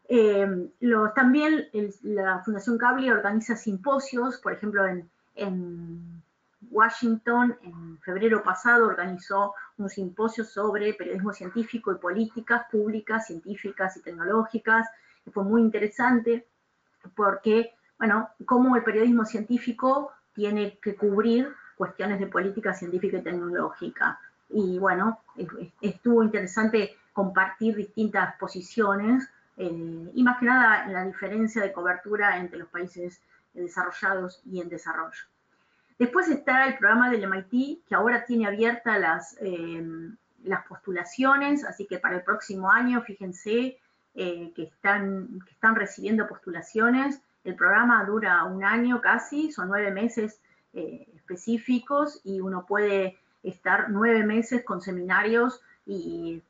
Eh, los, también el, la Fundación Kavli organiza simposios, por ejemplo, en, en Washington, en febrero pasado, organizó un simposio sobre periodismo científico y políticas públicas, científicas y tecnológicas. Fue muy interesante porque, bueno, cómo el periodismo científico tiene que cubrir cuestiones de política científica y tecnológica. Y, bueno, estuvo interesante compartir distintas posiciones eh, y, más que nada, la diferencia de cobertura entre los países desarrollados y en desarrollo. Después está el programa del M I T, que ahora tiene abiertas las, eh, las postulaciones, así que para el próximo año, fíjense, Eh, que, están, que están recibiendo postulaciones. El programa dura un año casi, son nueve meses eh, específicos, y uno puede estar nueve meses con seminarios y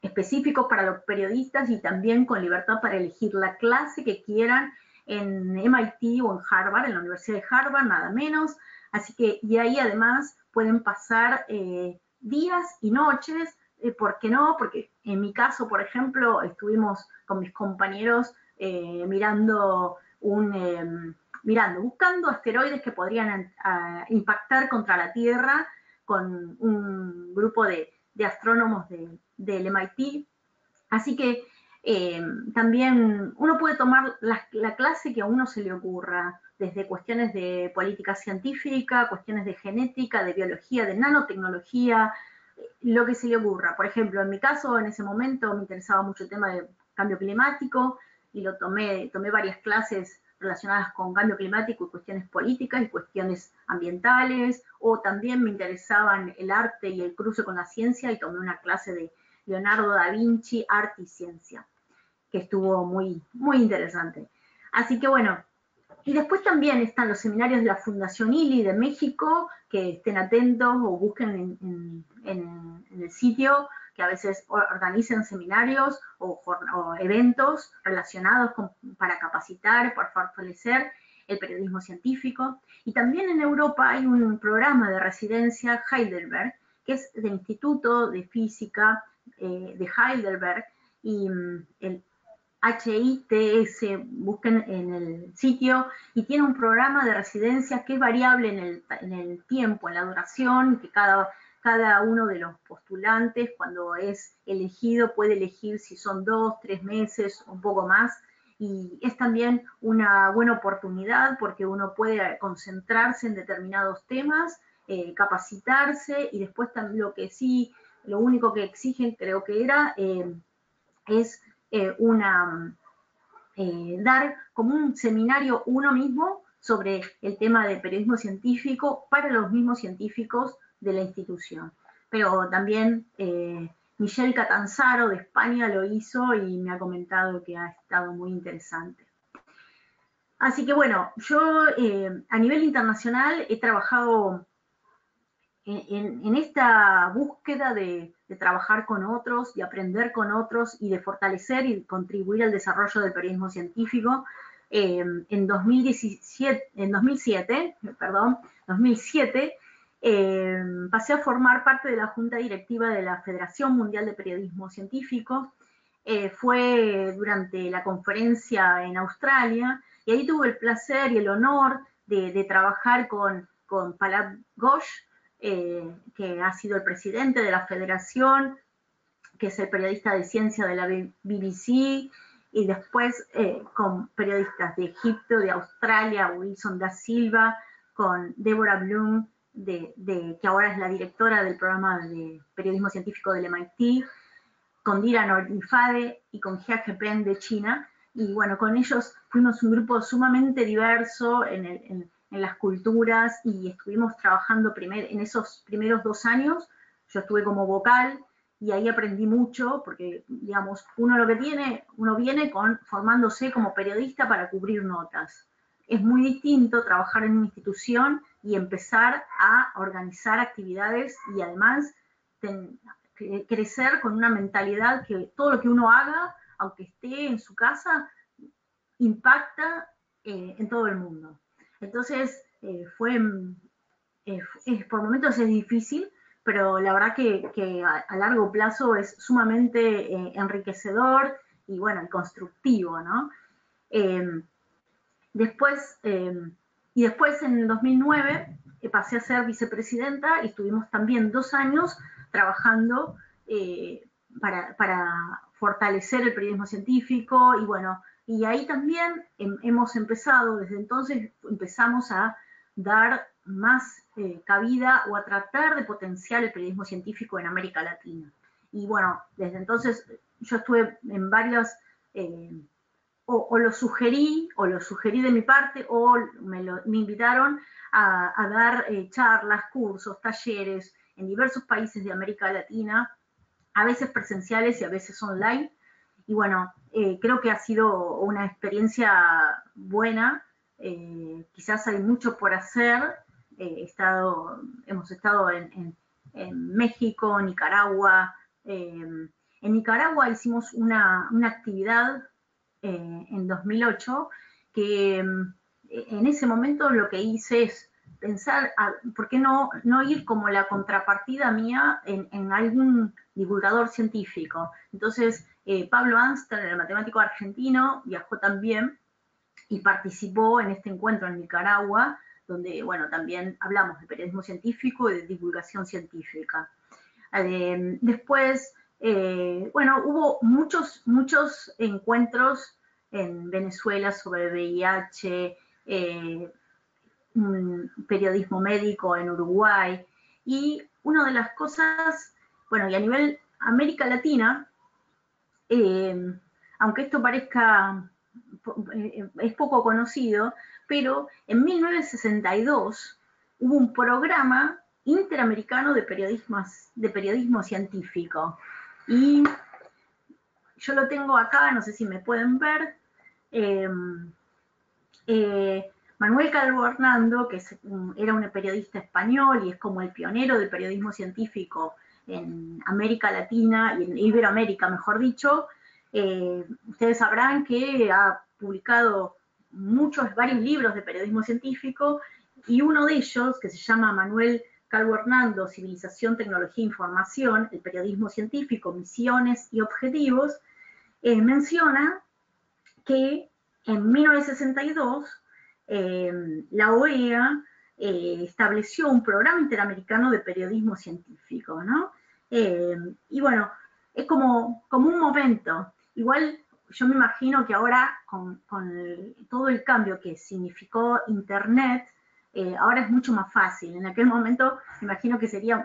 específicos para los periodistas, y también con libertad para elegir la clase que quieran en M I T o en Harvard, en la Universidad de Harvard, nada menos. Así que, y ahí además pueden pasar eh, días y noches. ¿Por qué no? Porque en mi caso, por ejemplo, estuvimos con mis compañeros eh, mirando, un, eh, mirando, buscando asteroides que podrían a, impactar contra la Tierra, con un grupo de, de astrónomos de, del M I T. Así que eh, también uno puede tomar la, la clase que a uno se le ocurra, desde cuestiones de política científica, cuestiones de genética, de biología, de nanotecnología, lo que se le ocurra. Por ejemplo, en mi caso, en ese momento me interesaba mucho el tema de cambio climático, y lo tomé, tomé varias clases relacionadas con cambio climático y cuestiones políticas y cuestiones ambientales, o también me interesaban el arte y el cruce con la ciencia, y tomé una clase de Leonardo da Vinci, arte y ciencia, que estuvo muy, muy interesante. Así que bueno, y después también están los seminarios de la Fundación Ealy de México, que estén atentos o busquen en, en, en el sitio, que a veces organizan seminarios o, o eventos relacionados con, para capacitar, para fortalecer el periodismo científico. Y también en Europa hay un programa de residencia Heidelberg, que es del Instituto de Física eh, de Heidelberg, y el H I T S, busquen en el sitio, y tiene un programa de residencia que es variable en el, en el tiempo, en la duración, que cada, cada uno de los postulantes, cuando es elegido, puede elegir si son dos, tres meses, un poco más, y es también una buena oportunidad porque uno puede concentrarse en determinados temas, eh, capacitarse, y después lo que sí, lo único que exigen, creo que era, eh, es... Eh, una, eh, dar como un seminario uno mismo sobre el tema de periodismo científico para los mismos científicos de la institución. Pero también eh, Michele Catanzaro de España lo hizo y me ha comentado que ha estado muy interesante. Así que bueno, yo eh, a nivel internacional he trabajado en, en esta búsqueda de, de trabajar con otros, de aprender con otros y de fortalecer y contribuir al desarrollo del periodismo científico. Eh, en, dos mil diecisiete, en dos mil siete, perdón, dos mil siete eh, pasé a formar parte de la Junta Directiva de la Federación Mundial de Periodismo Científico. Eh, fue durante la conferencia en Australia, y ahí tuve el placer y el honor de, de trabajar con, con Palab Ghosh, Eh, que ha sido el presidente de la federación, que es el periodista de ciencia de la B B C, y después eh, con periodistas de Egipto, de Australia, Wilson da Silva, con Deborah Bloom, de, de, que ahora es la directora del programa de periodismo científico del M I T, con Dira Norifade y con Jia Gepen de China. Y bueno, con ellos fuimos un grupo sumamente diverso en el... En, en las culturas, y estuvimos trabajando primer, en esos primeros dos años, yo estuve como vocal, y ahí aprendí mucho, porque, digamos, uno lo que tiene, uno viene con, formándose como periodista para cubrir notas. Es muy distinto trabajar en una institución y empezar a organizar actividades, y además ten, crecer con una mentalidad que todo lo que uno haga, aunque esté en su casa, impacta eh, en todo el mundo. Entonces, eh, fue, eh, es, por momentos es difícil, pero la verdad que, que a, a largo plazo es sumamente eh, enriquecedor y, bueno, y constructivo, ¿no? Eh, después, eh, y después, en dos mil nueve, eh, pasé a ser vicepresidenta y estuvimos también dos años trabajando eh, para, para fortalecer el periodismo científico y, bueno, y ahí también hemos empezado, desde entonces empezamos a dar más eh, cabida o a tratar de potenciar el periodismo científico en América Latina. Y bueno, desde entonces yo estuve en varias, eh, o, o lo sugerí, o lo sugerí de mi parte, o me, lo, me invitaron a, a dar eh, charlas, cursos, talleres en diversos países de América Latina, a veces presenciales y a veces online. Y bueno, eh, creo que ha sido una experiencia buena, eh, quizás hay mucho por hacer, eh, he estado, hemos estado en, en, en México, Nicaragua, eh, en Nicaragua hicimos una, una actividad eh, en dos mil ocho, que eh, en ese momento lo que hice es pensar, a, ¿por qué no, no ir como la contrapartida mía en, en algún divulgador científico? Entonces, Eh, Pablo Anster, el matemático argentino, viajó también y participó en este encuentro en Nicaragua, donde, bueno, también hablamos de periodismo científico y de divulgación científica. Eh, después, eh, bueno, hubo muchos, muchos encuentros en Venezuela sobre V I H, eh, periodismo médico en Uruguay, y una de las cosas, bueno, y a nivel América Latina, Eh, aunque esto parezca, eh, es poco conocido, pero en mil novecientos sesenta y dos hubo un programa interamericano de periodismo, de periodismo científico. Y yo lo tengo acá, no sé si me pueden ver. Eh, eh, Manuel Calvo Hernando, que es, era un periodista español y es como el pionero del periodismo científico en América Latina y en Iberoamérica, mejor dicho, eh, ustedes sabrán que ha publicado muchos, varios libros de periodismo científico, y uno de ellos, que se llama Manuel Calvo Hernando, Civilización, Tecnología e Información, el periodismo científico, misiones y objetivos, eh, menciona que en mil novecientos sesenta y dos eh, la O E A eh, estableció un programa interamericano de periodismo científico, ¿no? Eh, y bueno, es como, como un momento. Igual yo me imagino que ahora con, con el, todo el cambio que significó Internet, eh, ahora es mucho más fácil. En aquel momento me imagino que sería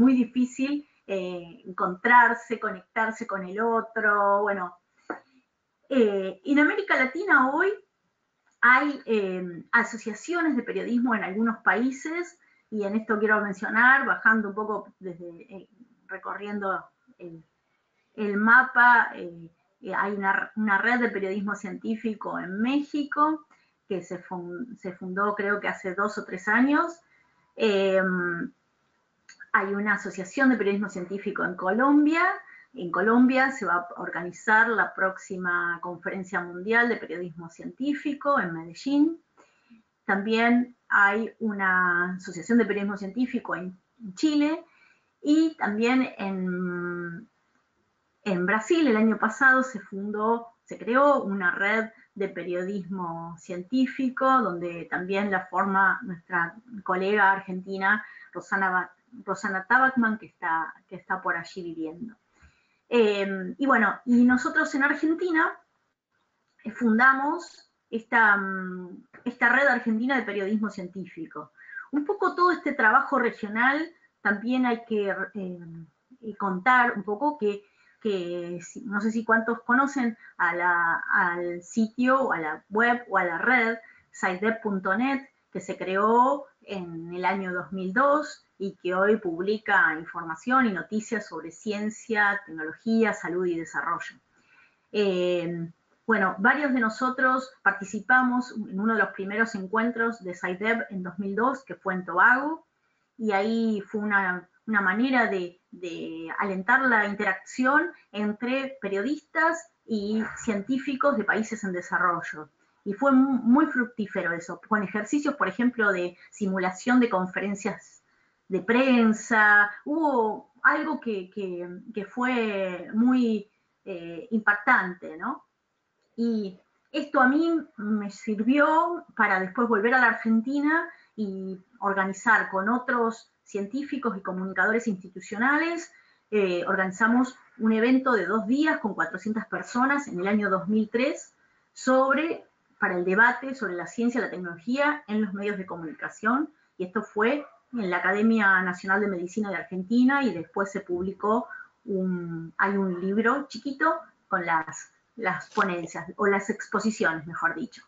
muy difícil eh, encontrarse, conectarse con el otro, bueno. Eh, en América Latina hoy hay eh, asociaciones de periodismo en algunos países, y en esto quiero mencionar, bajando un poco desde... Eh, recorriendo el, el mapa, eh, hay una, una red de periodismo científico en México, que se, fund, se fundó creo que hace dos o tres años. Eh, hay una asociación de periodismo científico en Colombia. En Colombia se va a organizar la próxima Conferencia Mundial de Periodismo Científico en Medellín. También hay una asociación de periodismo científico en Chile. Y también en, en Brasil el año pasado se fundó, se creó una red de periodismo científico, donde también la forma nuestra colega argentina Rosana, Rosana Tabachman, que está, que está por allí viviendo. Eh, y bueno, y nosotros en Argentina fundamos esta, esta red argentina de periodismo científico. Un poco todo este trabajo regional. También hay que eh, contar un poco que, que, no sé si cuántos conocen a la, al sitio, o a la web, o a la red, saidep punto net, que se creó en el año dos mil dos y que hoy publica información y noticias sobre ciencia, tecnología, salud y desarrollo. Eh, bueno, varios de nosotros participamos en uno de los primeros encuentros de saidep en dos mil dos, que fue en Tobago, y ahí fue una, una manera de, de alentar la interacción entre periodistas y científicos de países en desarrollo. Y fue muy fructífero eso, con ejercicios, por ejemplo, de simulación de conferencias de prensa. Hubo algo que, que, que fue muy eh, impactante, ¿no? Y esto a mí me sirvió para después volver a la Argentina y organizar con otros científicos y comunicadores institucionales. Eh, organizamos un evento de dos días con cuatrocientas personas en el año dos mil tres sobre, para el debate sobre la ciencia y la tecnología en los medios de comunicación, y esto fue en la Academia Nacional de Medicina de Argentina, y después se publicó, un, hay un libro chiquito con las, las ponencias, o las exposiciones, mejor dicho.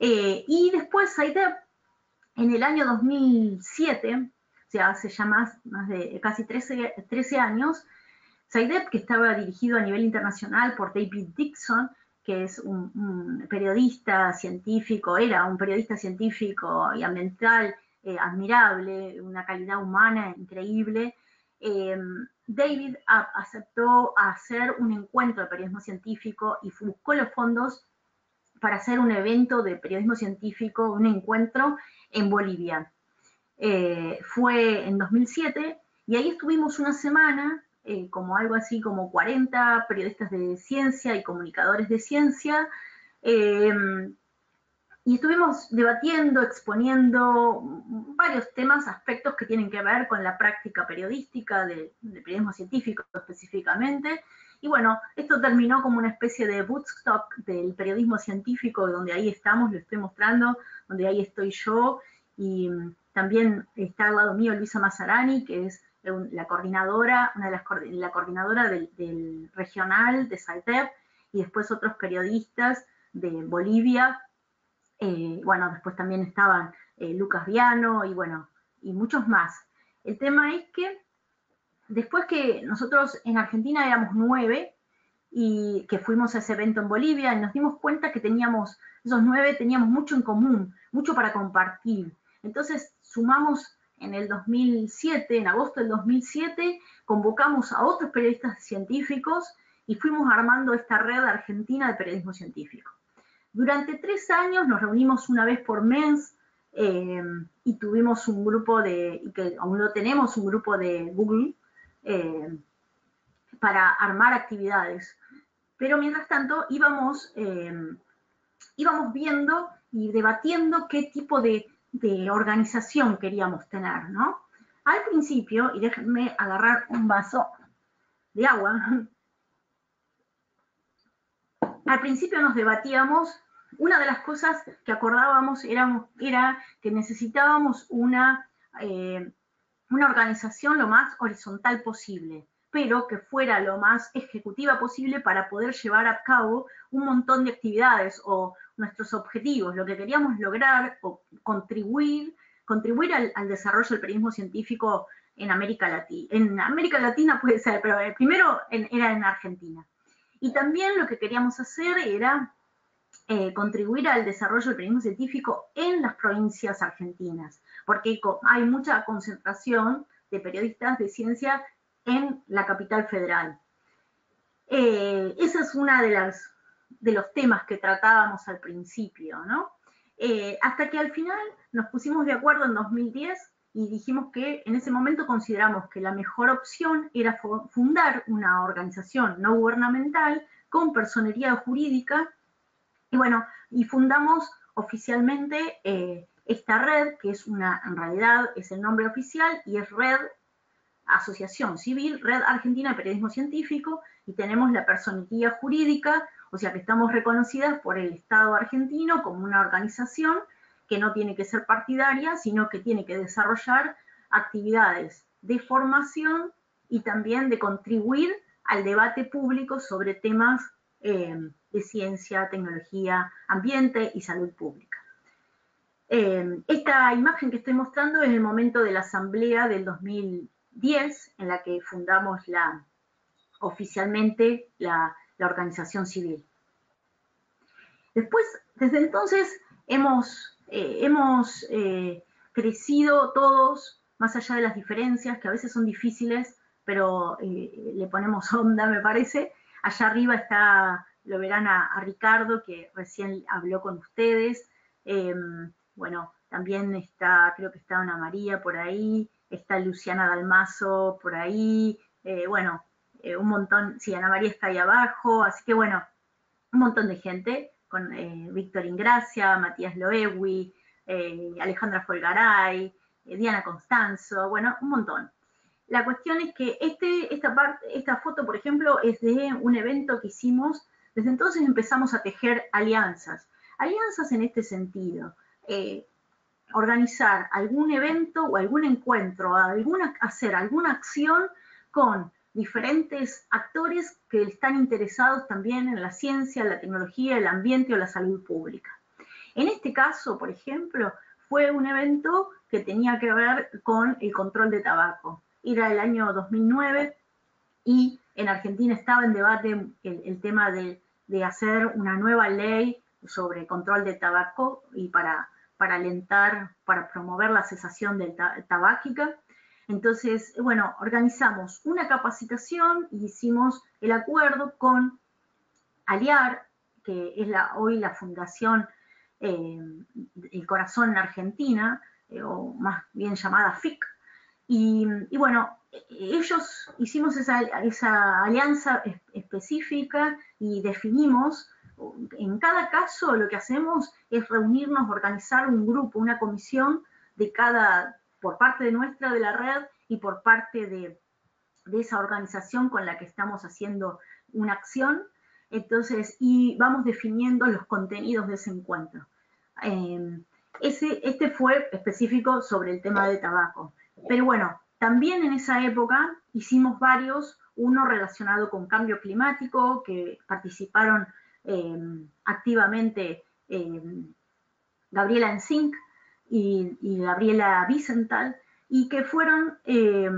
Eh, y después, en el año dos mil siete, o sea, hace ya más, más de casi trece, trece años, SAIDEP, que estaba dirigido a nivel internacional por David Dixon, que es un, un periodista científico, era un periodista científico y ambiental eh, admirable, una calidad humana increíble. Eh, David a, aceptó hacer un encuentro de periodismo científico y buscó los fondos para hacer un evento de periodismo científico, un encuentro en Bolivia. Eh, fue en dos mil siete, y ahí estuvimos una semana, eh, como algo así como cuarenta periodistas de ciencia y comunicadores de ciencia, eh, y estuvimos debatiendo, exponiendo varios temas, aspectos que tienen que ver con la práctica periodística, de, de periodismo científico específicamente, y bueno, esto terminó como una especie de bootstock del periodismo científico, donde ahí estamos, lo estoy mostrando, donde ahí estoy yo, y también está al lado mío Luisa Mazarani, que es la coordinadora, una de las la coordinadora del, del regional de SAIDEP, y después otros periodistas de Bolivia. Eh, bueno, después también estaban eh, Lucas Viano y bueno, y muchos más. El tema es que después que nosotros en Argentina éramos nueve y que fuimos a ese evento en Bolivia, y nos dimos cuenta que teníamos, esos nueve teníamos mucho en común, mucho para compartir. Entonces sumamos en el dos mil siete, en agosto del dos mil siete, convocamos a otros periodistas científicos y fuimos armando esta red argentina de periodismo científico. Durante tres años nos reunimos una vez por mes eh, y tuvimos un grupo de, y que aún lo tenemos, un grupo de Google eh, para armar actividades. Pero mientras tanto íbamos, eh, íbamos viendo y debatiendo qué tipo de de organización queríamos tener, ¿no? Al principio, y déjenme agarrar un vaso de agua, al principio nos debatíamos, una de las cosas que acordábamos era, era que necesitábamos una, eh, una organización lo más horizontal posible, pero que fuera lo más ejecutiva posible para poder llevar a cabo un montón de actividades o nuestros objetivos, lo que queríamos lograr o contribuir, contribuir al, al desarrollo del periodismo científico en América Latina. En América Latina puede ser, pero primero en, era en Argentina. Y también lo que queríamos hacer era eh, contribuir al desarrollo del periodismo científico en las provincias argentinas, porque hay mucha concentración de periodistas de ciencia en la capital federal. Eh, ese es uno de, las, de los temas que tratábamos al principio, ¿no? Eh, hasta que al final nos pusimos de acuerdo en dos mil diez y dijimos que en ese momento consideramos que la mejor opción era fundar una organización no gubernamental con personería jurídica, y bueno, y fundamos oficialmente eh, esta red, que es una, en realidad es el nombre oficial, y es Red Asociación Civil, Red Argentina de Periodismo Científico, y tenemos la personería jurídica, o sea que estamos reconocidas por el Estado argentino como una organización que no tiene que ser partidaria, sino que tiene que desarrollar actividades de formación y también de contribuir al debate público sobre temas eh, de ciencia, tecnología, ambiente y salud pública. Eh, esta imagen que estoy mostrando es el momento de la asamblea del dos mil diez, en la que fundamos la, oficialmente la, la organización civil. Después, desde entonces, hemos, eh, hemos eh, crecido todos, más allá de las diferencias, que a veces son difíciles, pero eh, le ponemos onda, me parece. Allá arriba está lo verán a, a Ricardo, que recién habló con ustedes. Eh, bueno, también está, creo que está Ana María por ahí, está Luciana Dalmaso por ahí, eh, bueno, eh, un montón, sí, Ana María está ahí abajo, así que bueno, un montón de gente, con eh, Víctor Ingracia, Matías Loewi, eh, Alejandra Folgaray, eh, Diana Constanzo, bueno, un montón. La cuestión es que este, esta, parte, esta foto, por ejemplo, es de un evento que hicimos. Desde entonces empezamos a tejer alianzas. Alianzas en este sentido. Eh, organizar algún evento o algún encuentro, alguna, hacer alguna acción con diferentes actores que están interesados también en la ciencia, la tecnología, el ambiente o la salud pública. En este caso, por ejemplo, fue un evento que tenía que ver con el control de tabaco. Era el año dos mil nueve y en Argentina estaba en debate el, el tema de, de hacer una nueva ley sobre control de tabaco y para, para alentar, para promover la cesación del tabáquica. Entonces, bueno, organizamos una capacitación y hicimos el acuerdo con Aliar, que es la, hoy la fundación eh, El Corazón en Argentina, eh, o más bien llamada F I C. Y, y bueno, ellos hicimos esa, esa alianza específica y definimos, en cada caso lo que hacemos es reunirnos, organizar un grupo, una comisión de cada, por parte de nuestra de la red y por parte de, de esa organización con la que estamos haciendo una acción. Entonces, y vamos definiendo los contenidos de ese encuentro. Eh, ese, este fue específico sobre el tema de tabaco. Pero bueno, también en esa época hicimos varios, uno relacionado con cambio climático, que participaron eh, activamente eh, Gabriela Enzink y, y Gabriela Vicenthal, y que fueron eh,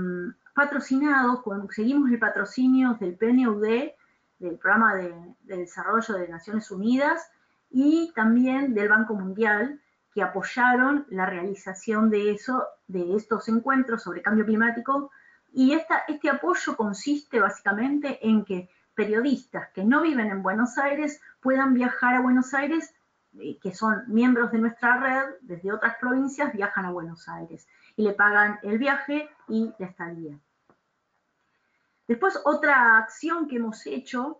patrocinados, conseguimos el patrocinio del P N U D, del Programa de, de Desarrollo de Naciones Unidas, y también del Banco Mundial, que apoyaron la realización de, eso, de estos encuentros sobre cambio climático. Y esta, este apoyo consiste básicamente en que periodistas que no viven en Buenos Aires puedan viajar a Buenos Aires, eh, que son miembros de nuestra red, desde otras provincias viajan a Buenos Aires y le pagan el viaje y la estadía. Después, otra acción que hemos hecho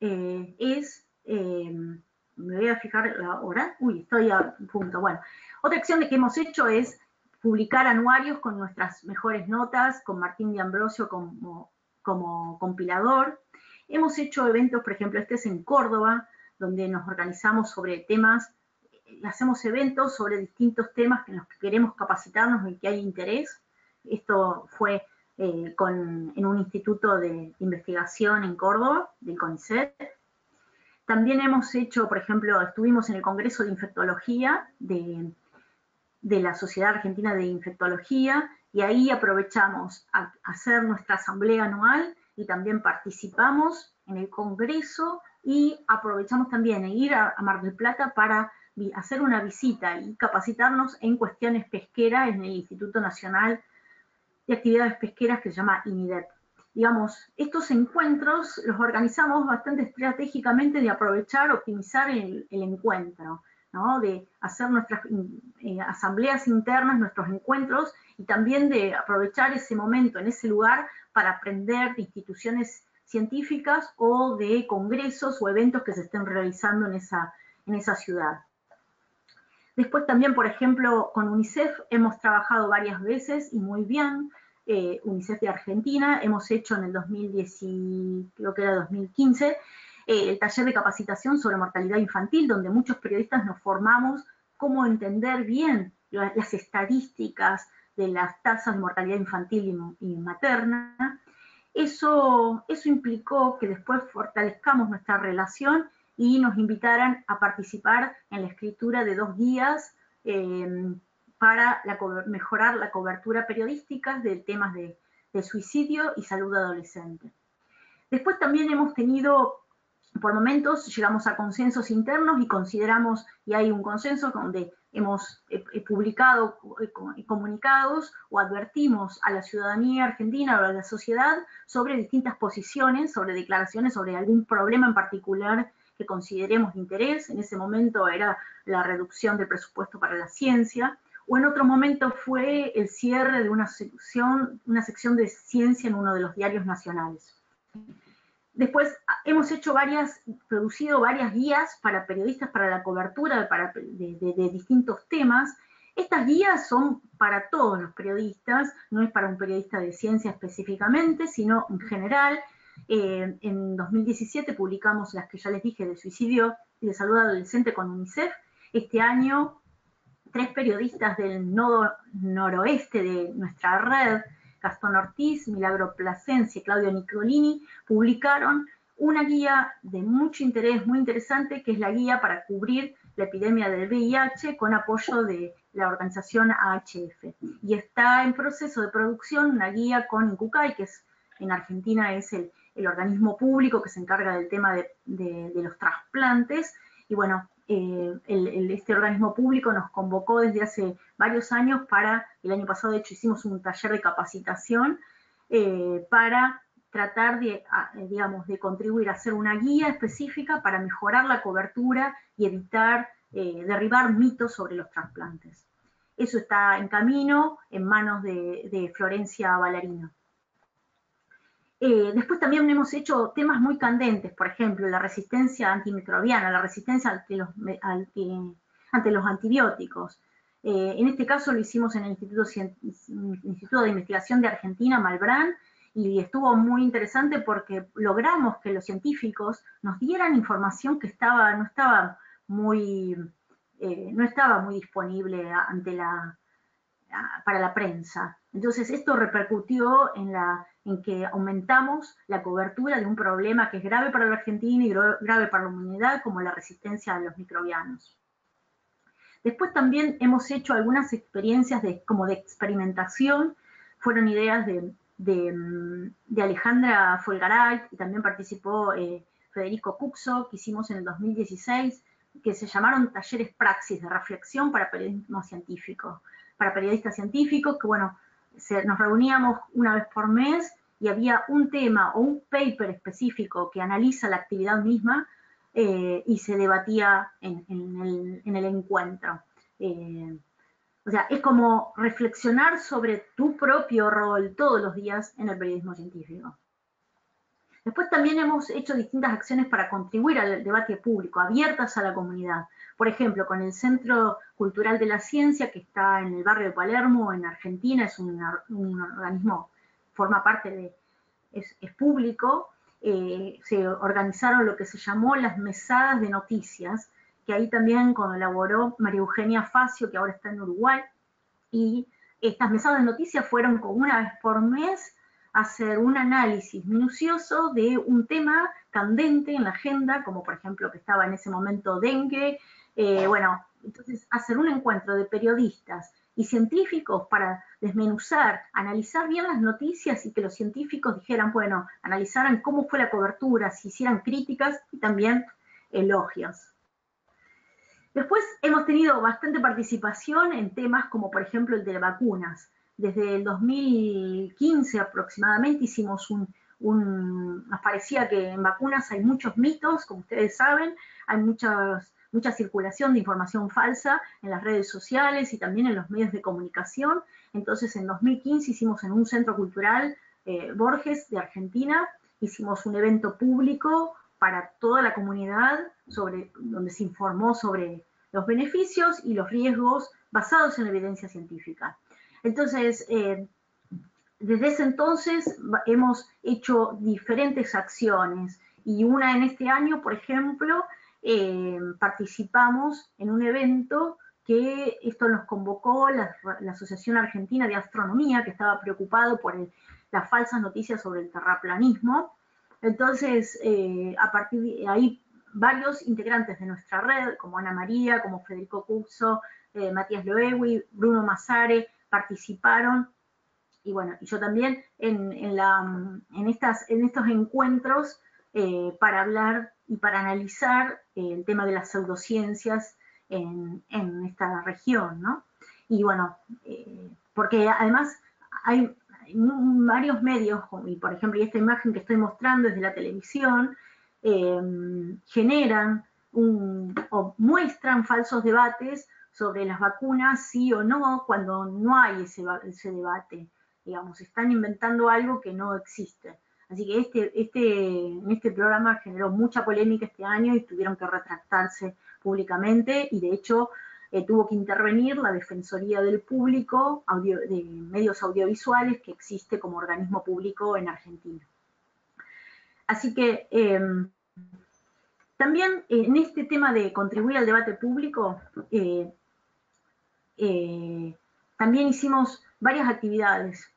eh, es... Eh, me voy a fijar la hora, uy, estoy a punto, bueno. Otra acción que hemos hecho es publicar anuarios con nuestras mejores notas, con Martín de Ambrosio como, como compilador. Hemos hecho eventos, por ejemplo, este es en Córdoba, donde nos organizamos sobre temas, hacemos eventos sobre distintos temas en los que queremos capacitarnos y que hay interés. Esto fue eh, con, en un instituto de investigación en Córdoba, del CONICET. También hemos hecho, por ejemplo, estuvimos en el Congreso de Infectología de, de la Sociedad Argentina de Infectología y ahí aprovechamos a hacer nuestra asamblea anual y también participamos en el Congreso y aprovechamos también en ir a, a Mar del Plata para hacer una visita y capacitarnos en cuestiones pesqueras en el Instituto Nacional de Actividades Pesqueras que se llama INIDEP. Digamos, estos encuentros los organizamos bastante estratégicamente de aprovechar, optimizar el, el encuentro, ¿no? De hacer nuestras eh, asambleas internas, nuestros encuentros, y también de aprovechar ese momento en ese lugar para aprender de instituciones científicas o de congresos o eventos que se estén realizando en esa, en esa ciudad. Después también, por ejemplo, con UNICEF hemos trabajado varias veces y muy bien. Eh, UNICEF de Argentina, hemos hecho en el dos mil diez, creo que era dos mil quince, eh, el taller de capacitación sobre mortalidad infantil, donde muchos periodistas nos formamos cómo entender bien la, las estadísticas de las tasas de mortalidad infantil y, y materna. Eso, eso implicó que después fortalezcamos nuestra relación y nos invitaran a participar en la escritura de dos guías eh, para la, mejorar la cobertura periodística de temas de, de suicidio y salud adolescente. Después también hemos tenido, por momentos, llegamos a consensos internos y consideramos, y hay un consenso donde hemos eh, publicado eh, comunicados o advertimos a la ciudadanía argentina o a la sociedad sobre distintas posiciones, sobre declaraciones, sobre algún problema en particular que consideremos de interés. En ese momento era la reducción del presupuesto para la ciencia, o en otro momento fue el cierre de una sección, una sección de ciencia en uno de los diarios nacionales. Después hemos hecho varias, producido varias guías para periodistas para la cobertura para, de, de, de distintos temas. Estas guías son para todos los periodistas, no es para un periodista de ciencia específicamente, sino en general. Eh, en dos mil diecisiete publicamos las que ya les dije de suicidio y de salud adolescente con UNICEF. Este año, tres periodistas del nodo noroeste de nuestra red, Gastón Ortiz, Milagro Plasencia y Claudio Nicolini, publicaron una guía de mucho interés, muy interesante, que es la guía para cubrir la epidemia del V I H con apoyo de la organización A H F. Y está en proceso de producción una guía con INCUCAI, que es, en Argentina es el, el organismo público que se encarga del tema de, de, de los trasplantes. Y bueno, eh, el, el, este organismo público nos convocó desde hace varios años para, el año pasado de hecho hicimos un taller de capacitación eh, para tratar de, digamos, de contribuir a hacer una guía específica para mejorar la cobertura y evitar, eh, derribar mitos sobre los trasplantes. Eso está en camino, en manos de, de Florencia Ballarino. Eh, después también hemos hecho temas muy candentes, por ejemplo, la resistencia antimicrobiana, la resistencia ante los, ante, ante los antibióticos. Eh, en este caso lo hicimos en el Instituto, Instituto de Investigación de Argentina, Malbrán, y estuvo muy interesante porque logramos que los científicos nos dieran información que estaba, no, estaba muy, eh, no estaba muy disponible ante la, para la prensa. Entonces esto repercutió en, la, en que aumentamos la cobertura de un problema que es grave para la Argentina y grave para la humanidad, como la resistencia a los microbianos. Después también hemos hecho algunas experiencias de, como de experimentación, fueron ideas de De, de Alejandra Folgaray, y también participó eh, Federico Kukso, que hicimos en el dos mil dieciséis, que se llamaron talleres praxis de reflexión para periodismo científico, para periodistas científicos, que bueno, se, nos reuníamos una vez por mes y había un tema o un paper específico que analiza la actividad misma eh, y se debatía en, en, el, en el encuentro. Eh, O sea, es como reflexionar sobre tu propio rol todos los días en el periodismo científico. Después también hemos hecho distintas acciones para contribuir al debate público, abiertas a la comunidad. Por ejemplo, con el Centro Cultural de la Ciencia, que está en el barrio de Palermo, en Argentina, es un, un organismo, forma parte de, es, es público, eh, se organizaron lo que se llamó las mesadas de noticias, que ahí también colaboró María Eugenia Facio, que ahora está en Uruguay, y estas mesadas de noticias fueron como una vez por mes a hacer un análisis minucioso de un tema candente en la agenda, como por ejemplo que estaba en ese momento dengue, eh, bueno, entonces hacer un encuentro de periodistas y científicos para desmenuzar, analizar bien las noticias y que los científicos dijeran, bueno, analizaran cómo fue la cobertura, si hicieran críticas y también elogios. Después hemos tenido bastante participación en temas como, por ejemplo, el de vacunas. Desde el dos mil quince aproximadamente hicimos un, un... Nos parecía que en vacunas hay muchos mitos, como ustedes saben, hay muchas, mucha circulación de información falsa en las redes sociales y también en los medios de comunicación. Entonces, en dos mil quince hicimos en un centro cultural, eh, Borges, de Argentina, hicimos un evento público para toda la comunidad, sobre, donde se informó sobre los beneficios y los riesgos basados en la evidencia científica. Entonces, eh, desde ese entonces hemos hecho diferentes acciones, y una en este año, por ejemplo, eh, participamos en un evento que esto nos convocó la, la Asociación Argentina de Astronomía, que estaba preocupado por el, las falsas noticias sobre el terraplanismo. Entonces, eh, a partir de ahí, varios integrantes de nuestra red, como Ana María, como Federico Kukso, eh, Matías Loewi, Bruno Mazare, participaron. Y bueno, y yo también en, en, la, en, estas, en estos encuentros eh, para hablar y para analizar el tema de las pseudociencias en, en esta región, ¿no? Y bueno, eh, porque además hay varios medios, y por ejemplo, y esta imagen que estoy mostrando es de la televisión, eh, generan un, o muestran falsos debates sobre las vacunas, sí o no, cuando no hay ese, ese debate. Digamos, están inventando algo que no existe. Así que este, este, este programa generó mucha polémica este año y tuvieron que retractarse públicamente, y de hecho eh, tuvo que intervenir la Defensoría del Público audio, de Medios Audiovisuales, que existe como organismo público en Argentina. Así que eh, también en este tema de contribuir al debate público, eh, eh, también hicimos varias actividades.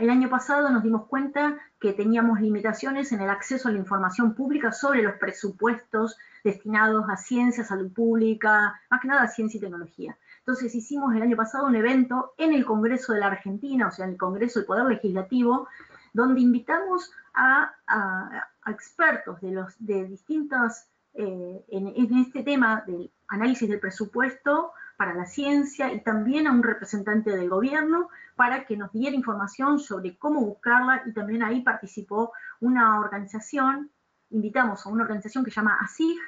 El año pasado nos dimos cuenta que teníamos limitaciones en el acceso a la información pública sobre los presupuestos destinados a ciencia, salud pública, más que nada a ciencia y tecnología. Entonces hicimos el año pasado un evento en el Congreso de la Argentina, o sea, en el Congreso del Poder Legislativo, donde invitamos a, a, a expertos de, los, de distintas, eh, en, en este tema del análisis del presupuesto para la ciencia, y también a un representante del gobierno para que nos diera información sobre cómo buscarla, y también ahí participó una organización, invitamos a una organización que se llama ASIG,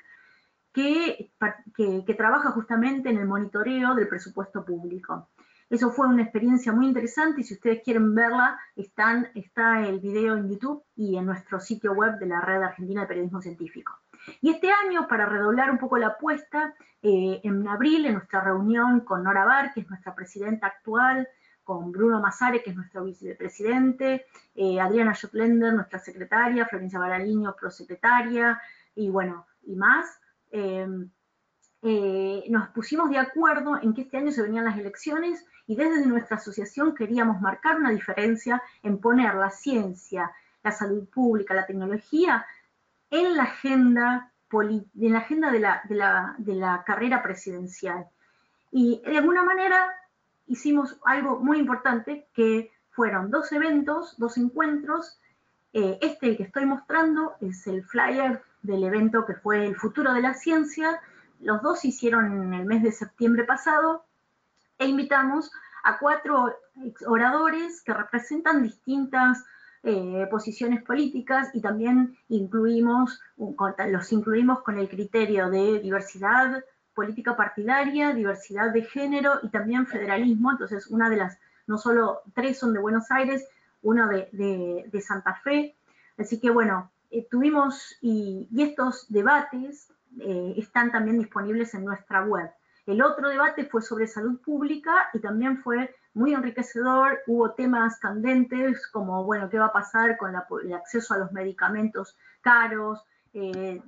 que, que, que trabaja justamente en el monitoreo del presupuesto público. Eso fue una experiencia muy interesante, y si ustedes quieren verla, están, está el video en YouTube y en nuestro sitio web de la Red Argentina de Periodismo Científico. Y este año, para redoblar un poco la apuesta, eh, en abril, en nuestra reunión con Nora Bar, que es nuestra presidenta actual, con Bruno Mazare, que es nuestro vicepresidente, eh, Adriana Schottlender, nuestra secretaria, Florencia Paoloni, prosecretaria, y bueno, y más, eh, eh, nos pusimos de acuerdo en que este año se venían las elecciones, y desde nuestra asociación queríamos marcar una diferencia en poner la ciencia, la salud pública, la tecnología, en la agenda, en la agenda de, la, de, la, de la carrera presidencial. Y de alguna manera hicimos algo muy importante, que fueron dos eventos, dos encuentros. Eh, este, el que estoy mostrando, es el flyer del evento que fue El Futuro de la Ciencia. Los dos se hicieron en el mes de septiembre pasado, e invitamos a cuatro oradores que representan distintas Eh, posiciones políticas, y también incluimos, los incluimos con el criterio de diversidad política partidaria, diversidad de género y también federalismo. Entonces, una de las, no solo tres son de Buenos Aires, uno de, de, de Santa Fe. Así que bueno, eh, tuvimos, y, y estos debates eh, están también disponibles en nuestra web. El otro debate fue sobre salud pública, y también fue muy enriquecedor. Hubo temas candentes como, bueno, qué va a pasar con la, el acceso a los medicamentos caros, eh,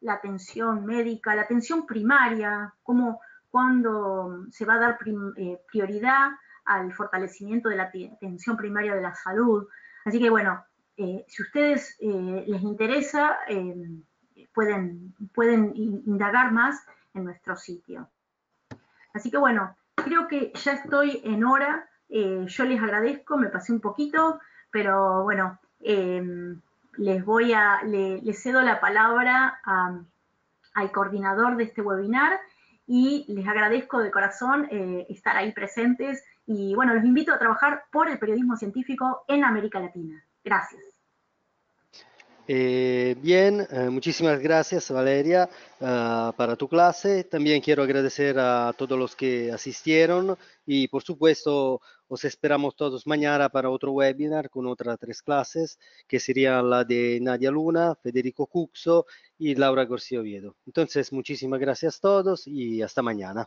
la atención médica, la atención primaria, cómo, cuándo se va a dar prim, eh, prioridad al fortalecimiento de la atención primaria de la salud. Así que, bueno, eh, si a ustedes eh, les interesa, eh, pueden, pueden indagar más en nuestro sitio. Así que bueno, creo que ya estoy en hora, eh, yo les agradezco, me pasé un poquito, pero bueno, eh, les voy a, le, les cedo la palabra a, al coordinador de este webinar, y les agradezco de corazón eh, estar ahí presentes, y bueno, los invito a trabajar por el periodismo científico en América Latina. Gracias. Eh, bien, eh, muchísimas gracias, Valeria, uh, para tu clase. También quiero agradecer a todos los que asistieron, y por supuesto os esperamos todos mañana para otro webinar con otras tres clases, que serían la de Nadia Luna, Federico Kukso y Laura García Oviedo. Entonces, muchísimas gracias a todos y hasta mañana.